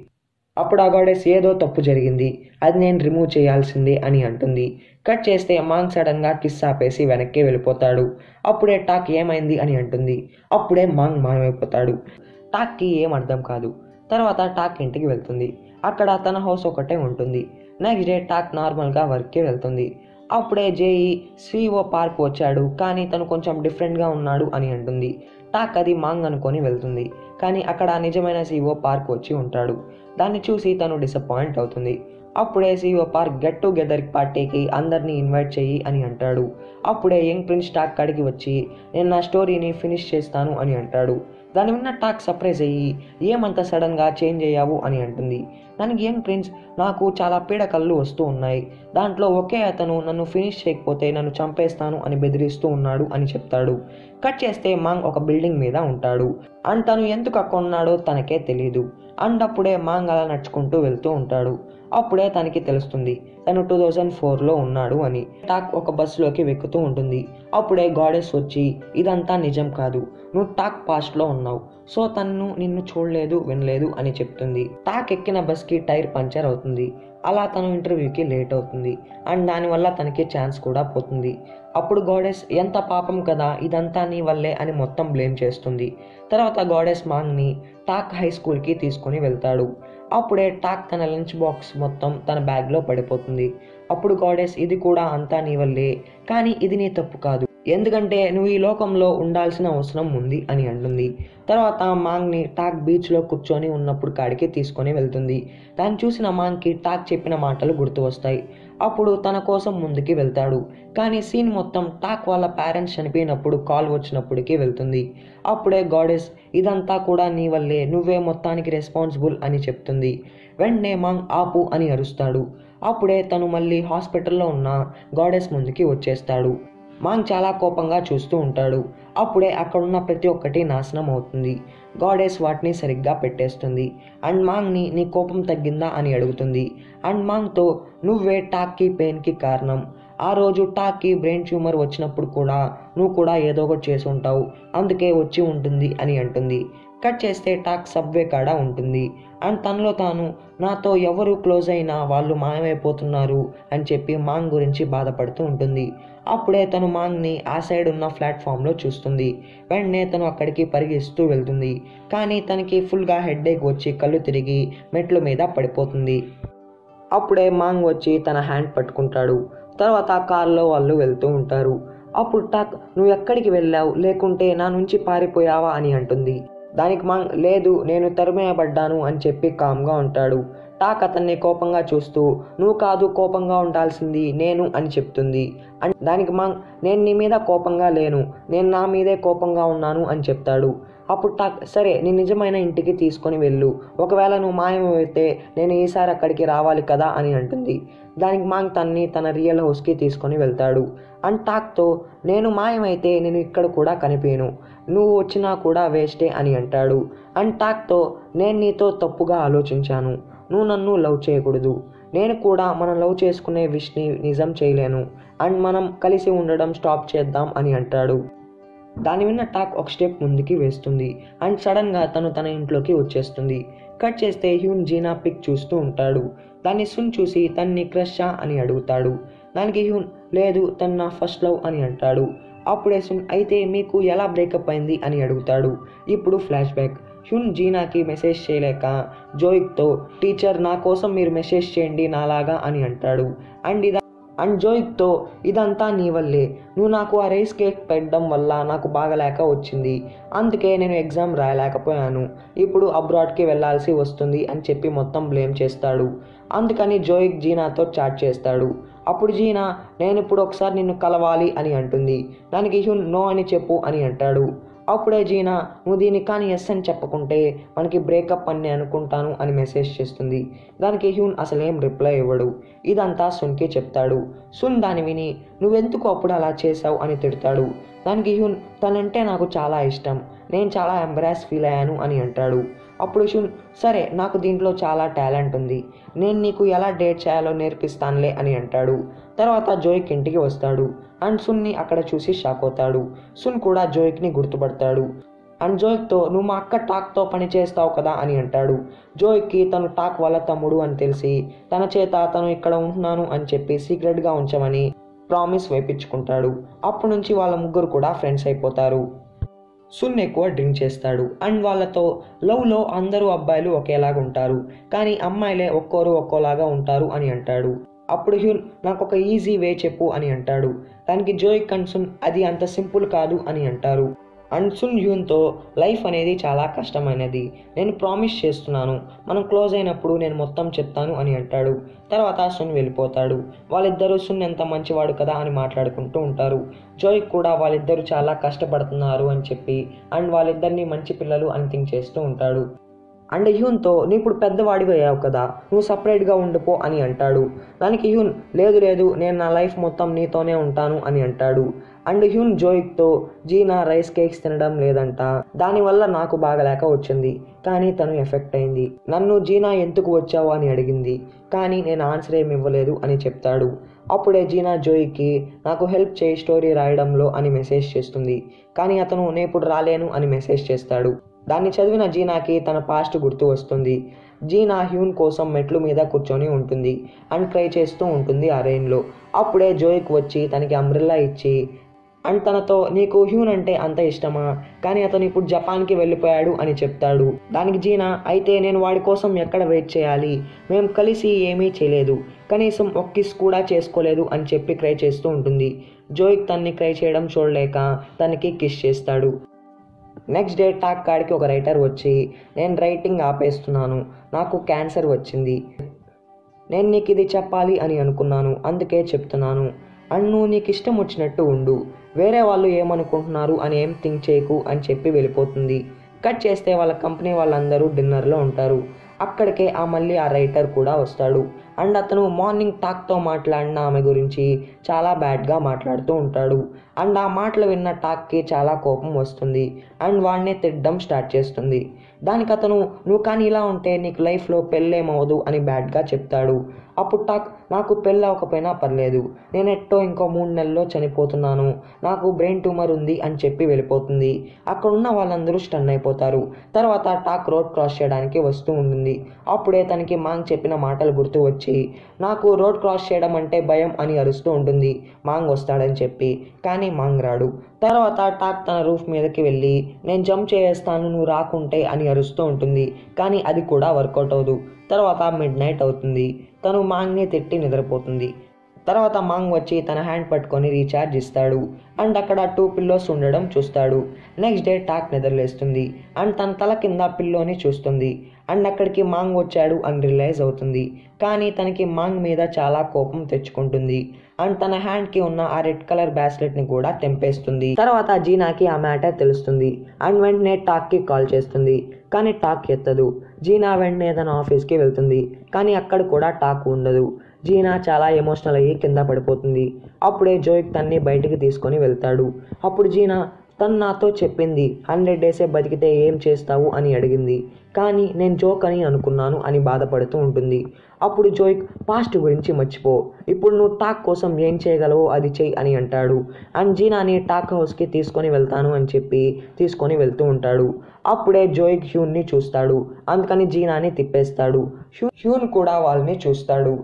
అప్పుడు ఆ గాడెస్ ఏదో తప్పు జరిగింది, అది నేను రిమూవ్ చేయాల్సిందే అని అంటుంది. కట్ చేస్తే మాంగ్ సడన్గా కిస్ ఆపేసి వెనక్కి వెళ్ళిపోతాడు. అప్పుడే టాక్ ఏమైంది అని అంటుంది. అప్పుడే మాంగ్ మాయమైపోతాడు. టాక్కి ఏం అర్థం కాదు. తర్వాత టాక్ ఇంటికి వెళ్తుంది. అక్కడ తన హౌస్ ఒకటే ఉంటుంది. నెక్స్ట్ డే టాక్ నార్మల్గా వర్క్కి వెళ్తుంది. అప్పుడే జేఈ సిఇఓ పార్క్ వచ్చాడు, కానీ తను కొంచెం డిఫరెంట్గా ఉన్నాడు అని అంటుంది. టాక్ అది మాంగ్ అనుకొని వెళ్తుంది, కానీ అక్కడ నిజమైన సిఇఓ పార్క్ వచ్చి ఉంటాడు. దాన్ని చూసి తను డిసప్పాయింట్ అవుతుంది. అప్పుడే సిఇఓ పార్క్ గెట్ టుగెదర్ పార్టీకి అందరినీ ఇన్వైట్ చేయి అని అంటాడు. అప్పుడే యంగ్ ప్రిన్స్ టాక్ కాడికి వచ్చి నేను నా స్టోరీని ఫినిష్ చేస్తాను అని అంటాడు. దాని విన్న టాక్ సర్ప్రైజ్ అయ్యి ఏమంత సడన్గా చేంజ్ అయ్యావు అని అంటుంది. దానికి యంగ్ ప్రిన్స్ నాకు చాలా పీడకళ్ళు వస్తూ ఉన్నాయి, దాంట్లో ఒకే అతను నన్ను ఫినిష్ చేయకపోతే నన్ను చంపేస్తాను అని బెదిరిస్తూ ఉన్నాడు అని చెప్తాడు. కట్ చేస్తే మాంగ్ ఒక బిల్డింగ్ మీద ఉంటాడు. అండ్ తను ఎందుకు అక్కడ ఉన్నాడో తనకే తెలియదు. అండ్ అప్పుడే మాంగ్ అలా నడుచుకుంటూ వెళ్తూ ఉంటాడు. అప్పుడే తనకి తెలుస్తుంది తను టూ థౌజండ్ ఫోర్లో ఉన్నాడు అని. టాక్ ఒక బస్సులోకి వెక్కుతూ ఉంటుంది. అప్పుడే గాడెస్ వచ్చి ఇదంతా నిజం కాదు, నువ్వు టాక్ పాస్ట్లో ఉన్నావు, సో తను నిన్ను చూడలేదు వినలేదు అని చెప్తుంది. టాక్ ఎక్కిన బస్కి టైర్ పంచర్ అవుతుంది. అలా తను ఇంటర్వ్యూకి లేట్ అవుతుంది. అండ్ దానివల్ల తనకి ఛాన్స్ కూడా పోతుంది. అప్పుడు గాడెస్ ఎంత పాపం కదా ఇదంతా నీ వల్లే అని మొత్తం బ్లేమ్ చేస్తుంది. తర్వాత గాడెస్ మాంగ్ని టాక్ హై స్కూల్కి తీసుకొని వెళ్తాడు. అప్పుడే టాక్ తన లంచ్ బాక్స్ మొత్తం తన బ్యాగ్లో పడిపోతుంది. అప్పుడు గాడెస్ ఇది కూడా అంతా నీ వల్లే, కానీ ఇది నీ తప్పు కాదు, ఎందుకంటే నువ్వు ఈ లోకంలో ఉండాల్సిన అవసరం ఉంది అని అంటుంది. తర్వాత మాంగ్ని టాక్ బీచ్లో కూర్చొని ఉన్నప్పుడు కాడికి తీసుకొని వెళ్తుంది. దాన్ని చూసిన మాంగ్కి టాక్ చెప్పిన మాటలు గుర్తు వస్తాయి. అప్పుడు తన కోసం ముందుకి వెళ్తాడు, కానీ సీన్ మొత్తం టాక్ వాళ్ళ పేరెంట్స్ చనిపోయినప్పుడు కాల్ వచ్చినప్పటికీ వెళ్తుంది. అప్పుడే గాడెస్ ఇదంతా కూడా నీ వల్లే, నువ్వే మొత్తానికి రెస్పాన్సిబుల్ అని చెప్తుంది. వెంటనే మాంగ్ ఆపు అని అరుస్తాడు. అప్పుడే తను మళ్ళీ హాస్పిటల్లో ఉన్న గాడెస్ ముందుకి వచ్చేస్తాడు. మాంగ్ చాలా కోపంగా చూస్తూ ఉంటాడు. అప్పుడే అక్కడున్న ప్రతి ఒక్కటి నాశనం అవుతుంది. గాడెస్ వాటిని సరిగ్గా పెట్టేస్తుంది. అండ్ మాంగ్ని నీ కోపం తగ్గిందా అని అడుగుతుంది. అండ్ మాంగ్తో నువ్వే టాక్కి పెయిన్కి కారణం, ఆ రోజు టాక్కి బ్రెయిన్ ట్యూమర్ వచ్చినప్పుడు కూడా నువ్వు కూడా ఏదో ఒకటి చేసి ఉంటావు, అందుకే వచ్చి ఉంటుంది అని అంటుంది. కట్ చేస్తే టాక్ సబ్వే కాడ ఉంటుంది. అండ్ తనలో తాను నాతో ఎవరు క్లోజ్ అయినా వాళ్ళు మాయమైపోతున్నారు అని చెప్పి మాంగ్ గురించి బాధపడుతూ ఉంటుంది. అప్పుడే తను మాంగ్ని ఆ సైడ్ ఉన్న ప్లాట్ఫామ్లో చూస్తుంది. వెంటనే తను అక్కడికి పరిగెత్తుతూ వెళ్తుంది, కానీ తనకి ఫుల్గా హెడ్ఏక్ వచ్చి కళ్ళు తిరిగి మెట్ల మీద పడిపోతుంది. అప్పుడే మాంగ్ వచ్చి తన హ్యాండ్ పట్టుకుంటాడు. తర్వాత కారులో వాళ్ళు వెళ్తూ ఉంటారు. అప్పుడు టాక్ నువ్వు ఎక్కడికి వెళ్ళావు, లేకుంటే నా నుంచి పారిపోయావా అని అంటుంది. దానికి మాంగ్ లేదు నేను తరిమేయబడ్డాను అని చెప్పి కామ్గా ఉంటాడు. టాక్ అతన్ని కోపంగా చూస్తూ నువ్వు కాదు కోపంగా ఉండాల్సింది నేను అని చెప్తుంది. అండ్ దానికి మాంగ్ నేను నీ మీద కోపంగా లేను, నేను నా మీదే కోపంగా ఉన్నాను అని చెప్తాడు. అప్పుడు టాక్ సరే నీ నిజమైన ఇంటికి తీసుకొని వెళ్ళు, ఒకవేళ నువ్వు మాయమైతే నేను ఈసారి అక్కడికి రావాలి కదా అని అంటుంది. దానికి మాంగ్ తన్ని తన రియల్ హౌస్కి తీసుకొని వెళ్తాడు. అండ్ టాక్తో నేను మాయమైతే నేను ఇక్కడ కూడా కనిపించను, నువ్వు వచ్చినా కూడా వేస్టే అని అంటాడు. అండ్ టాక్తో నేను నీతో తప్పుగా ఆలోచించాను, నువ్వు నన్ను లవ్ చేయకూడదు, నేను కూడా మనం లవ్ చేసుకునే విష్ని నిజం చేయలేను, అండ్ మనం కలిసి ఉండడం స్టాప్ చేద్దాం అని అంటాడు. దాని విన్న టాక్ ఒక స్టెప్ ముందుకి వేస్తుంది. అండ్ సడన్గా తను తన ఇంట్లోకి వచ్చేస్తుంది. కట్ చేస్తే హ్యూన్ జీనా పిక్ చూస్తూ ఉంటాడు. దాన్ని సున్ చూసి తన్ని క్రషా అని అడుగుతాడు. దానికి హ్యూన్ లేదు తను నా ఫస్ట్ లవ్ అని అంటాడు. అప్పుడే సున్ అయితే మీకు ఎలా బ్రేకప్ అయింది అని అడుగుతాడు. ఇప్పుడు ఫ్లాష్ బ్యాక్ హ్యూన్ జీనాకి మెసేజ్ చేయలేక జోయిక్తో టీచర్ నా కోసం మీరు మెసేజ్ చేయండి నాలాగా అని అంటాడు. అండ్ ఇదా అండ్ జోయిక్తో ఇదంతా నీ వల్లే, నువ్వు నాకు ఆ రైస్ కేక్ పెట్టడం వల్ల నాకు బాగలేక వచ్చింది, అందుకే నేను ఎగ్జామ్ రాయలేకపోయాను, ఇప్పుడు అబ్రాడ్కి వెళ్ళాల్సి వస్తుంది అని చెప్పి మొత్తం బ్లేమ్ చేస్తాడు. అందుకని జోయిక్ జీనాతో చాట్ చేస్తాడు. అప్పుడు జీనా నేను ఇప్పుడు ఒకసారి నిన్ను కలవాలి అని అంటుంది. దానికి హ్యూన్ నో అని చెప్పు అని అంటాడు. అప్పుడే జీనా నువ్వు దీన్ని కానీ ఎస్ అని చెప్పకుంటే మనకి బ్రేకప్ అని నేను అనుకుంటాను అని మెసేజ్ చేస్తుంది. దానికి హ్యూన్ అసలేం రిప్లై ఇవ్వడు. ఇదంతా సున్కి చెప్తాడు. సున్ దాని విని నువ్వెందుకు అప్పుడు అలా చేసావు అని తిడతాడు. దానికి హ్యూన్ తనంటే నాకు చాలా ఇష్టం, నేను చాలా ఎంబ్రాస్ ఫీల్ అయ్యాను అని అంటాడు. అప్పుడు షున్ సరే నాకు దీంట్లో చాలా టాలెంట్ ఉంది, నేను నీకు ఎలా డేట్ చేయాలో నేర్పిస్తానులే అని అంటాడు. తర్వాత జోయ్కి ఇంటికి వస్తాడు. అండ్ సున్ని అక్కడ చూసి షాక్ అవుతాడు. సున్ కూడా జోయ్ని గుర్తుపడతాడు. అండ్ జోయ్తో నువ్వు మా అక్క టాక్తో పని చేస్తావు కదా అని అంటాడు. జోయ్కి తను టాక్ వాళ్ళ తమ్ముడు అని తెలిసి తన చేత తను ఇక్కడ ఉంటున్నాను అని చెప్పి సీక్రెట్గా ఉంచమని ప్రామిస్ వేయించుకుంటాడు. అప్పటి నుంచి వాళ్ళ ముగ్గురు కూడా ఫ్రెండ్స్ అయిపోతారు. సున్ ఎక్కువ డ్రింక్ చేస్తాడు. అండ్ వాళ్ళతో లవ్లో అందరూ అబ్బాయిలు ఒకేలాగా ఉంటారు, కానీ అమ్మాయిలే ఒక్కోరు ఒక్కోలాగా ఉంటారు అని అంటాడు. అప్పుడు హ్యూన్ నాకు ఒక ఈజీ వే చెప్పు అని అంటాడు. దానికి జోయ్ కన్సున్ అది అంత సింపుల్ కాదు అని అంటారు. అండ్ సున్ హ్యూన్తో లైఫ్ అనేది చాలా కష్టమైనది, నేను ప్రామిస్ చేస్తున్నాను మనం క్లోజ్ అయినప్పుడు నేను మొత్తం చెప్తాను అని అంటాడు. తర్వాత సున్ వెళ్ళిపోతాడు. వాళ్ళిద్దరూ సున్ ఎంత మంచివాడు కదా అని మాట్లాడుకుంటూ ఉంటారు. జోయ్ కూడా వాళ్ళిద్దరూ చాలా కష్టపడుతున్నారు అని చెప్పి అండ్ వాళ్ళిద్దరినీ మంచి పిల్లలు అని థింక్ చేస్తూ ఉంటాడు. అండ్ హ్యూన్తో నువ్వు ఇప్పుడు పెద్దవాడివి అయ్యావు కదా, నువ్వు సపరేట్గా ఉండిపో అని అంటాడు. దానికి హ్యూన్ లేదు లేదు నేను నా లైఫ్ మొత్తం నీతోనే ఉంటాను అని అంటాడు. And Hyun జోయ్తో Jena rice cakes తినడం లేదంట, దానివల్ల నాకు బాగలేక వచ్చింది, కానీ తను ఎఫెక్ట్ అయింది. నన్ను జీనా ఎందుకు వచ్చావు అని అడిగింది, కానీ నేను ఆన్సర్ ఏమి ఇవ్వలేదు అని చెప్తాడు. అప్పుడే జీనా జోయ్కి నాకు హెల్ప్ చేయి స్టోరీ రాయడంలో అని మెసేజ్ చేస్తుంది. కానీ అతను నేను ఇప్పుడు రాలేను అని మెసేజ్ చేస్తాడు. దాన్ని చదివిన జీనాకి తన పాస్ట్ గుర్తు వస్తుంది. జీనా హ్యూన్ కోసం మెట్లు మీద కూర్చొని ఉంటుంది అండ్ ట్రై చేస్తూ ఉంటుంది ఆ రెయిన్లో. అప్పుడే జోయ్కి వచ్చి తనకి అంబ్రెల్లా ఇచ్చి అండ్ తనతో నీకు హ్యూన్ అంటే అంత ఇష్టమా, కానీ అతను ఇప్పుడు జపాన్కి వెళ్ళిపోయాడు అని చెప్తాడు. దానికి జీనా అయితే నేను వాడి కోసం ఎక్కడ వెయిట్ చేయాలి, మేము కలిసి ఏమీ చేయలేదు, కనీసం ఒక కిస్ కూడా చేసుకోలేదు అని చెప్పి క్రై చేస్తూ ఉంటుంది. జోయ్కి తన్ని క్రై చేయడం చూడలేక తనకి కిస్ చేస్తాడు. నెక్స్ట్ డే టాక్ కాడికి ఒక రైటర్ వచ్చి నేను రైటింగ్ ఆపేస్తున్నాను, నాకు క్యాన్సర్ వచ్చింది, నేను నీకు ఇది చెప్పాలి అని అనుకున్నాను అందుకే చెప్తున్నాను, అండ్ నువ్వు నీకు ఇష్టం వచ్చినట్టు ఉండు, వేరే వాళ్ళు ఏమనుకుంటున్నారు అని ఏం థింక్ చేయకు అని చెప్పి వెళ్ళిపోతుంది. కట్ చేస్తే వాళ్ళ కంపెనీ వాళ్ళందరూ డిన్నర్లో ఉంటారు. అక్కడికే ఆ మళ్ళీ ఆ రైటర్ కూడా వస్తాడు. అండ్ అతను మార్నింగ్ టాక్తో మాట్లాడిన ఆమె గురించి చాలా బ్యాడ్గా మాట్లాడుతూ ఉంటాడు. అండ్ ఆ మాటలు విన్న టాక్కి చాలా కోపం వస్తుంది అండ్ వాడినే తిట్టడం స్టార్ట్ చేస్తుంది. దానికి అతను నువ్వు కానీ ఇలా ఉంటే నీకు లైఫ్లో పెళ్ళేమవదు అని బ్యాడ్గా చెప్తాడు. అప్పుడు టాక్ నాకు పెళ్ళి అవ్వకపోయినా పర్లేదు, నేను ఎట్టో ఇంకో మూడు నెలల్లో చనిపోతున్నాను, నాకు బ్రెయిన్ ట్యూమర్ ఉంది అని చెప్పి వెళ్ళిపోతుంది. అక్కడ ఉన్న వాళ్ళందరూ స్టన్ అయిపోతారు. తర్వాత టాక్ రోడ్ క్రాస్ చేయడానికి వస్తూ ఉంటుంది. అప్పుడే తనకి మాంగ్ చెప్పిన మాటలు గుర్తు వచ్చి నాకు రోడ్ క్రాస్ చేయడం అంటే భయం అని అరుస్తూ ఉంటుంది మాంగ్ వస్తాడని చెప్పి, కానీ మాంగ్ రాడు. తర్వాత టాక్ తన రూఫ్ మీదకి వెళ్ళి నేను జంప్ చేస్తాను నువ్వు రాకుంటే అని అరుస్తూ ఉంటుంది, కానీ అది కూడా వర్కౌట్ అవ్వదు. తర్వాత మిడ్ నైట్ అవుతుంది. తను మాంగ్ని తిట్టి నిద్రపోతుంది. తర్వాత మాంగ్ వచ్చి తన హ్యాండ్ పట్టుకొని రీఛార్జ్ ఇస్తాడు. అండ్ అక్కడ టూ పిల్లోస్ ఉండడం చూస్తాడు. నెక్స్ట్ డే టాక్ నిద్రలేస్తుంది అండ్ తన తల కింద పిల్లోని చూస్తుంది. అండ్ అక్కడికి మాంగ్ వచ్చాడు అని రియలైజ్ అవుతుంది. కానీ తనకి మాంగ్ మీద చాలా కోపం తెచ్చుకుంటుంది అండ్ తన హ్యాండ్కి ఉన్న ఆ రెడ్ కలర్ బ్రాస్లెట్ని కూడా తెంపేస్తుంది. తర్వాత జీనాకి ఆ మ్యాటర్ తెలుస్తుంది అండ్ వెంటనే టాక్కి కాల్ చేస్తుంది, కానీ టాక్ ఎత్తదు. జీనా వెంటనే తన ఆఫీస్కి వెళ్తుంది, కానీ అక్కడ కూడా టాక్ ఉండదు. జీనా చాలా ఎమోషనల్ అయ్యి కింద పడిపోతుంది. అప్పుడే జోయ్కి తన్ని బయటికి తీసుకొని వెళ్తాడు. అప్పుడు జీనా తను నాతో చెప్పింది హండ్రెడ్ డేసే బతికితే ఏం చేస్తావు అని అడిగింది, కానీ నేను జోక్ అని అనుకున్నాను అని బాధపడుతూ ఉంటుంది. అప్పుడు జోయ్ పాస్ట్ గురించి మర్చిపో, ఇప్పుడు నువ్వు టాక్ కోసం ఏం చేయగలవో అది చేయి అని అంటాడు. అండ్ జీనాని టాక్ హౌస్కి తీసుకొని వెళ్తాను అని చెప్పి తీసుకొని వెళ్తూ ఉంటాడు. అప్పుడే జోయ్ హ్యూన్ని చూస్తాడు, అందుకని జీనాని తిప్పేస్తాడు. హ్యూన్ కూడా వాళ్ళని చూస్తాడు.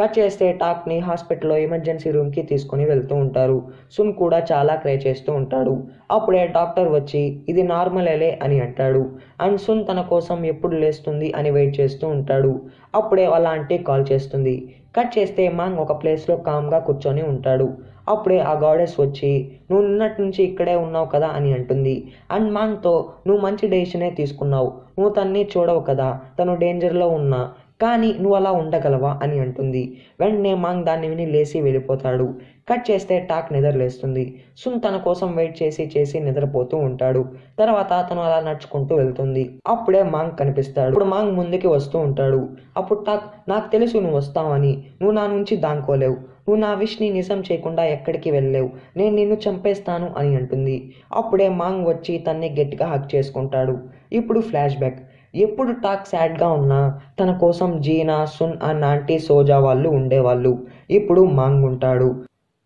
కట్ చేస్తే టాక్ని హాస్పిటల్లో ఎమర్జెన్సీ రూమ్కి తీసుకొని వెళ్తూ ఉంటారు. సున్ కూడా చాలా క్రై చేస్తూ ఉంటాడు. అప్పుడే డాక్టర్ వచ్చి ఇది నార్మలేలే అని అంటాడు. అండ్ సున్ తన కోసం ఎప్పుడు లేస్తుంది అని వెయిట్ చేస్తూ ఉంటాడు. అప్పుడే వాళ్ళ ఆంటీ కాల్ చేస్తుంది. కట్ చేస్తే మాంగ్ ఒక ప్లేస్లో కామ్గా కూర్చొని ఉంటాడు. అప్పుడే ఆ గాడెస్ వచ్చి నువ్వు నిన్నటి నుంచి ఇక్కడే ఉన్నావు కదా అని అంటుంది. అండ్ మాంగ్తో నువ్వు మంచి డెసిషనే తీసుకున్నావు, నువ్వు తన్ని చూడవు కదా, తను డేంజర్లో ఉన్నా కానీ నువ్వు అలా ఉండగలవా అని అంటుంది. వెంటనే మాంగ్ దాన్ని విని లేచి వెళ్ళిపోతాడు. కట్ చేస్తే టాక్ నిద్రలేస్తుంది. సున్ తన కోసం వెయిట్ చేసి చేసి నిద్రపోతూ ఉంటాడు. తర్వాత అతను అలా నడుచుకుంటూ వెళ్తుంది. అప్పుడే మాంగ్ కనిపిస్తాడు. ఇప్పుడు మాంగ్ ముందుకి వస్తూ ఉంటాడు. అప్పుడు టాక్, నాకు తెలుసు నువ్వు వస్తావని, నువ్వు నా నుంచి దాంకోలేవు, నువ్వు నా విష్ని నిజం చేయకుండా ఎక్కడికి వెళ్ళలేవు, నేను నిన్ను చంపేస్తాను అని అంటుంది. అప్పుడే మాంగ్ వచ్చి తన్ని గట్టిగా హక్ చేసుకుంటాడు. ఇప్పుడు ఫ్లాష్ బ్యాక్. ఎప్పుడు టాక్ సాడ్గా ఉన్నా తన కోసం జీనా, సున్ అండ్ ఆంటీ సోజా వాళ్ళు ఉండేవాళ్ళు. ఇప్పుడు మాంగ్ ఉంటాడు.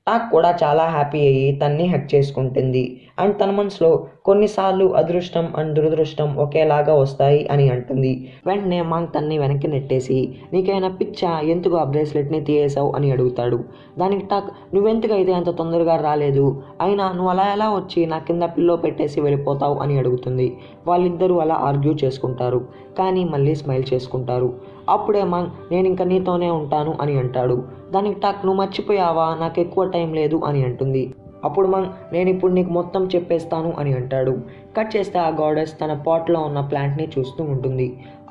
టాక్ కూడా చాలా హ్యాపీ అయ్యి తన్ని హక్ చేసుకుంటుంది. అండ్ తన మనసులో కొన్నిసార్లు అదృష్టం అండ్ దురదృష్టం ఒకేలాగా వస్తాయి అని అంటుంది. వెంటనే మాంగ్ తన్ని వెనక్కి నెట్టేసి, నీకైనా పిచ్చా, ఎందుకు ఆ బ్రేస్లెట్ని తీయేసావు అని అడుగుతాడు. దానికి టాక్, నువ్వెందుకు అయితే అంత తొందరగా రాలేదు, అయినా నువ్వు అలా ఎలా వచ్చి నా కింద పిల్లో పెట్టేసి వెళ్ళిపోతావు అని అడుగుతుంది. వాళ్ళిద్దరూ అలా ఆర్గ్యూ చేసుకుంటారు, కానీ మళ్ళీ స్మైల్ చేసుకుంటారు. అప్పుడే మాంగ్, నేను ఇంకా నీతోనే ఉంటాను అని అంటాడు. దానికి టాక్, నువ్వు మర్చిపోయావా, నాకు ఎక్కువ టైం లేదు అని అంటుంది. అప్పుడు మాంగ్, నేను ఇప్పుడు నీకు మొత్తం చెప్పేస్తాను అని అంటాడు. కట్ చేస్తే ఆ గాడెస్ తన పాట్లో ఉన్న ప్లాంట్ని చూస్తూ ఉంటుంది.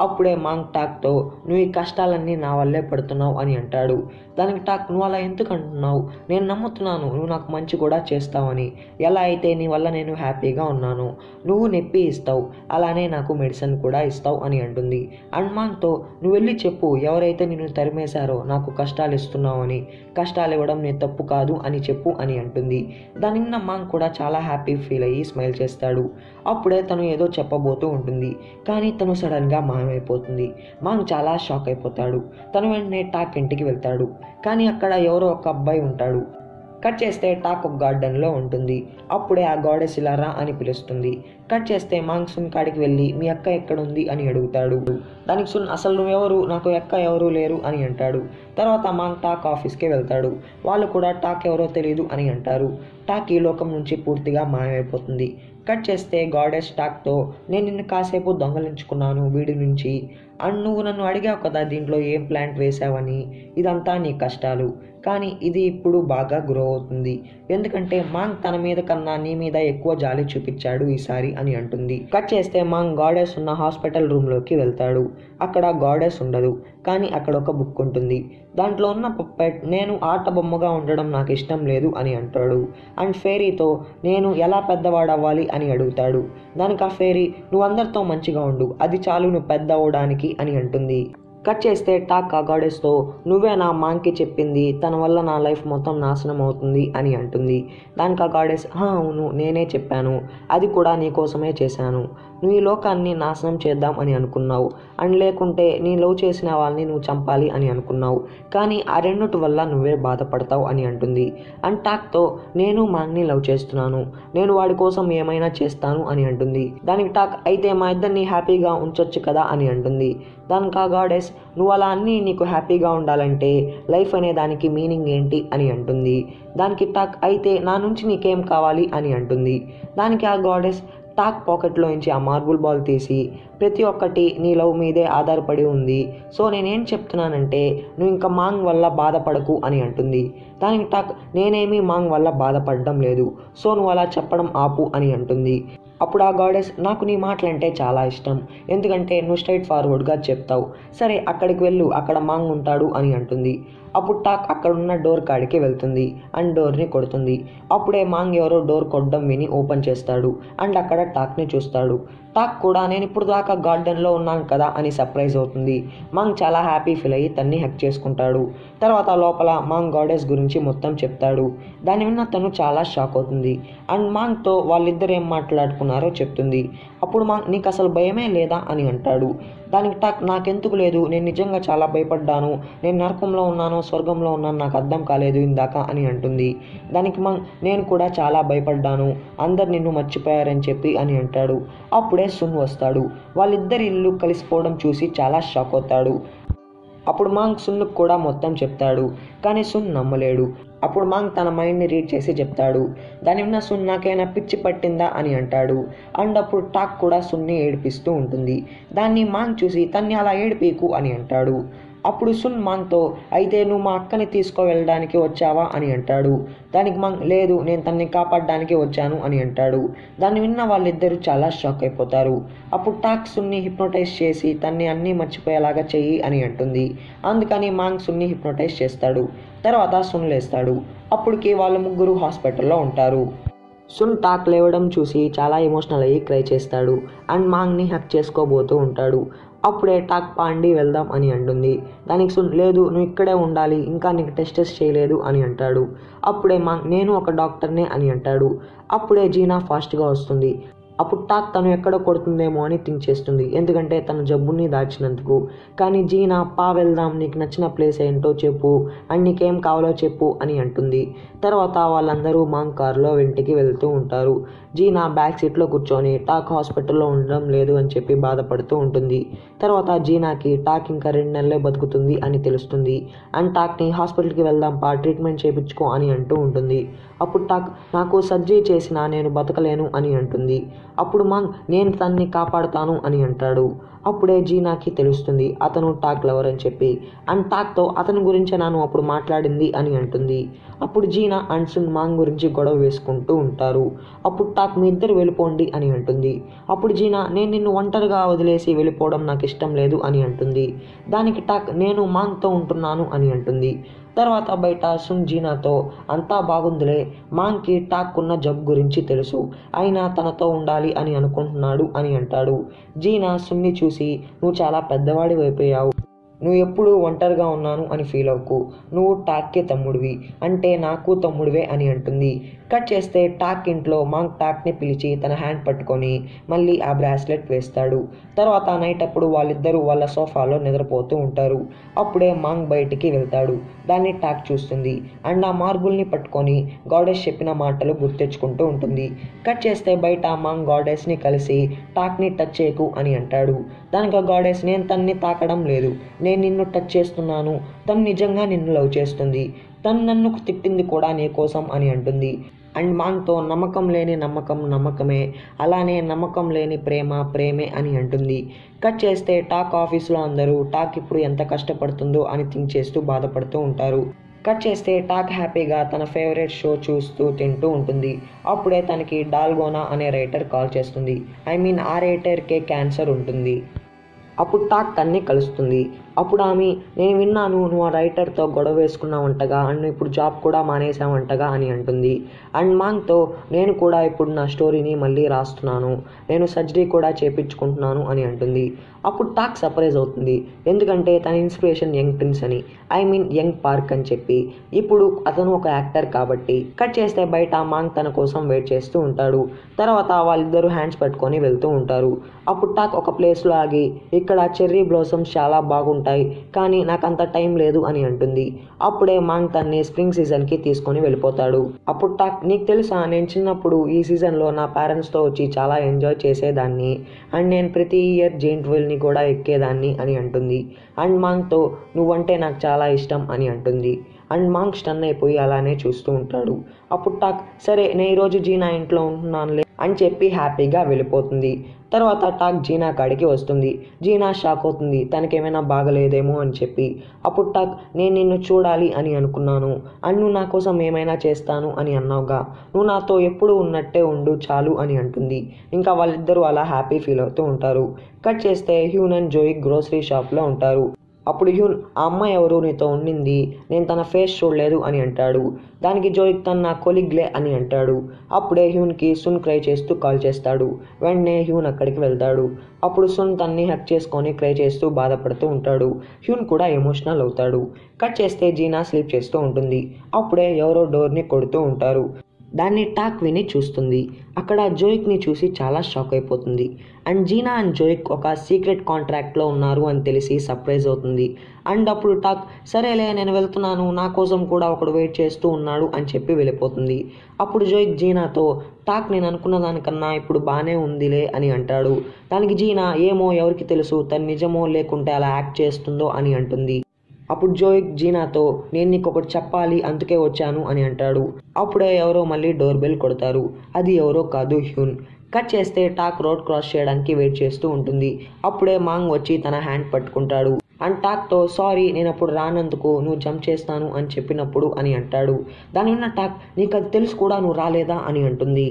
అప్పుడే మాంగ్ టాక్తో, నువ్వు ఈ కష్టాలన్నీ నా వల్లే పడుతున్నావు అని అంటాడు. దానికి టాక్, నువ్వు అలా ఎందుకు అంటున్నావు, నేను నమ్ముతున్నాను నువ్వు నాకు మంచి కూడా చేస్తావని. ఎలా అయితే నీ వల్ల నేను హ్యాపీగా ఉన్నాను, నువ్వు నొప్పి ఇస్తావు, అలానే నాకు మెడిసిన్ కూడా ఇస్తావు అని అంటుంది. అండ్ మాంగ్తో, నువ్వు వెళ్ళి చెప్పు ఎవరైతే నిన్ను తరిమేశారో నాకు కష్టాలు ఇస్తున్నావు అని, కష్టాలు ఇవ్వడం నీ తప్పు కాదు అని చెప్పు అని అంటుంది. దానిన్న మాంగ్ కూడా చాలా హ్యాపీ ఫీల్ అయ్యి స్మైల్ చేస్తాడు. అప్పుడే తను ఏదో చెప్పబోతూ ఉంటుంది, కానీ తను సడన్గా మాయమైపోతుంది. మాంగ్ చాలా షాక్ అయిపోతాడు. తను వెంటనే టాక్ ఇంటికి వెళ్తాడు, కానీ అక్కడ ఎవరో ఒక అబ్బాయి ఉంటాడు. కట్ చేస్తే టాక్ ఒక గార్డెన్లో ఉంటుంది. అప్పుడే ఆ గాడెస్ ఇలా రా అని పిలుస్తుంది. కట్ చేస్తే మాంగ్ సున్ కాడికి వెళ్ళి, మీ అక్క ఎక్కడుంది అని అడుగుతాడు. దానికి సున్, అసలు నువ్వెవరు, నాకు ఎక్క ఎవరు లేరు అని అంటాడు. తర్వాత మాంగ్ టాక్ ఆఫీస్కే వెళ్తాడు. వాళ్ళు కూడా టాక్ ఎవరో తెలియదు అని అంటారు. టాక్ ఈ లోకం నుంచి పూర్తిగా మాయమైపోతుంది. కట్ చేస్తే గాడెస్ టాక్తో, నేను నిన్ను కాసేపు దొంగలించుకున్నాను వీడి నుంచి, అండ్ నువ్వు నన్ను అడిగావు కదా దీంట్లో ఏం ప్లాంట్ వేసావని, ఇదంతా నీ కష్టాలు, కానీ ఇది ఇప్పుడు బాగా గ్రో అవుతుంది, ఎందుకంటే మాంగ్ తన మీద కన్నా నీ మీద ఎక్కువ జాలి చూపించాడు ఈసారి అని అంటుంది. కట్ చేస్తే మాంగ్ గాడెస్ ఉన్న హాస్పిటల్ రూమ్లోకి వెళ్తాడు. అక్కడ గాడెస్ ఉండదు, కానీ అక్కడ ఒక బుక్ ఉంటుంది. దాంట్లో ఉన్న పప్పెట్, నేను ఆట బొమ్మగా ఉండడం నాకు ఇష్టం లేదు అని అంటాడు. అండ్ ఫేరీతో, నేను ఎలా పెద్దవాడవ్వాలి అని అడుగుతాడు. దానికి ఆ ఫేరీ, నువ్వు అందరితో మంచిగా ఉండు, అది చాలు నువ్వు పెద్ద అవడానికి అని అంటుంది. కట్ చేస్తే టాక్ ఆ గాడెస్తో, నువ్వే నా మాంగ్కి చెప్పింది తన వల్ల నా లైఫ్ మొత్తం నాశనం అవుతుంది అని అంటుంది. దానికి ఆ గాడెస్, అవును నేనే చెప్పాను, అది కూడా నీ కోసమే చేశాను, నువ్వు ఈ లోకాన్ని నాశనం చేద్దాం అని అనుకున్నావు, అండ్ లేకుంటే నీ లవ్ చేసిన వాళ్ళని నువ్వు చంపాలి అని అనుకున్నావు, కానీ ఆ రెండుటి వల్ల నువ్వే బాధపడతావు అని అంటుంది. అండ్ టాక్తో, నేను మాంగ్ని లవ్ చేస్తున్నాను, నేను వాడి కోసం ఏమైనా చేస్తాను అని అంటుంది. దానికి టాక్, అయితే మా ఇద్దరిని హ్యాపీగా ఉంచొచ్చు కదా అని అంటుంది. దానికి ఆ గాడెస్, నువ్వు అలా అన్నీ నీకు హ్యాపీగా ఉండాలంటే లైఫ్ అనే దానికి మీనింగ్ ఏంటి అని అంటుంది. దానికి టాక్, అయితే నా నుంచి నీకేం కావాలి అని అంటుంది. దానికి ఆ గాడెస్ టాక్ పాకెట్లో నుంచి ఆ మార్బుల్ బాల్ తీసి, ప్రతి ఒక్కటి నీ లవ్ మీదే ఆధారపడి ఉంది, సో నేనేం చెప్తున్నానంటే నువ్వు ఇంకా మాంగ్ వల్ల బాధపడకు అని అంటుంది. దానికి టాక్, నేనేమీ మాంగ్ వల్ల బాధపడడం లేదు, సో నువ్వు అలా చెప్పడం ఆపు అని అంటుంది. అప్పుడు ఆ గాడెస్, నాకు నీ మాటలంటే చాలా ఇష్టం, ఎందుకంటే నువ్వు స్ట్రైట్ ఫార్వర్డ్గా చెప్తావు, సరే అక్కడికి వెళ్ళు, అక్కడ మాంగ్ ఉంటాడు అని అంటుంది. అప్పుడు టాక్ అక్కడున్న డోర్ కాడికి వెళ్తుంది అండ్ డోర్ని కొడుతుంది. అప్పుడే మాంగ్ ఎవరో డోర్ కొట్టడం విని ఓపెన్ చేస్తాడు అండ్ అక్కడ టాక్ని చూస్తాడు. టాక్ కూడా, నేను ఇప్పుడు దాకా గార్డెన్లో ఉన్నాను కదా అని సర్ప్రైజ్ అవుతుంది. మాంగ్ చాలా హ్యాపీ ఫీల్ అయ్యి తన్ని హక్ చేసుకుంటాడు. తర్వాత లోపల మాంగ్ గాడెస్ గురించి మొత్తం చెప్తాడు. దాని విన్న తను చాలా షాక్ అవుతుంది అండ్ మాంగ్తో వాళ్ళిద్దరు ఏం మాట్లాడుకున్నారో చెప్తుంది. అప్పుడు మాంగ్, నీకు అసలు భయమే లేదా అని అంటాడు. దానికి టాక్, నాకెందుకు లేదు, నేను నిజంగా చాలా భయపడ్డాను, నేను నరకంలో ఉన్నాను స్వర్గంలో ఉన్నాను నాకు అర్థం కాలేదు ఇందాక అని అంటుంది. దానికి మాంగ్, నేను కూడా చాలా భయపడ్డాను, అందరు నిన్ను మర్చిపోయారని చెప్పి అని అంటాడు. అప్పుడే సున్ వస్తాడు. వాళ్ళిద్దరి ఇల్లు కలిసిపోవడం చూసి చాలా షాక్ అవుతాడు. అప్పుడు మాంగ్ సున్ను కూడా మొత్తం చెప్తాడు, కానీ సున్ నమ్మలేడు. అప్పుడు మాంగ్ తన మైండ్ని రీడ్ చేసి చెప్తాడు. దాని విన్న సున్, నాకైనా పిచ్చి పట్టిందా అని అంటాడు. అండ్ అప్పుడు టాక్ కూడా సున్ని ఏడిపిస్తూ ఉంటుంది. దాన్ని మాంగ్ చూసి, తన్ని అలా ఏడిపీకు అని అంటాడు. అప్పుడు సున్ మాంగ్తో అయితే నువ్వు మా అక్కని తీసుకువెళ్ళడానికి వచ్చావా అని అంటాడు. దానికి మాంగ్ లేదు నేను తనని కాపాడడానికి వచ్చాను అని అంటాడు. దాన్ని విన్న వాళ్ళిద్దరూ చాలా షాక్ అయిపోతారు. అప్పుడు టాక్ సున్ని హిప్నోటైజ్ చేసి తన్ని అన్నీ మర్చిపోయేలాగా చెయ్యి అని అంటుంది. అందుకని మాంగ్ సున్ని హిప్నోటైజ్ చేస్తాడు. తర్వాత సున్ లేస్తాడు. అప్పటికి వాళ్ళ ముగ్గురు హాస్పిటల్లో ఉంటారు. సున్ టాక్ లేవడం చూసి చాలా ఎమోషనల్ అయ్యి క్రై చేస్తాడు అండ్ మాంగ్ని హక్ చేసుకోబోతూ ఉంటాడు. అప్పుడే టాక్ పాండి వెళ్దాం అని అంటుంది. దానికి సున్ లేదు నువ్వు ఇక్కడే ఉండాలి ఇంకా నీకు టెస్టెస్ చేయలేదు అని అంటాడు. అప్పుడే మాంగ్ నేను ఒక డాక్టర్నే అని అంటాడు. అప్పుడే జీనా ఫాస్ట్గా వస్తుంది. అప్పుడు టాక్ తను ఎక్కడ కొడుతుందేమో అని థింక్ చేస్తుంది ఎందుకంటే తన జబ్బుని దాచినందుకు. కానీ జీనా పా వెళ్దాం నీకు నచ్చిన ప్లేస్ ఏంటో చెప్పు అండ్ నీకేం కావాలో చెప్పు అని అంటుంది. తర్వాత వాళ్ళందరూ మాంగ్ కారులో ఇంటికి వెళ్తూ ఉంటారు. జీనా బ్యాక్ సీట్లో కూర్చొని టాక్ హాస్పిటల్లో ఉండడం లేదు అని చెప్పి బాధపడుతూ ఉంటుంది. తర్వాత జీనాకి టాక్ ఇంకా రెండు నెలలే బతుకుతుంది అని తెలుస్తుంది అండ్ టాక్ని హాస్పిటల్కి వెళ్దాం పా ట్రీట్మెంట్ చేయించుకో అని అంటూ ఉంటుంది. అప్పుడు టాక్ నాకు సర్జరీ చేసినా నేను బతకలేను అని అంటుంది. అప్పుడు మాంగ్ నేను తనని కాపాడుతాను అని అంటాడు. అప్పుడే జీనాకి తెలుస్తుంది అతను టాక్ లవర్ అని చెప్పి అండ్ టాక్తో అతని గురించే నాను అప్పుడు మాట్లాడింది అని అంటుంది. అప్పుడు జీనా అండ్ సున్ మాంగ్ గురించి గొడవ వేసుకుంటూ ఉంటారు. అప్పుడు టాక్ మీ ఇద్దరు వెళ్ళిపోండి అని అంటుంది. అప్పుడు జీనా నేను నిన్ను ఒంటరిగా వదిలేసి వెళ్ళిపోవడం నాకు ఇష్టం లేదు అని అంటుంది. దానికి టాక్ నేను మాంగ్తో ఉంటున్నాను అని అంటుంది. తర్వాత బయట సున్ జీనాతో అంతా బాగుందిలే మాంగ్కి టాక్ ఉన్న జబ్ గురించి తెలుసు అయినా తనతో ఉండాలి అని అనుకుంటున్నాడు అని అంటాడు. జీనా సున్ని చూసి నువ్వు చాలా పెద్దవాడివి అయిపోయావు నువ్వు ఎప్పుడు ఒంటరిగా ఉన్నాను అని ఫీల్ అవ్వకు నువ్వు టాక్కే తమ్ముడివి అంటే నాకు తమ్ముడివే అని అంటుంది. కట్ చేస్తే టాక్ ఇంట్లో మాంగ్ టాక్ని పిలిచి తన హ్యాండ్ పట్టుకొని మళ్ళీ ఆ బ్రాస్లెట్ వేస్తాడు. తర్వాత నైట్ అప్పుడు వాళ్ళిద్దరూ వాళ్ళ సోఫాలో నిద్రపోతూ ఉంటారు. అప్పుడే మాంగ్ బయటికి వెళ్తాడు. దాన్ని టాక్ చూస్తుంది అండ్ ఆ మార్బుల్ని పట్టుకొని గాడెస్ చెప్పిన మాటలు గుర్తెచ్చుకుంటూ ఉంటుంది. కట్ చేస్తే బయట మాంగ్ గాడెస్ని కలిసి టాక్ని టచ్ చేయకు అని అంటాడు. దానికి ఆ గాడెస్ నేను తనని తాకడం లేదు నేను నిన్ను టచ్ చేస్తున్నాను తను నిజంగా నిన్ను లవ్ చేస్తుంది తను నన్ను తిట్టింది కూడా నీ కోసం అని అంటుంది. అండ్ మాంగ్తో నమ్మకం లేని నమ్మకం నమ్మకమే అలానే నమ్మకం లేని ప్రేమ ప్రేమే అని అంటుంది. కట్ చేస్తే టాక్ ఆఫీస్లో అందరూ టాక్ ఇప్పుడు ఎంత కష్టపడుతుందో అని థింక్ చేస్తూ బాధపడుతూ ఉంటారు. కట్ చేస్తే టాక్ హ్యాపీగా తన ఫేవరెట్ షో చూస్తూ తింటూ ఉంటుంది. అప్పుడే తనకి డాల్గోనా అనే రైటర్ కాల్ చేస్తుంది. ఐ మీన్ ఆ రైటర్కే క్యాన్సర్ ఉంటుంది. అప్పుడు టాక్ తన్ని కలుస్తుంది. అప్పుడు ఆమె నేను విన్నాను నువ్వు ఆ రైటర్తో గొడవ వేసుకున్నావంటగా అండ్ ఇప్పుడు జాబ్ కూడా మానేసావంటగా అని అంటుంది. అండ్ మాంగ్తో నేను కూడా ఇప్పుడు నా స్టోరీని మళ్ళీ రాస్తున్నాను నేను సర్జరీ కూడా చేయించుకుంటున్నాను అని అంటుంది. అప్పుడు టాక్ సర్ప్రైజ్ అవుతుంది ఎందుకంటే తన ఇన్స్పిరేషన్ యంగ్ ప్రిన్స్ అని ఐ మీన్ యంగ్ పార్క్ అని చెప్పి ఇప్పుడు అతను ఒక యాక్టర్ కాబట్టి. కట్ చేస్తే బయట మాంగ్ తన కోసం వెయిట్ చేస్తూ ఉంటాడు. తర్వాత వాళ్ళిద్దరూ హ్యాండ్స్ పట్టుకొని వెళ్తూ ఉంటారు. అప్పుడు టాక్ ఒక ప్లేస్లో ఆగి ఇక్కడ చెర్రీ బ్లోసమ్స్ చాలా బాగుంటుంది కానీ నాకంత టైం లేదు అని అంటుంది. అప్పుడే మాంగ్ తన్ని స్ప్రింగ్ సీజన్ కి తీసుకొని వెళ్ళిపోతాడు. అప్పుడు టాక్ నీకు తెలుసా నేను చిన్నప్పుడు ఈ సీజన్ లో నా పేరెంట్స్ తో వచ్చి చాలా ఎంజాయ్ చేసేదాన్ని అండ్ నేను ప్రతి ఇయర్ జెయింట్ వీల్ ని కూడా ఎక్కేదాన్ని అని అంటుంది. అండ్ మాంగ్ తో నువ్వంటే నాకు చాలా ఇష్టం అని అంటుంది. అండ్ మాంగ్ స్టన్ అయిపోయి అలానే చూస్తూ ఉంటాడు. అప్పుడు టాక్ సరే నేను ఈరోజు జీనా ఇంట్లో ఉంటున్నానులే అని చెప్పి హ్యాపీగా వెళ్ళిపోతుంది. తర్వాత టాక్ జీనా కాడికి వస్తుంది. జీనా షాక్ అవుతుంది తనకేమైనా బాగలేదేమో అని చెప్పి. అప్పుడు టాక్ నేను నిన్ను చూడాలి అని అనుకున్నాను అండ్ నువ్వు నా కోసం ఏమైనా చేస్తాను అని అన్నావుగా నువ్వు నాతో ఎప్పుడు ఉన్నట్టే ఉండు చాలు అని అంటుంది. ఇంకా వాళ్ళిద్దరూ అలా హ్యాపీ ఫీల్ అవుతూ ఉంటారు. కట్ చేస్తే హ్యూన్ అండ్ జోయ్ గ్రోసరీ షాప్లో ఉంటారు. అప్పుడు హ్యూన్ ఆ అమ్మాయి ఎవరు నీతో ఉండింది నేను తన ఫేస్ చూడలేదు అని అంటాడు. దానికి జోయ్ తను నా కొలిగ్లే అని అంటాడు. అప్పుడే హ్యూన్కి సున్ క్రై చేస్తూ కాల్ చేస్తాడు. వెంటనే హ్యూన్ అక్కడికి వెళ్తాడు. అప్పుడు సున్ తన్ని హక్ చేసుకొని క్రై చేస్తూ బాధపడుతూ ఉంటాడు. హ్యూన్ కూడా ఎమోషనల్ అవుతాడు. కట్ చేస్తే జీనా స్లీప్ చేస్తూ ఉంటుంది. అప్పుడే ఎవరో డోర్ని కొడుతూ ఉంటారు. దాన్ని టాక్ విని చూస్తుంది. అక్కడ జోయిక్ని చూసి చాలా షాక్ అయిపోతుంది అండ్ జీనా అండ్ జోయిక్ ఒక సీక్రెట్ కాంట్రాక్ట్లో ఉన్నారు అని తెలిసి సర్ప్రైజ్ అవుతుంది. అండ్ అప్పుడు టాక్ సరేలే నేను వెళ్తున్నాను నా కోసం కూడా ఒకడు వెయిట్ చేస్తూ ఉన్నాడు అని చెప్పి వెళ్ళిపోతుంది. అప్పుడు జోయిక్ జీనాతో టాక్ నేను అనుకున్న దానికన్నా ఇప్పుడు బాగానే ఉందిలే అని అంటాడు. దానికి జీనా ఏమో ఎవరికి తెలుసు తను నిజమో లేకుంటే అలా యాక్ట్ చేస్తుందో అని అంటుంది. అప్పుడు జోయ్ జీనాతో నేను నీకు ఒకటి చెప్పాలి అందుకే వచ్చాను అని అంటాడు. అప్పుడే ఎవరో మళ్ళీ డోర్ బెల్ కొడతారు. అది ఎవరో కాదు హ్యూన్. కట్ చేస్తే టాక్ రోడ్ క్రాస్ చేయడానికి వెయిట్ చేస్తూ ఉంటుంది. అప్పుడే మాంగ్ వచ్చి తన హ్యాండ్ పట్టుకుంటాడు. అండ్ టాక్తో సారీ నేను అప్పుడు రానందుకు నువ్వు జంప్ చేస్తాను అని చెప్పినప్పుడు అని అంటాడు. దాని ఉన్న టాక్ నీకు అది తెలుసు కూడా నువ్వు రాలేదా అని అంటుంది.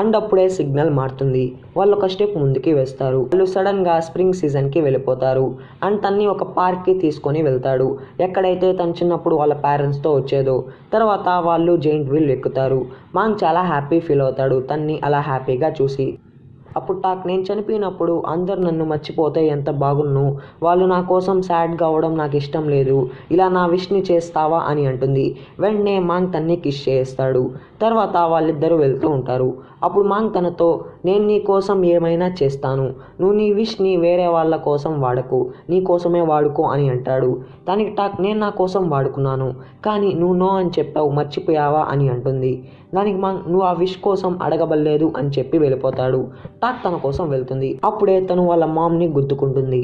అండ్ అప్పుడే సిగ్నల్ మారుతుంది, వాళ్ళు ఒక స్టెప్ ముందుకి వేస్తారు. వాళ్ళు సడన్గా స్ప్రింగ్ సీజన్కి వెళ్ళిపోతారు. అండ్ తన్ని ఒక పార్క్కి తీసుకొని వెళ్తాడు, ఎక్కడైతే తను చిన్నప్పుడు వాళ్ళ పేరెంట్స్తో వచ్చేదో. తర్వాత వాళ్ళు జైంట్ వీల్ ఎక్కుతారు. మాంగ్ చాలా హ్యాపీ ఫీల్ అవుతాడు తన్ని అలా హ్యాపీగా చూసి. అప్పుడు టాక్ నేను చనిపోయినప్పుడు అందరు నన్ను మర్చిపోతే ఎంత బాగున్ను, వాళ్ళు నా కోసం సాడ్గా అవడం నాకు ఇష్టం లేదు, ఇలా నా విష్ని చేస్తావా అని అంటుంది. వెంటనే మాంగ్ తన్ని కిష్ చేస్తాడు. తర్వాత వాళ్ళిద్దరూ వెళ్తూ ఉంటారు. అప్పుడు మాంగ్ తనతో నేను నీ కోసం ఏమైనా చేస్తాను, నువ్వు నీ విష్ని వేరే వాళ్ళ కోసం వాడకు, నీ కోసమే వాడుకో అని అంటాడు. దానికి టాక్ నేను నా కోసం వాడుకున్నాను కానీ నువ్వు నో అని చెప్పావు, మర్చిపోయావా అని అంటుంది. దానికి మాంగ్ నువ్వు ఆ విష్ కోసం అడగబడలేదు అని చెప్పి వెళ్ళిపోతాడు. టాక్ తన కోసం వెళ్తుంది. అప్పుడే తను వాళ్ళ మామ్ని గుద్దుకుంటుంది.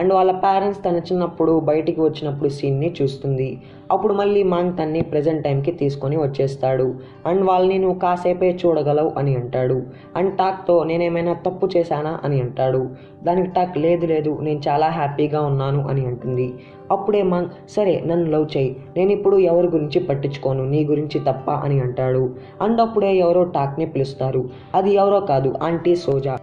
అండ్ వాళ్ళ పేరెంట్స్ తన చిన్నప్పుడు బయటికి వచ్చినప్పుడు సీన్ని చూస్తుంది. అప్పుడు మళ్ళీ మాంగ్ తన్ని ప్రజెంట్ టైంకి తీసుకొని వచ్చేస్తాడు. అండ్ వాళ్ళని నువ్వు కాసేపే చూడగలవు అని అంటాడు. అండ్ టాక్తో నేనేమైనా తప్పు చేశానా అని అంటాడు. దానికి టాక్ లేదు లేదు నేను చాలా హ్యాపీగా ఉన్నాను అని అంటుంది. అప్పుడే మాంగ్ సరే నన్ను లవ్ చేయి, నేను ఇప్పుడు ఎవరి గురించి పట్టించుకోను, నీ గురించి తప్ప అని అంటాడు. అండ్ అప్పుడే ఎవరో టాక్ని పిలుస్తారు. అది ఎవరో కాదు, ఆంటీ సోజా.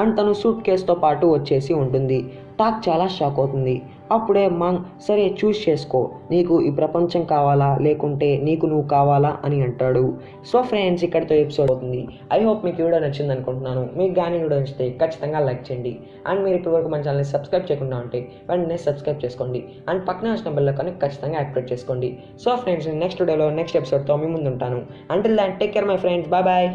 అండ్ తను సూట్ కేసుతో పాటు వచ్చేసి ఉంటుంది. టాక్ చాలా షాక్ అవుతుంది. అప్పుడే మాంగ్ సరే చూస్ చేసుకో, నీకు ఈ ప్రపంచం కావాలా లేకుంటే నీకు నువ్వు కావాలా అని అంటాడు. సో ఫ్రెండ్స్ ఇక్కడితో ఎపిసోడ్ అవుతుంది. ఐ హోప్ మీకు వీడియో నచ్చింది అనుకుంటున్నాను. మీకు కానీ వీడియో నచ్చితే ఖచ్చితంగా లైక్ చేయండి. అండ్ మీరు ఇప్పటివరకు మన ఛానల్ని సబ్స్క్రైబ్ చేయకుండా ఉంటే వెంటనే సబ్స్క్రైబ్ చేసుకోండి. అండ్ పక్కన వచ్చిన బెల్ ఐకాన్ని ఖచ్చితంగా యాక్టివేట్ చేసుకోండి. సో ఫ్రెండ్స్ నెక్స్ట్ వీడియోలో నెక్స్ట్ ఎపిసోడ్తో మీ ముందు ఉంటాను. Until then take care my friends, bye bye.